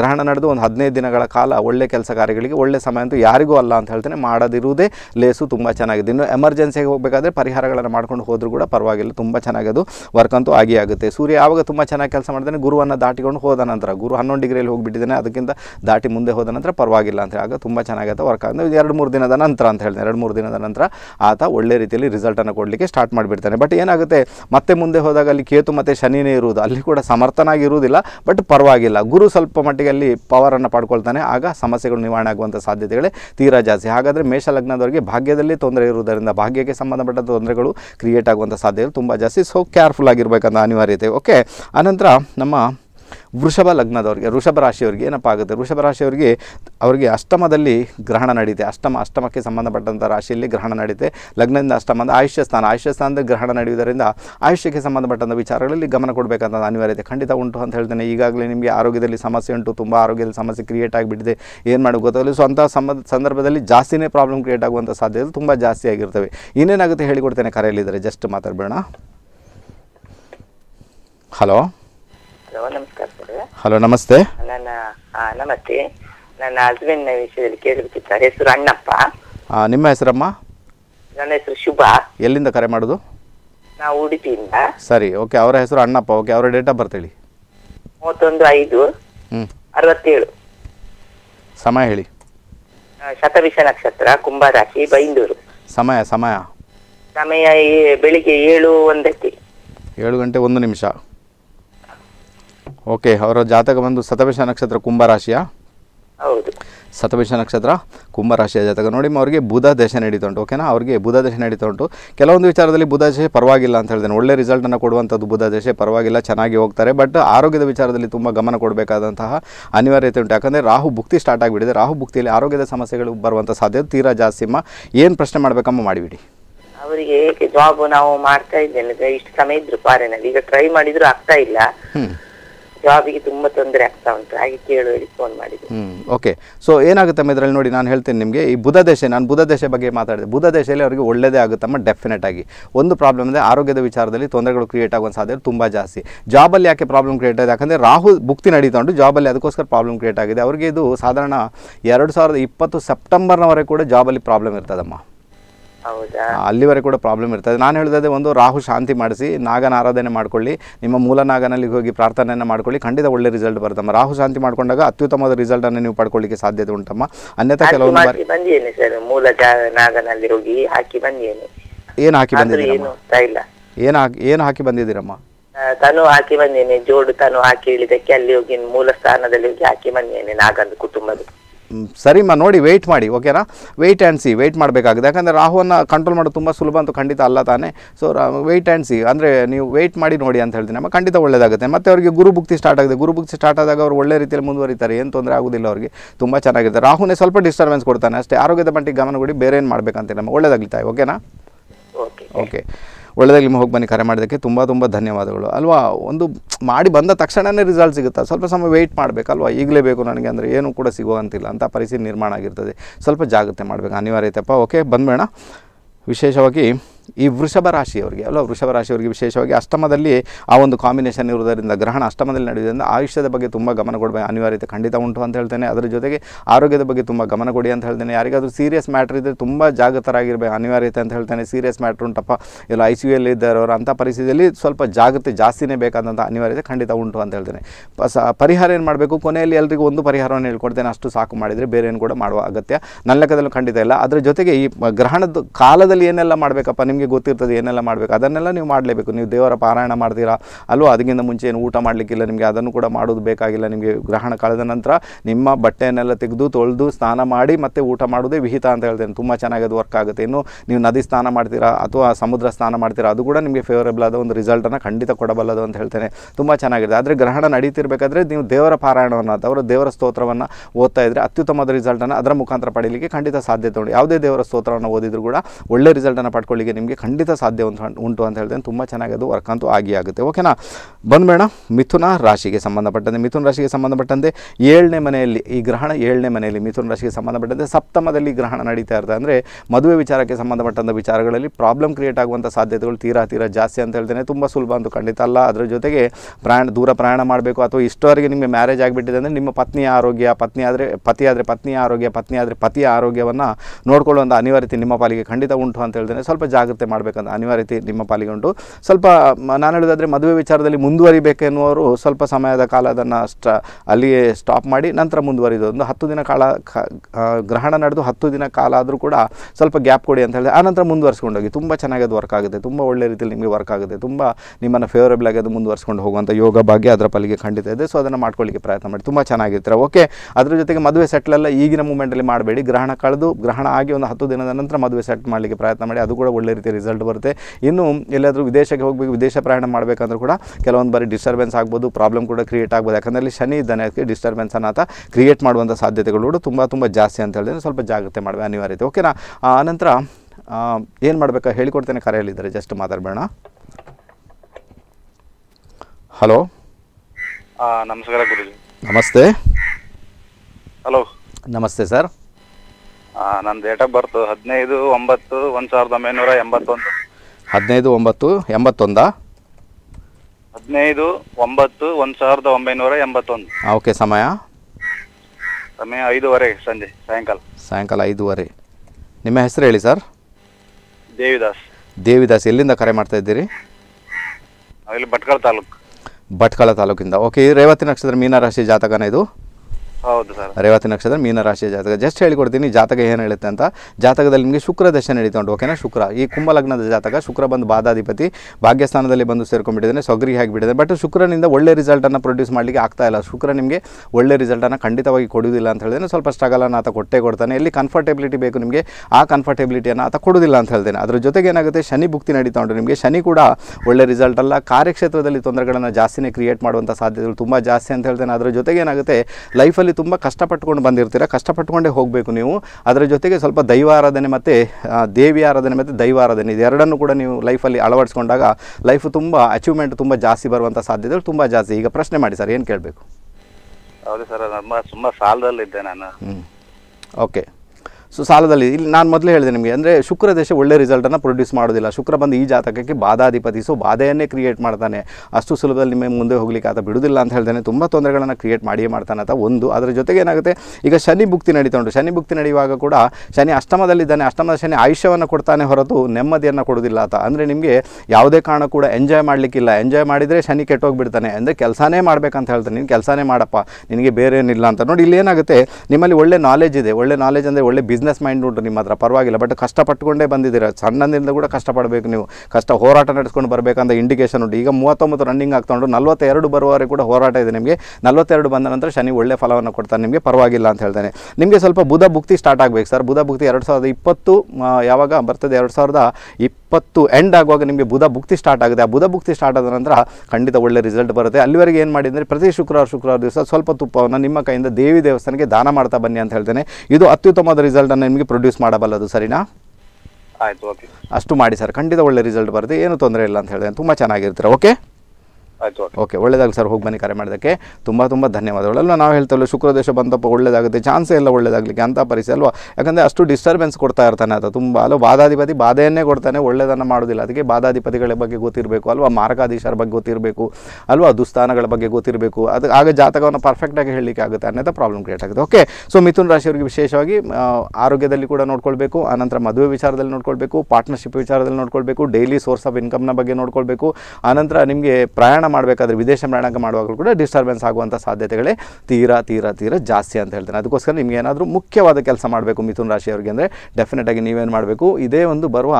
ಗ್ರಹಣ ನಡೆದು ಒಂದು ಹದಿನೈದು ದಿನಗಳ ಕಾಲ ಒಳ್ಳೆ ಕೆಲಸ ಕಾರ್ಯಗಳಿಗೆ ಒಳ್ಳೆ ಸಮಯ ಅಂತೂ ಯಾರಿಗೂ ಅಲ್ಲ ಅಂತ ಹೇಳ್ತೇನೆ. ಮಾಡೋದಿರುವುದೇ ಲೇಸು, ತುಂಬ ಚೆನ್ನಾಗಿದೆ. ಇನ್ನು ಎಮರ್ಜೆನ್ಸಿಗೆ ಹೋಗಬೇಕಾದ್ರೆ ಪರಿಹಾರಗಳನ್ನು ಮಾಡ್ಕೊಂಡು ಹೋದರೂ ಕೂಡ ಪರವಾಗಿಲ್ಲ, ತುಂಬ ಚೆನ್ನಾಗಿ ಅದು ವರ್ಕ್ ಅಂತೂ ಆಗಿ ಆಗುತ್ತೆ. ಸೂರ್ಯ ಯಾವಾಗ ತುಂಬ ಚೆನ್ನಾಗಿ ಕೆಲಸ ಮಾಡ್ತಾನೆ, ಗುರುವನ್ನು ದಾಟಿಕೊಂಡು ಹೋದ ನಂತರ, ಗುರು ಹನ್ನೊಂದು ಡಿಗ್ರಿಯಲ್ಲಿ ಹೋಗಿಬಿಟ್ಟಿದ್ದಾನೆ, ಅದಕ್ಕಿಂತ ದಾಟಿ ಮುಂದೆ ಹೋದ ನಂತರ ಪರವಾಗಿಲ್ಲ ಅಂತ, ಆಗ ತುಂಬ ಚೆನ್ನಾಗುತ್ತೆ ವರ್ಕ್ ಆಗುತ್ತೆ. ಎರಡು ಮೂರು ದಿನದ ನಂತರ ಅಂತ ಹೇಳ್ತೇನೆ, ಎರಡು ಮೂರು ದಿನದ ನಂತರ ಆತ ಒಳ್ಳೆ ರೀತಿಯಲ್ಲಿ ರಿಸಲ್ಟನ್ನು ಕೊಡಲಿಕ್ಕೆ ಸ್ಟಾರ್ಟ್ ಮಾಡಿಬಿಡ್ತಾನೆ. ಬಟ್ ಏನಾಗುತ್ತೆ, ಮತ್ತೆ ಮುಂದೆ ಹೋದಾಗ ಅಲ್ಲಿ ಕೇತು ಮತ್ತು ಶನಿನೇ ಇರುವುದು, ಅಲ್ಲಿ ಕೂಡ ಸಮರ್ಥನಾಗಿರುವುದಿಲ್ಲ. ಬಟ್ ಪರವಾಗಿಲ್ಲ, ಗುರು ಸ್ವಲ್ಪ ಮಟ್ಟಿಗೆ ಅಲ್ಲಿ ಪವರನ್ನು ಪಡ್ಕೊಳ್ತಾನೆ, ಆಗ ಸಮಸ್ಯೆಗಳು ನಿವಾರಣೆ ಆಗುವಂಥ ಸಾಧ್ಯತೆಗಳೇ ತೀರಾ ಜಾಸ್ತಿ. ಹಾಗಾದರೆ ಮೇಷ ಲಗ್ನದವರಿಗೆ ಭಾಗ್ಯದಲ್ಲಿ ತೊಂದರೆ ಇರುವುದರಿಂದ ಭಾಗ್ಯಕ್ಕೆ ಸಂಬಂಧಪಟ್ಟ ತೊಂದರೆಗಳು ಕ್ರಿಯೇಟ್ ಆಗುವಂಥ ಸಾಧ್ಯತೆಗಳು ತುಂಬ ಜಾಸ್ತಿ. ಸೊ ಕೇರ್ಫುಲ್ ಆಗಿರಬೇಕಂತ ಅನಿವಾರ್ಯತೆ. ಓಕೆ, ಅನಂತರ ನಮ್ಮ ವೃಷಭ ಲಗ್ನದವ್ರಿಗೆ, ವೃಷಭ ರಾಶಿಯವರಿಗೆ ಏನಪ್ಪ ಆಗುತ್ತೆ, ವೃಷಭ ರಾಶಿಯವರಿಗೆ ಅವರಿಗೆ ಅಷ್ಟಮದಲ್ಲಿ ಗ್ರಹಣ ನಡೆಯುತ್ತೆ. ಅಷ್ಟಮ ಅಷ್ಟಮಕ್ಕೆ ಸಂಬಂಧಪಟ್ಟಂಥ ರಾಶಿಯಲ್ಲಿ ಗ್ರಹಣ ನಡೆಯುತ್ತೆ. ಲಗ್ನದಿಂದ ಅಷ್ಟಮ ಅಂದರೆ ಆಯುಷ್ಯ ಸ್ಥಾನ, ಆಯುಷ್ಯ ಸ್ಥಾನದಲ್ಲಿ ಗ್ರಹಣ ನಡೆಯುವುದರಿಂದ ಆಯುಷ್ಯಕ್ಕೆ ಸಂಬಂಧಪಟ್ಟಂಥ ವಿಚಾರಗಳಲ್ಲಿ ಗಮನ ಕೊಡಬೇಕಂತ ಅನಿವಾರ್ಯತೆ ಖಂಡಿತ ಉಂಟು ಅಂತ ಹೇಳ್ತೇನೆ. ಈಗಾಗಲೇ ನಿಮಗೆ ಆರೋಗ್ಯದಲ್ಲಿ ಸಮಸ್ಯೆ ಉಂಟು, ತುಂಬ ಆರೋಗ್ಯದಲ್ಲಿ ಸಮಸ್ಯೆ ಕ್ರಿಯೇಟ್ ಆಗಿಬಿಟ್ಟಿದೆ, ಏನು ಮಾಡೋದು ಗೊತ್ತಾಗಲಿ. ಸೊ ಅಂಥ ಸಂದರ್ಭದಲ್ಲಿ ಜಾಸ್ತಿನೇ ಪ್ರಾಬ್ಲಮ್ ಕ್ರಿಯೇಟ್ ಆಗುವಂಥ ಸಾಧ್ಯತೆ ತುಂಬ ಜಾಸ್ತಿ ಆಗಿರ್ತವೆ. ಇನ್ನೇನಾಗುತ್ತೆ ಹೇಳಿಕೊಡ್ತೇನೆ. ಕರೆಯಲ್ಲಿದ್ದರೆ ಜಸ್ಟ್ ಮಾತಾಡಬೇಡ. ಹಲೋ ನಮಸ್ಕಾರ ಸರ್. ಹಲೋ ನಮಸ್ತೆ. ನನ್ನ ನಮಸ್ತೆ, ನನ್ನ ಹಸ್ಬೆಂಡ್ನ ವಿಷಯದಲ್ಲಿ ಕೇಳಬೇಕಿತ್ತ. ಹೆಸರು ಅಣ್ಣಪ್ಪ. ನಿಮ್ಮ ಹೆಸರಮ್ಮ? ನನ್ನ ಹೆಸರು ಶುಭ. ಎಲ್ಲಿಂದ ಕರೆ ಮಾಡೋದು? ನಾವು ಉಡುಪಿಯಿಂದ. ಸರಿ, ಓಕೆ. ಅವರ ಹೆಸರು ಅಣ್ಣಪ್ಪ. ಓಕೆ, ಅವರ ಡೇಟ್ ಆಫ್ ಬರ್ತ್ ಹೇಳಿ. ಮೂವತ್ತೊಂದು ಐದು ಅರವತ್ತೇಳು. ಸಮಯ ಹೇಳಿ. ಶತಭಿಷ ನಕ್ಷತ್ರ, ಕುಂಭ ರಾಶಿ, ಬೈಂದೂರು. ಸಮಯ ಸಮಯ ಸಮಯ ಬೆಳಿಗ್ಗೆ ಏಳು ಒಂದಕ್ಕೆ. ಏಳು ಗಂಟೆ ಒಂದು ನಿಮಿಷ. ಓಕೆ, ಅವರ ಜಾತಕ ಬಂದು ಶತಭಿಷ ನಕ್ಷತ್ರ, ಕುಂಭರಾಶಿಯ. ಹೌದು, ಶತಭಿಷ ನಕ್ಷತ್ರ ಕುಂಭರಾಶಿಯ ಜಾತಕ ನೋಡಿ. ಅವರಿಗೆ ಬುಧ ದಶೆ ನಡೀತಾ ಉಂಟು. ಓಕೆನಾ, ಅವರಿಗೆ ಬುಧ ದಶೆ ನಡೀತಾ ಉಂಟು. ಕೆಲವೊಂದು ವಿಚಾರದಲ್ಲಿ ಬುಧ ದಶೆ ಪರವಾಗಿಲ್ಲ ಅಂತ ಹೇಳ್ತೇನೆ, ಒಳ್ಳೆ ರಿಸಲ್ಟನ್ನು ಕೊಡುವಂಥದ್ದು. ಬುಧ ದಶೆ ಪರವಾಗಿಲ್ಲ, ಚೆನ್ನಾಗಿ ಹೋಗ್ತಾರೆ. ಬಟ್ ಆರೋಗ್ಯದ ವಿಚಾರದಲ್ಲಿ ತುಂಬ ಗಮನ ಕೊಡಬೇಕಾದಂತಹ ಅನಿವಾರ್ಯತೆ ಉಂಟು. ಯಾಕಂದರೆ ರಾಹು ಭುಕ್ತಿ ಸ್ಟಾರ್ಟ್ ಆಗಿಬಿಟ್ಟಿದೆ. ರಾಹು ಭುಕ್ತಿಯಲ್ಲಿ ಆರೋಗ್ಯದ ಸಮಸ್ಯೆಗಳು ಬರುವಂಥ ಸಾಧ್ಯತೆ ತೀರಾ ಜಾಸ್ತಿ. ಅಮ್ಮ ಏನು ಪ್ರಶ್ನೆ ಮಾಡಬೇಕಮ್ಮ ಮಾಡಿಬಿಡಿ. ಅವರಿಗೆ ಜಾಬ್ ನಾವು ಮಾಡ್ತಾ ಇದ್ದೇನೆ, ಇಷ್ಟು ಸಮಯ ಇದ್ರು ಫಾರಿನಲ್ಲಿ, ಈಗ ಟ್ರೈ ಮಾಡಿದ್ರು ಆಗ್ತಾ ಇಲ್ಲ, ಜಾಬಿಗೆ ತುಂಬ ತೊಂದರೆ ಆಗ್ತಾ ಉಂಟು, ಹಾಗೆ ಕೇಳು ಹೇಳಿ ಫೋನ್ ಮಾಡಿದೆ. ಹ್ಞೂ, ಓಕೆ. ಸೊ ಏನಾಗುತ್ತಮ್ಮ ಇದರಲ್ಲಿ ನೋಡಿ, ನಾನು ಹೇಳ್ತೀನಿ ನಿಮಗೆ ಈ ಬುಧ ದೇಶ, ನಾನು ಬುಧ ದೇಶ ಬಗ್ಗೆ ಮಾತಾಡಿದೆ. ಬುಧ ದೇಶದಲ್ಲಿ ಅವರಿಗೆ ಒಳ್ಳೆಯದೇ ಆಗುತ್ತಮ್ಮ ಡೆಫಿನೆಟ್ ಆಗಿ. ಒಂದು ಪ್ರಾಬ್ಲಮ್ ಅಂದರೆ ಆರೋಗ್ಯದ ವಿಚಾರದಲ್ಲಿ ತೊಂದರೆಗಳು ಕ್ರಿಯೇಟ್ ಆಗುವಂಥ ಸಾಧ್ಯತೆ ತುಂಬ ಜಾಸ್ತಿ. ಜಾಬಲ್ಲಿ ಯಾಕೆ ಪ್ರಾಬ್ಲಮ್ ಕ್ರಿಯೇಟ್ ಆಗಿದೆ, ಯಾಕಂದರೆ ರಾಹು ಭುಕ್ತಿ ನಡೀತಾ ಉಂಟು ಜಾಬಲ್ಲಿ, ಅದಕ್ಕೋಸ್ಕರ ಪ್ರಾಬ್ಲಮ್ ಕ್ರಿಯೇಟ್ ಆಗಿದೆ ಅವರಿಗೆ. ಇದು ಸಾಧಾರಣ ಎರಡು ಸಾವಿರದ ಇಪ್ಪತ್ತು ಸೆಪ್ಟೆಂಬರ್ನವರೆಗೆ ಕೂಡ ಜಾಬಲ್ಲಿ ಪ್ರಾಬ್ಲಮ್ ಇರ್ತದಮ್ಮ, ಅಲ್ಲಿವರೆಗೆ ಕೂಡ ಪ್ರಾಬ್ಲಮ್ ಇರ್ತದೆ. ನಾನು ಹೇಳಿದೆ ಒಂದು, ರಾಹು ಶಾಂತಿ ಮಾಡಿಸಿ, ನಾಗನ ಆರಾಧನೆ ಮಾಡಿಕೊಳ್ಳಿ, ನಿಮ್ಮ ಮೂಲ ನಾಗನಲ್ಲಿ ಹೋಗಿ ಪ್ರಾರ್ಥನೆಯನ್ನು ಮಾಡ್ಕೊಳ್ಳಿ, ಖಂಡಿತ ಒಳ್ಳೆ ರಿಸಲ್ಟ್ ಬರುತ್ತಮ್ಮ. ರಾಹು ಶಾಂತಿ ಮಾಡಿಕೊಂಡಾಗ ಅತ್ಯುತ್ತಮವಾದ ರಿಸಲ್ಟನ್ನು ನೀವು ಪಡ್ಕೊಳ್ಳಿಕ್ಕೆ ಸಾಧ್ಯತೆ ಉಂಟಮ್ಮ. ಅನ್ಯಥಾ ಕೆಲವೊಂದು ಬಂದೇನೆ ಸರ್, ಮೂಲ ನಾಗನಲ್ಲಿ ಹೋಗಿ ಹಾಕಿ ಬಂದೇನೆ. ಏನು ಹಾಕಿ ಬಂದಿದ್ದೀರಾ? ಏನು ಹಾಕಿ ಏನು ಹಾಕಿ ಬಂದಿದ್ದೀರಮ್ಮ? ತಾನು ಹಾಕಿ ಬಂದೇನೆ, ಜೋಡು ತಾನು ಹಾಕಿ ಹೇಳಿದಕ್ಕೆ ಅಲ್ಲಿ ಹೋಗಿ ಮೂಲ ಸ್ಥಾನದಲ್ಲಿ ಹೋಗಿ ಹಾಕಿ ಬಂದೇನೆ ನಾಗನ ಕುಟುಂಬದ. ಸರಿಮ್ಮ, ನೋಡಿ ವೆಯ್ಟ್ ಮಾಡಿ. ಓಕೆನಾ, ವೆಯ್ಟ್ ಆ್ಯಂಡ್ ಸಿ, ವೆಯ್ಟ್ ಮಾಡಬೇಕಾಗಿದೆ. ಯಾಕಂದರೆ ರಾಹುವನ್ನು ಕಂಟ್ರೋಲ್ ಮಾಡೋದು ತುಂಬ ಸುಲಭ ಅಂತೂ ಖಂಡಿತ ಅಲ್ಲ ತಾನೇ. ಸೊ ವೆಯ್ಟ್ ಆ್ಯಂಡ್ ಸಿ ಅಂದರೆ ನೀವು ವೆಯ್ಟ್ ಮಾಡಿ ನೋಡಿ ಅಂತ ಹೇಳ್ತೀನಿ ಅಮ್ಮ, ಖಂಡಿತ ಒಳ್ಳೆಯದಾಗುತ್ತೆ. ಮತ್ತು ಅವರಿಗೆ ಗುರು ಭುಕ್ತಿ ಸ್ಟಾರ್ಟ್ ಆಗಿದೆ. ಗುರು ಭುಕ್ತಿ ಸ್ಟಾರ್ಟ್ ಆದಾಗ ಅವರು ಒಳ್ಳೆ ರೀತಿಯಲ್ಲಿ ಮುಂದುವರಿತಾರೆ, ಏನು ತೊಂದರೆ ಆಗೋದಿಲ್ಲ ಅವರಿಗೆ, ತುಂಬ ಚೆನ್ನಾಗಿದೆ. ರಾಹುನೇ ಸ್ವಲ್ಪ ಡಿಸ್ಟರ್ಬೆನ್ಸ್ ಕೊಡ್ತಾನೆ ಅಷ್ಟೇ. ಆರೋಗ್ಯದ ಮಟ್ಟಿಗೆ ಗಮನ ಕೊಡಿ, ಬೇರೆ ಏನು ಮಾಡಬೇಕಂತ ನಮ್ಮ ಒಳ್ಳೆಯದಾಗ್ಲಿತಾ. ಓಕೆನಾ, ಓಕೆ ಓಕೆ ಒಳ್ಳೆದಾಗಲಿ. ಹೋಗಿ ಬನ್ನಿ. ಕರೆ ಮಾಡೋದಕ್ಕೆ ತುಂಬ ತುಂಬ ಧನ್ಯವಾದಗಳು ಅಲ್ವಾ. ಒಂದು ಮಾಡಿ ಬಂದ ತಕ್ಷಣವೇ ರಿಸಲ್ಟ್ ಸಿಗುತ್ತಾ? ಸ್ವಲ್ಪ ಸಮಯ ವೆಯ್ಟ್ ಮಾಡಬೇಕಲ್ವ. ಈಗಲೇ ಬೇಕು ನನಗೆ ಅಂದರೆ ಏನೂ ಕೂಡ ಸಿಗುವಂತಿಲ್ಲ ಅಂತ ಪರಿಸ್ಥಿತಿ ನಿರ್ಮಾಣ ಆಗಿರ್ತದೆ. ಸ್ವಲ್ಪ ಜಾಗ್ರತೆ ಮಾಡಬೇಕು, ಅನಿವಾರ್ಯತೆಪ್ಪ. ಓಕೆ, ಬಂದಬೇಡ. ವಿಶೇಷವಾಗಿ ಈ ವೃಷಭ ರಾಶಿಯವರಿಗೆ ಅಲ್ವಾ, ವೃಷಭ ರಾಶಿಯವರಿಗೆ ವಿಶೇಷವಾಗಿ ಅಷ್ಟಮದಲ್ಲಿ ಆ ಒಂದು ಕಾಂಬಿನೇಷನ್ ಇರುವುದರಿಂದ, ಗ್ರಹಣ ಅಷ್ಟಮದಲ್ಲಿ ನಡೆಯುವುದರಿಂದ ಆಯುಷ್ಯದ ಬಗ್ಗೆ ತುಂಬ ಗಮನ ಕೊಡಬೇಕು, ಅನಿವಾರ್ಯತೆ ಖಂಡಿತ ಉಂಟು ಅಂತ ಹೇಳ್ತೇನೆ. ಅದರ ಜೊತೆಗೆ ಆರೋಗ್ಯದ ಬಗ್ಗೆ ತುಂಬ ಗಮನ ಕೊಡಿ ಅಂತ ಹೇಳ್ತೇನೆ. ಯಾರಿಗಾದರೂ ಸೀರಿಯಸ್ ಮ್ಯಾಟ್ರ್ ಇದ್ದರೆ ತುಂಬ ಜಾಗೃತರಾಗಿರಬೇಕು, ಅನಿವಾರ್ಯತೆ ಅಂತ ಹೇಳ್ತೇನೆ. ಸೀರಿಯಸ್ ಮ್ಯಾಟ್ರ್ ಉಂಟಪ್ಪ, ಇಲ್ಲ ಐ ಸಿ ಯು ಎಲ್ಲಿ ಇದ್ದಾರವರು, ಅಂಥ ಪರಿಸ್ಥಿತಿಯಲ್ಲಿ ಸ್ವಲ್ಪ ಜಾಗೃತಿ ಜಾಸ್ತಿನೇ ಬೇಕಾದಂಥ ಅನಿವಾರ್ಯತೆ ಖಂಡಿತ ಉಂಟು ಅಂತ ಹೇಳ್ತೇನೆ. ಪರಿಹಾರ ಏನು ಮಾಡಬೇಕು, ಕೊನೆಯಲ್ಲಿ ಎಲ್ಲರಿಗೂ ಒಂದು ಪರಿಹಾರವನ್ನು ಹೇಳ್ಕೊಡ್ತೇನೆ, ಅಷ್ಟು ಸಾಕು. ಮಾಡಿದರೆ ಬೇರೆ ಏನು ಕೂಡ ಮಾಡುವ ಅಗತ್ಯ ನನ್ನ ಲೆಕ್ಕದಲ್ಲೂ ಖಂಡಿತ ಇಲ್ಲ. ಅದರ ಜೊತೆಗೆ ಈ ಗ್ರಹಣದ ಕಾಲದಲ್ಲಿ ಏನೆಲ್ಲ ಮಾಡಬೇಕಪ್ಪ, ನಿಮಗೆ ಗೊತ್ತಿರ್ತದೆ ಏನೆಲ್ಲ ಮಾಡಬೇಕು ಅದನ್ನೆಲ್ಲ ನೀವು ಮಾಡಲೇಬೇಕು. ನೀವು ದೇವರ ಪಾರಾಯಣ ಮಾಡ್ತೀರಾ ಅಲ್ವಾ, ಅದಕ್ಕಿಂತ ಮುಂಚೆ ಏನು ಊಟ ಮಾಡಲಿಕ್ಕಿಲ್ಲ ನಿಮಗೆ, ಅದನ್ನು ಕೂಡ ಮಾಡೋದು ಬೇಕಾಗಿಲ್ಲ ನಿಮಗೆ. ಗ್ರಹಣ ಕಾಲದ ನಂತರ ನಿಮ್ಮ ಬಟ್ಟೆಯನ್ನೆಲ್ಲ ತೆಗೆದು ತೊಳೆದು ಸ್ನಾನ ಮಾಡಿ ಮತ್ತೆ ಊಟ ಮಾಡೋದೇ ವಿಹಿತ ಅಂತ ಹೇಳ್ತೇನೆ. ತುಂಬ ಚೆನ್ನಾಗಿ ಅದು ವರ್ಕ್ ಆಗುತ್ತೆ. ಇನ್ನು ನೀವು ನದಿ ಸ್ನಾನ ಮಾಡ್ತೀರಾ ಅಥವಾ ಸಮುದ್ರ ಸ್ನಾನ ಮಾಡ್ತೀರಾ ಅದು ಕೂಡ ನಿಮಗೆ ಫೇವರೇಬಲ್ ಆದ ಒಂದು ರಿಸಲ್ಟನ್ನು ಖಂಡಿತ ಕೊಡಬಲ್ಲದು ಅಂತ ಹೇಳ್ತೇನೆ. ತುಂಬ ಚೆನ್ನಾಗಿದೆ. ಆದರೆ ಗ್ರಹಣ ನಡೀತಿರ್ಬೇಕಾದ್ರೆ ನೀವು ದೇವರ ಪಾರಾಯಣವನ್ನು ಅಥವಾ ದೇವರ ಸ್ತೋತ್ರವನ್ನು ಓದ್ತಾ ಇದ್ದರೆ ಅತ್ಯುತ್ತಮವಾದ ರಿಸಲ್ಟನ್ನು ಅದರ ಮುಖಾಂತರ ಪಡೀಲಿಕ್ಕೆ ಖಂಡಿತ ಸಾಧ್ಯತೆ ಉಂಟು. ಯಾವುದೇ ದೇವರ ಸ್ತೋತ್ರವನ್ನು ಓದಿದ್ರು ಕೂಡ ಒಳ್ಳೆ ರಿಸಲ್ಟನ್ನು ಪಡ್ಕೊಳ್ಳಿಕ್ಕೆ ನಿಮಗೆ ಖಂಡಿತ ಸಾಧ್ಯ ಉಂಟು ಅಂತ ಹೇಳ್ತೇನೆ. ತುಂಬ ಚೆನ್ನಾಗಿ ಅದು ವರ್ಕ್ ಅಂತೂ ಆಗಿ ಆಗುತ್ತೆ. ಓಕೆನಾ, ಬಂದ್ಬೇಡ ಮಿಥುನ ರಾಶಿಗೆ ಸಂಬಂಧಪಟ್ಟಂತೆ. ಮಿಥುನ ರಾಶಿಗೆ ಸಂಬಂಧಪಟ್ಟಂತೆ ಏಳನೇ ಮನೆಯಲ್ಲಿ ಈ ಗ್ರಹಣ, ಏಳನೇ ಮನೆಯಲ್ಲಿ ಮಿಥುನ ರಾಶಿಗೆ ಸಂಬಂಧಪಟ್ಟಂತೆ ಸಪ್ತಮದಲ್ಲಿ ಗ್ರಹಣ ನಡೀತಾ ಇರ್ತದೆ. ಅಂದರೆ ಮದುವೆ ವಿಚಾರಕ್ಕೆ ಸಂಬಂಧಪಟ್ಟಂಥ ವಿಚಾರಗಳಲ್ಲಿ ಪ್ರಾಬ್ಲಮ್ ಕ್ರಿಯೇಟ್ ಆಗುವಂಥ ಸಾಧ್ಯತೆಗಳು ತೀರಾ ತೀರಾ ಜಾಸ್ತಿ ಅಂತ ಹೇಳ್ತೇನೆ. ತುಂಬ ಸುಲಭ ಅಂತೂ ಖಂಡಿತ ಅಲ್ಲ. ಅದರ ಜೊತೆಗೆ ಪ್ರಯಾಣ ದೂರ ಪ್ರಯಾಣ ಮಾಡಬೇಕು ಅಥವಾ ಇಷ್ಟವರೆಗೆ ನಿಮಗೆ ಮ್ಯಾರೇಜ್ ಆಗಿಬಿಟ್ಟಿದೆ ಅಂದರೆ ನಿಮ್ಮ ಪತ್ನಿಯ ಆರೋಗ್ಯ, ಪತ್ನಿ ಆದರೆ ಪತಿ ಆದರೆ ಪತ್ನಿಯ ಆರೋಗ್ಯ, ಪತ್ನಿ ಆದರೆ ಪತಿಯ ಆರೋಗ್ಯವನ್ನು ನೋಡಿಕೊಳ್ಳುವಂಥ ಅನಿವಾರ್ಯತೆ ನಿಮ್ಮ ಪಾಲಿಗೆ ಖಂಡಿತ ಉಂಟು ಅಂತ ಹೇಳ್ತೇನೆ. ಸ್ವಲ್ಪ ಜಾಗ್ರತೆ ಮಾಡಬೇಕಂತ ಅನಿವಾರ್ಯತೆ ನಿಮ್ಮ ಪಾಲಿಗೆ ಉಂಟು. ಸ್ವಲ್ಪ ನಾನು ಹೇಳೋದಾದರೆ ಮದುವೆ ವಿಚಾರದಲ್ಲಿ ಮುಂದುವರಿಬೇಕೆನ್ನುವರು ಸ್ವಲ್ಪ ಸಮಯದ ಕಾಲ ಅದನ್ನು ಸ್ಟ ಅಲ್ಲಿಯೇ ಸ್ಟಾಪ್ ಮಾಡಿ ನಂತರ ಮುಂದುವರಿದು ಒಂದು ಹತ್ತು ದಿನ ಕಾಲ ಗ್ರಹಣ ನಡೆದು ಹತ್ತು ದಿನ ಕಾಲ ಆದರೂ ಕೂಡ ಸ್ವಲ್ಪ ಗ್ಯಾಪ್ ಕೊಡಿ ಅಂತ ಹೇಳಿದ್ರೆ ಆ ನಂತರ ಮುಂದುವರಿಸ್ಕೊಂಡು ಹೋಗಿ. ತುಂಬ ಚೆನ್ನಾಗಿ ಅದು ವರ್ಕ್ ಆಗುತ್ತೆ. ತುಂಬ ಒಳ್ಳೆ ರೀತಿಯಲ್ಲಿ ನಿಮಗೆ ವರ್ಕ್ ಆಗುತ್ತೆ. ತುಂಬ ನಿಮ್ಮನ್ನು ಫೇವರೇಬಲ್ ಆಗಿ ಅದು ಮುಂದುವರಿಸ್ಕೊಂಡು ಹೋಗುವಂಥ ಯೋಗ ಭಾಗ್ಯ ಅದರ ಪಾಲಿಗೆ ಖಂಡಿತ ಇದೆ. ಸೊ ಅದನ್ನು ಮಾಡ್ಕೊಳ್ಳಿಕ್ಕೆ ಪ್ರಯತ್ನ ಮಾಡಿ. ತುಂಬ ಚೆನ್ನಾಗಿರ್ತಾರೆ. ಓಕೆ, ಅದರ ಜೊತೆಗೆ ಮದುವೆ ಸೆಟ್ಲೆಲ್ಲ ಈಗಿನ ಮೂಮೆಂಟಲ್ಲಿ ಮಾಡಬೇಡಿ. ಗ್ರಹಣ ಕಳೆದು ಗ್ರಹಣ ಆಗಿ ಒಂದು ಹತ್ತು ದಿನದ ನಂತರ ಮದುವೆ ಸೆಟ್ ಮಾಡಲಿಕ್ಕೆ ಪ್ರಯತ್ನ ಮಾಡಿ. ಅದು ಕೂಡ ಒಳ್ಳೆ ರೀತಿಯ ರಿಸಲ್ಟ್ ಬರುತ್ತೆ. ಇನ್ನು ಎಲ್ಲಾದರೂ ವಿದೇಶಕ್ಕೆ ಹೋಗಬೇಕು, ವಿದೇಶ ಪ್ರಯಾಣ ಮಾಡಬೇಕಂದ್ರೂ ಕೂಡ ಕೆಲವೊಂದು ಬಾರಿ ಡಿಸ್ಟರ್ಬೆನ್ಸ್ ಆಗ್ಬೋದು, ಪ್ರಾಬ್ಲಮ್ ಕೂಡ ಕ್ರಿಯೇಟ್ ಆಗ್ಬೋದು. ಯಾಕಂದರೆ ಅಲ್ಲಿ ಶನಿ ಇದ್ದಾನೆ, ಅದಕ್ಕೆ ಡಿಸ್ಟರ್ಬೆನ್ಸನ್ನು ಆತ ಕ್ರಿಯೇಟ್ ಮಾಡುವಂಥ ಸಾಧ್ಯತೆಗಳು ಕೂಡ ತುಂಬ ತುಂಬ ಜಾಸ್ತಿ ಅಂತ ಹೇಳಿದ್ರೆ ಸ್ವಲ್ಪ ಜಾಗ್ರತೆ ಮಾಡಬೇಕು ಅನಿವಾರ್ಯತೆ. ಓಕೆನಾ, ಆನಂತರ ಏನು ಮಾಡಬೇಕು ಹೇಳಿಕೊಡ್ತೇನೆ. ಕರೆಯಲ್ಲಿದ್ದಾರೆ, ಜಸ್ಟ್ ಮಾತಾಡಬೇಡ. ಹಲೋ, ನಮಸ್ಕಾರ ಗುರುಜಿ. ನಮಸ್ತೆ. ಹಲೋ, ನಮಸ್ತೆ ಸರ್. ನನ್ನ ಡೇಟ್ ಆಫ್ ಬರ್ತ್ ಹದಿನೈದು ಒಂಬತ್ತು ಒಂದು ಸಾವಿರದ ಒಂಬೈನೂರ ಎಂಬತ್ತೊಂದು. ಹದಿನೈದು ಒಂಬತ್ತು ಎಂಬತ್ತೊಂದಾ? ಹದಿನೈದು ಒಂಬತ್ತು ಒಂದು ಸಾವಿರದ ಒಂಬೈನೂರ ಎಂಬತ್ತೊಂದು. ಓಕೆ, ಸಮಯ ಸಮಯ ಐದೂವರೆಗೆ ಸಂಜೆ, ಸಾಯಂಕಾಲ ಸಾಯಂಕಾಲ ಐದೂವರೆ. ನಿಮ್ಮ ಹೆಸರು ಹೇಳಿ ಸರ್? ದೇವಿದಾಸ್. ದೇವಿದಾಸ್, ಎಲ್ಲಿಂದ ಕರೆ ಮಾಡ್ತಾ ಇದ್ದೀರಿ? ಇಲ್ಲಿ ಭಟ್ಕಳ ತಾಲೂಕು. ಭಟ್ಕಳ ತಾಲೂಕಿಂದ. ಓಕೆ, ರೇವತಿ ನಕ್ಷತ್ರ ಮೀನರಾಶಿ ಜಾತಕನ ಇದು? ಹೌದು ಸರ್, ರೇವತಿ ನಕ್ಷತ್ರ ಮೀನರಾಶಿ ಜಾತಕ. ಜಸ್ಟ್ ಹೇಳಿಕೊಡ್ತೀನಿ ಜಾತಕ ಏನು ಹೇಳುತ್ತೆ ಅಂತ. ಜಾತಕದಲ್ಲಿ ನಿಮಗೆ ಶುಕ್ರ ದಶೆ ನಡೀತುಂಟು. ಓಕೆನಾ, ಶುಕ್ರ ಈ ಕುಂಭಲಗ್ನದ ಜಾತಕ. ಶುಕ್ರ ಬಂದು ಬಾಧಾಧಿಪತಿ, ಭಾಗ್ಯಸ್ಥಾನದಲ್ಲಿ ಬಂದು ಸೇರ್ಕೊಂಡ್ಬಿಟ್ಟಿದ್ದಾನೆ, ಸೊಗರಿ ಆಗಿಬಿಟ್ಟಿದೆ. ಬಟ್ ಶುಕ್ರನಿಂದ ಒಳ್ಳೆ ರಿಸಲ್ಟನ್ನು ಪ್ರೊಡ್ಯೂಸ್ ಮಾಡಲಿಕ್ಕೆ ಆಗ್ತಾ ಇಲ್ಲ. ಶುಕ್ರ ನಿಮಗೆ ಒಳ್ಳೆ ರಿಸಲ್ಟನ್ನು ಖಂಡಿತವಾಗಿ ಕೊಡುವುದಿಲ್ಲ ಅಂತ ಹೇಳಿದ್ರೆ ಸ್ವಲ್ಪ ಸ್ಟ್ರಗಲನ್ನು ಆತ ಕೊಟ್ಟೆ ಕೊಡ್ತಾನೆ. ಎಲ್ಲಿ ಕಂಫರ್ಟೆಬಿಲಿಟಿ ಬೇಕು ನಿಮಗೆ ಆ ಕಂಫರ್ಟೆಬಿಲಿಟಿಯನ್ನು ಆತ ಕೊಡೋದಿಲ್ಲ ಅಂತ ಹೇಳ್ತೇನೆ. ಅದ್ರ ಜೊತೆಗೆ ಏನಾಗುತ್ತೆ, ಶನಿ ಭುಕ್ತಿ ನಡೀತಾ ಉಂಟು ನಿಮಗೆ. ಶನಿ ಕೂಡ ಒಳ್ಳೆ ರಿಸಲ್ಟ್ ಅಲ್ಲ. ಕಾರ್ಯಕ್ಷೇತ್ರದಲ್ಲಿ ತೊಂದರೆಗಳನ್ನು ಜಾಸ್ತಿನೇ ಕ್ರಿಯೇಟ್ ಮಾಡುವಂಥ ಸಾಧ್ಯತೆಗಳು ತುಂಬ ಜಾಸ್ತಿ ಅಂತ ಹೇಳ್ತೇನೆ. ಅದರ ಜೊತೆಗೆ ಏನಾಗುತ್ತೆ, ಲೈಫಲ್ಲಿ ತುಂಬ ಕಷ್ಟಪಟ್ಕೊಂಡು ಬಂದಿರ್ತೀರ, ಕಷ್ಟಪಟ್ಕೊಂಡೇ ಹೋಗಬೇಕು ನೀವು. ಅದರ ಜೊತೆಗೆ ಸ್ವಲ್ಪ ದೈವಾರಾಧನೆ ಮತ್ತು ದೇವಿ ಆರಾಧನೆ ಮತ್ತು ದೈವಾರಾಧನೆ ಇದೆರಡನ್ನು ಕೂಡ ನೀವು ಲೈಫಲ್ಲಿ ಅಳವಡಿಸ್ಕೊಂಡಾಗ ಲೈಫು ತುಂಬ ಅಚೀವ್ಮೆಂಟ್ ತುಂಬ ಜಾಸ್ತಿ ಬರುವಂಥ ಸಾಧ್ಯತೆಗಳು ತುಂಬ ಜಾಸ್ತಿ. ಈಗ ಪ್ರಶ್ನೆ ಮಾಡಿ ಸರ್, ಏನು ಕೇಳಬೇಕು? ಹೌದು ಸರ್, ನಮ್ಮ ತುಂಬ ಸಾಲದಲ್ಲಿದ್ದೆ ನಾನು. ಓಕೆ, ಸೊ ಸಾಲದಲ್ಲಿ ಇಲ್ಲಿ ನಾನು ಮೊದಲೇ ಹೇಳಿದೆ ನಿಮಗೆ, ಅಂದರೆ ಶುಕ್ರ ದೇಶ ಒಳ್ಳೆ ರಿಸಲ್ಟನ್ನು ಪ್ರೊಡ್ಯೂಸ್ ಮಾಡೋದಿಲ್ಲ. ಶುಕ್ರ ಬಂದು ಈ ಜಾತಕಕ್ಕೆ ಬಾಧಾಧಿಪತಿ, ಸೊ ಬಾಧೆಯನ್ನೇ ಕ್ರಿಯೇಟ್ ಮಾಡ್ತಾನೆ. ಅಷ್ಟು ಸುಲಭದಲ್ಲಿ ನಿಮ್ಮ ಮುಂದೆ ಹೋಗ್ಲಿಕ್ಕೆ ಆತ ಬಿಡೋದಿಲ್ಲ ಅಂತ ಹೇಳ್ತಾನೆ. ತುಂಬ ತೊಂದರೆಗಳನ್ನು ಕ್ರಿಯೇಟ್ ಮಾಡಿಯೇ ಮಾಡ್ತಾನೆ ಆತ ಒಂದು. ಅದರ ಜೊತೆಗೆ ಏನಾಗುತ್ತೆ, ಈಗ ಶನಿ ಭುಕ್ತಿ ನಡೀತಾ ಉಂಟು. ಶನಿ ಭುಕ್ತಿ ನಡೆಯುವಾಗ ಕೂಡ ಶನಿ ಅಷ್ಟಮದಲ್ಲಿದ್ದಾನೆ. ಅಷ್ಟಮದ ಶನಿ ಆಯುಷ್ಯವನ್ನು ಕೊಡ್ತಾನೆ ಹೊರತು ನೆಮ್ಮದಿಯನ್ನು ಕೊಡೋದಿಲ್ಲ ಆತ. ಅಂದರೆ ನಿಮಗೆ ಯಾವುದೇ ಕಾರಣ ಕೂಡ ಎಂಜಾಯ್ ಮಾಡಲಿಕ್ಕಿಲ್ಲ. ಎಂಜಾಯ್ ಮಾಡಿದರೆ ಶನಿ ಕೆಟ್ಟೋಗ್ಬಿಡ್ತಾನೆ. ಅಂದರೆ ಕೆಲಸನೇ ಮಾಡಬೇಕಂತ ಹೇಳ್ತಾನೆ, ನೀನು ಕೆಲಸನೇ ಮಾಡಪ್ಪ, ನಿನಗೆ ಬೇರೆ ಏನಿಲ್ಲ ಅಂತ. ನೋಡಿ, ಇಲ್ಲಿ ಏನಾಗುತ್ತೆ, ನಿಮ್ಮಲ್ಲಿ ಒಳ್ಳೆ ನಾಲೆಜ್ ಇದೆ. ಒಳ್ಳೆ ನಾಲೆಜ್ ಅಂದರೆ ಒಳ್ಳೆ ಬಿಸ್ನೆಸ್ ಬಿಸ್ನೆಸ್ ಮೈಂಡ್ ಉಂಟು ನಿಮ್ಮ ಹತ್ರ, ಪರವಾಗಿಲ್ಲ. ಬಟ್ ಕಷ್ಟಪಟ್ಟುಕೊಂಡೇ ಬಂದಿದ್ದೀರ. ಸಣ್ಣದಿಂದ ಕೂಡ ಕಷ್ಟಪಡಬೇಕು ನೀವು. ಕಷ್ಟ ಹೋರಾಟ ನಡೆಸ್ಕೊಂಡು ಬರಬೇಕಂತ ಇಂಡಿಕೇಶನ್ ಉಂಟು. ಈಗ ಮೂವತ್ತೊಂಬತ್ತು ರನ್ನಿಂಗ್ ಆಗ್ತಾ ಉಂಟು, ನಲ್ವತ್ತೆರಡು ಬರುವವರೆಗೆ ಕೂಡ ಹೋರಾಟ ಇದೆ ನಿಮಗೆ. ನಲ್ವತ್ತೆರಡು ಬಂದ ನಂತರ ಶನಿ ಒಳ್ಳೆ ಫಲವನ್ನು ಕೊಡ್ತಾನೆ ನಿಮಗೆ, ಪರವಾಗಿಲ್ಲ ಅಂತ ಹೇಳ್ತಾನೆ. ನಿಮಗೆ ಸ್ವಲ್ಪ ಬುಧ ಭುಕ್ತಿ ಸ್ಟಾರ್ಟ್ ಆಗಬೇಕು ಸರ್. ಬುಧ ಭುಕ್ತಿ ಎರಡು ಸಾವಿರದ ಇಪ್ಪತ್ತು ಯಾವಾಗ ಬರ್ತದೆ, ಎರಡು ಸಾವಿರದ ಇಪ್ಪತ್ತು ಎಂಡ್ ಆಗುವಾಗ ನಿಮಗೆ ಬುಧ ಭುಕ್ತಿ ಸ್ಟಾರ್ಟ್ ಆಗುತ್ತೆ. ಆ ಬುಧ ಭುಕ್ತಿ ಸ್ಟಾರ್ಟ್ ಆದ ನಂತರ ಖಂಡಿತ ಒಳ್ಳೆ ರಿಸಲ್ಟ್ ಬರುತ್ತೆ. ಅಲ್ಲಿವರೆಗೆ ಏನು ಮಾಡಿ ಅಂದರೆ, ಪ್ರತಿ ಶುಕ್ರವಾರ ಶುಕ್ರವಾರ ದಿವಸ ಸ್ವಲ್ಪ ತುಪ್ಪವನ್ನು ನಿಮ್ಮ ಕೈಯಿಂದ ದೇವಿ ದೇವಸ್ಥಾನಕ್ಕೆ ದಾನ ಮಾಡ್ತಾ ಬನ್ನಿ ಅಂತ ಹೇಳ್ತೇನೆ. ಇದು ಅತ್ಯುತ್ತಮವಾದ ರಿಸಲ್ಟ್ ನಿಮಗೆ ಪ್ರೊಡ್ಯೂಸ್ ಮಾಡಬಲ್ಲದು. ಸರಿನಾ? ಆಯ್ತು, ಓಕೆ. ಅಷ್ಟು ಮಾಡಿ ಸರ್, ಖಂಡಿತ ಒಳ್ಳೆ ರಿಸಲ್ಟ್ ಬರುತ್ತೆ. ಏನು ತೊಂದರೆ ಇಲ್ಲ ಅಂತ ಹೇಳಿದೆ. ತುಂಬ ಚೆನ್ನಾಗಿರ್ತಾರೆ. ಓಕೆ, ಓಕೆ, ಒಳ್ಳೆಯದಾಗಲಿ ಸರ್. ಹೋಗಿ ಬನ್ನಿ ಕರೆ ಮಾಡೋದಕ್ಕೆ. ತುಂಬ ತುಂಬ ಧನ್ಯವಾದಗಳು. ಅಲ್ವಾ, ನಾವು ಹೇಳ್ತೇವೆ ಶುಕ್ರದೇಶ ಬಂದಪ್ಪ ಒಳ್ಳೆಯದಾಗುತ್ತೆ, ಚಾನ್ಸೇ ಇಲ್ಲ ಒಳ್ಳೆಯದಾಗಲಿಕ್ಕೆ ಅಂತ ಪರಿಸರ ಅಲ್ವಾ. ಯಾಕಂದರೆ ಅಷ್ಟು ಡಿಸ್ಟರ್ಬೆನ್ಸ್ ಕೊಡ್ತಾ ಇರ್ತಾನೆ ಅದು ತುಂಬ ಅಲ್ವ. ಬಾಧಾಧಿಪತಿ ಬಾಧೆಯನ್ನೇ ಕೊಡ್ತಾನೆ, ಒಳ್ಳೆಯದನ್ನು ಮಾಡೋದಿಲ್ಲ. ಅದಕ್ಕೆ ಬಾಧಾಧಿಪತಿಗಳ ಬಗ್ಗೆ ಗೊತ್ತಿರಬೇಕು ಅಲ್ವಾ, ಮಾರಕಾಧೀಶರ ಬಗ್ಗೆ ಗೊತ್ತಿರಬೇಕು ಅಲ್ವಾ, ದುಸ್ಥಾನಗಳ ಬಗ್ಗೆ ಗೊತ್ತಿರಬೇಕು. ಅದು ಆಗ ಜಾತಕವನ್ನು ಪರ್ಫೆಕ್ಟಾಗಿ ಹೇಳಲಿಕ್ಕೆ ಆಗುತ್ತೆ ಅನ್ನೋದು ಪ್ರಾಬ್ಲಮ್ ಕ್ರಿಯೇಟ್ ಆಗುತ್ತೆ. ಓಕೆ, ಸೊ ಮಿಥುನ ರಾಶಿಯವರಿಗೆ ವಿಶೇಷವಾಗಿ ಆರೋಗ್ಯದಲ್ಲಿ ಕೂಡ ನೋಡ್ಕೊಳ್ಬೇಕು, ಆನಂತರ ಮದುವೆ ವಿಚಾರದಲ್ಲಿ ನೋಡ್ಕೊಳ್ಬೇಕು, ಪಾರ್ಟ್ನರ್ಶಿಪ್ ವಿಚಾರದಲ್ಲಿ ನೋಡ್ಕೊಳ್ಬೇಕು, ಡೈಲಿ ಸೋರ್ಸ್ ಆಫ್ ಇನ್ಕಮ್ನ ಬಗ್ಗೆ ನೋಡ್ಕೊಳ್ಬೇಕು, ಆನಂತರ ನಿಮಗೆ ಪ್ರಯಾಣ ಪ್ರಯಾಣ ಮಾಡಬೇಕಾದ್ರೆ ವಿದೇಶ ಪ್ರಯಾಣ ಮಾಡುವಾಗಲೂ ಕೂಡ ಡಿಸ್ಟರ್ಬೆನ್ಸ್ ಆಗುವಂತ ಸಾಧ್ಯತೆಗಳೇ ತೀರಾ ತೀರಾ ತೀರಾ ಜಾಸ್ತಿ ಅಂತ ಹೇಳ್ತೇನೆ. ಅದಕ್ಕೋಸ್ಕರ ನಿಮಗೆ ಏನಾದರೂ ಮುಖ್ಯವಾದ ಕೆಲಸ ಮಾಡಬೇಕು ಮಿಥುನ ರಾಶಿಯವರಿಗೆ ಅಂದರೆ ಡೆಫಿನೆಟ್ ಆಗಿ ನೀವೇನು ಮಾಡಬೇಕು, ಇದೇ ಒಂದು ಬರುವ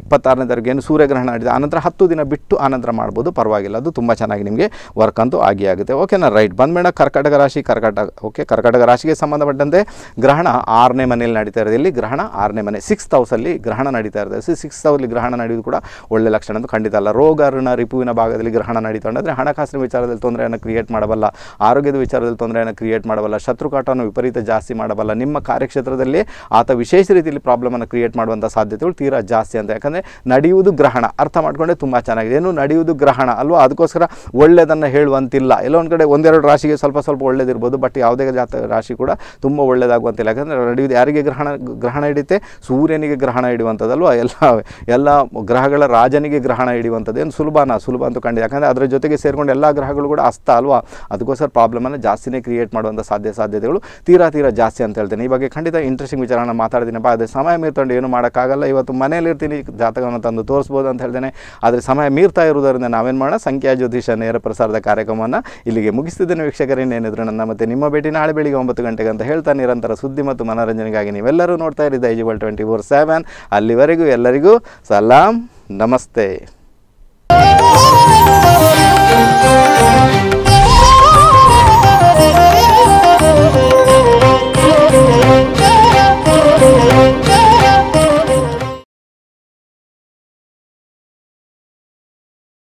ಇಪ್ಪತ್ತಾರನೇ ತಾರೀಕು ಏನು ಸೂರ್ಯಗ್ರಹಣ ಆಡಿದ ಆನಂತರ ಹತ್ತು ದಿನ ಬಿಟ್ಟು ಆನಂತರ ಮಾಡ್ಬೋದು, ಪರವಾಗಿಲ್ಲ, ಅದು ತುಂಬ ಚೆನ್ನಾಗಿ ನಿಮಗೆ ವರ್ಕ್ ಅಂತೂ ಆಗಿ ಆಗುತ್ತೆ. ಓಕೆನಾ, ರೈಟ್. ಬಂದಮೇಲೆ ಕರ್ಕಾಟಕ ರಾಶಿ, ಕರ್ಕಾಟಕ ಓಕೆ ಕರ್ಕಾಟಕ ರಾಶಿಗೆ ಸಂಬಂಧಪಟ್ಟಂತೆ ಗ್ರಹಣ ಆರನೇ ಮನೆಯಲ್ಲಿ ನಡೀತಾ ಇರೋದು. ಇಲ್ಲಿ ಗ್ರಹಣ ಆರನೇ ಮನೆ ಸಿಕ್ಸ್ತ್ ಹೌಸಲ್ಲಿ ಗ್ರಹಣ ನಡೀತಾ ಇರೋದು. ಸಿಕ್ಸ್ತ್ ಹೌಸಲ್ಲಿ ಗ್ರಹಣ ನಡೆಯೋದು ಕೂಡ ಒಳ್ಳೆ ಲಕ್ಷಣ ಅಂತ ಖಂಡಿತ ಅಲ್ಲ. ರೋಗ ಋಣ ರಿಪುವಿನ ಭಾಗದಲ್ಲಿ ಗ್ರಹಣ ನಡೀತಾ ಅಂದರೆ ಹಣಕಾಸಿನ ವಿಚಾರದಲ್ಲಿ ತೊಂದರೆಯನ್ನು ಕ್ರಿಯೇಟ್ ಮಾಡಬಲ್ಲ, ಆರೋಗ್ಯದ ವಿಚಾರದಲ್ಲಿ ತೊಂದರೆಯನ್ನು ಕ್ರಿಯೇಟ್ ಮಾಡಬಲ್ಲ, ಶತ್ರುಕಾಟವನ್ನು ವಿಪರೀತ ಜಾಸ್ತಿ ಮಾಡಬಲ್ಲ. ನಿಮ್ಮ ಕಾರ್ಯಕ್ಷೇತ್ರದಲ್ಲಿ ಆತ ವಿಶೇಷ ರೀತಿಯಲ್ಲಿ ಪ್ರಾಬ್ಲಮನ್ನು ಕ್ರಿಯೇಟ್ ಮಾಡುವಂಥ ಸಾಧ್ಯತೆಗಳು ತೀರಾ ಜಾಸ್ತಿ ಅಂತ. ಯಾಕಂದರೆ ನಡೆಯುವುದು ಗ್ರಹಣ, ಅರ್ಥ ಮಾಡಿಕೊಂಡೆ ತುಂಬ ಚೆನ್ನಾಗಿದೆ. ಏನು ನಡೆಯುವುದು ಗ್ರಹಣ ಅಲ್ವಾ, ಅದಕ್ಕೋಸ್ಕರ ಒಳ್ಳೆಯದನ್ನು ಹೇಳುವಂತಿಲ್ಲ. ಎಲ್ಲೊಂದು ಕಡೆ ಒಂದೆರಡು ರಾಶಿಗೆ ಸ್ವಲ್ಪ ಸ್ವಲ್ಪ ಒಳ್ಳೆಯದಿರ್ಬೋದು, ಬಟ್ ಯಾವುದೇ ಜಾತ ರಾಶಿ ಕೂಡ ತುಂಬ ಒಳ್ಳೆಯದಾಗುವಂತಿಲ್ಲ. ಯಾಕಂದರೆ ನಡೆಯುವುದು ಯಾರಿಗೆ ಗ್ರಹಣ ಗ್ರಹಣ ಹಿಡಿಯುತ್ತೆ, ಸೂರ್ಯನಿಗೆ ಗ್ರಹಣ ಹಿಡಿಯುವಂಥದ್ದಲ್ವ, ಎಲ್ಲ ಎಲ್ಲ ಗ್ರಹಗಳ ರಾಜನಿಗೆ ಗ್ರಹಣ ಹಿಡಿಯುವಂಥದ್ದು. ಏನು ಸುಲಭನಾ, ಸುಲಭ ಅಂತ ಕಂಡು, ಯಾಕಂದರೆ ಅದರ ಜೊತೆಗೆ ಸೇರಿಕೊಂಡು ಎಲ್ಲ ಗ್ರಹಗಳು ಕೂಡ ಅಸ್ತ ಅಲ್ವಾ, ಅದಕ್ಕೋಸ್ಕರ ಪ್ರಾಬ್ಲಮನ್ನು ಜಾಸ್ತಿನೇ ಕ್ರಿಯೇಟ್ ಮಾಡುವಂಥ ಸಾಧ್ಯ ಸಾಧ್ಯತೆಗಳು ತೀರಾ ತೀರಾ ಜಾಸ್ತಿ ಅಂತ ಹೇಳ್ತೇನೆ. ಈ ಬಗ್ಗೆ ಖಂಡಿತ ಇಂಟ್ರೆಸ್ಟಿಂಗ್ ವಿಚಾರನ ಮಾತಾಡ್ತೀನಪ್ಪ. ಅದೇ ಸಮಯ ಮೀರ್ಕೊಂಡು ಏನು ಮಾಡೋಕ್ಕಾಗಲ್ಲ, ಇವತ್ತು ಮನೆಯಲ್ಲಿರ್ತೀನಿ ಜಾತಕವನ್ನು ತಂದು ತೋರಿಸ್ಬೋದು ಅಂತ ಹೇಳ್ತೇನೆ. ಆದರೆ ಸಮಯ ಮೀರ್ತಾ ಇರುವುದರಿಂದ ನಾವೇನು ಮಾಡೋಣ, ಸಂಖ್ಯಾ ಜ್ಯೋತಿಷ ನೇರ ಪ್ರಸಾರದ ಕಾರ್ಯಕ್ರಮವನ್ನು ಇಲ್ಲಿಗೆ ಮುಗಿಸ್ತಿದ್ದೇನೆ ವೀಕ್ಷಕರೇನೇನಿದ್ರು. ನನ್ನ ಮತ್ತೆ ನಿಮ್ಮ ಭೇಟಿ ನಾಳೆ ಬೆಳಿಗ್ಗೆ ಒಂಬತ್ತು ಗಂಟೆಗೆ ಅಂತ ಹೇಳ್ತಾ ನಿರಂತರ ಸುದ್ದಿ ಮತ್ತು ಮನೋರಂಜನೆಗಾಗಿ ನೀವೆಲ್ಲರೂ ನೋಡ್ತಾ ಇದ್ದೀರಿ ಎಜಿಬಲ್ ಟ್ವೆಂಟಿ ಫೋರ್ ಸೆವೆನ್. ಅಲ್ಲಿವರೆಗೂ ಎಲ್ಲರಿಗೂ ಸಲಾಂ, ನಮಸ್ತೆ.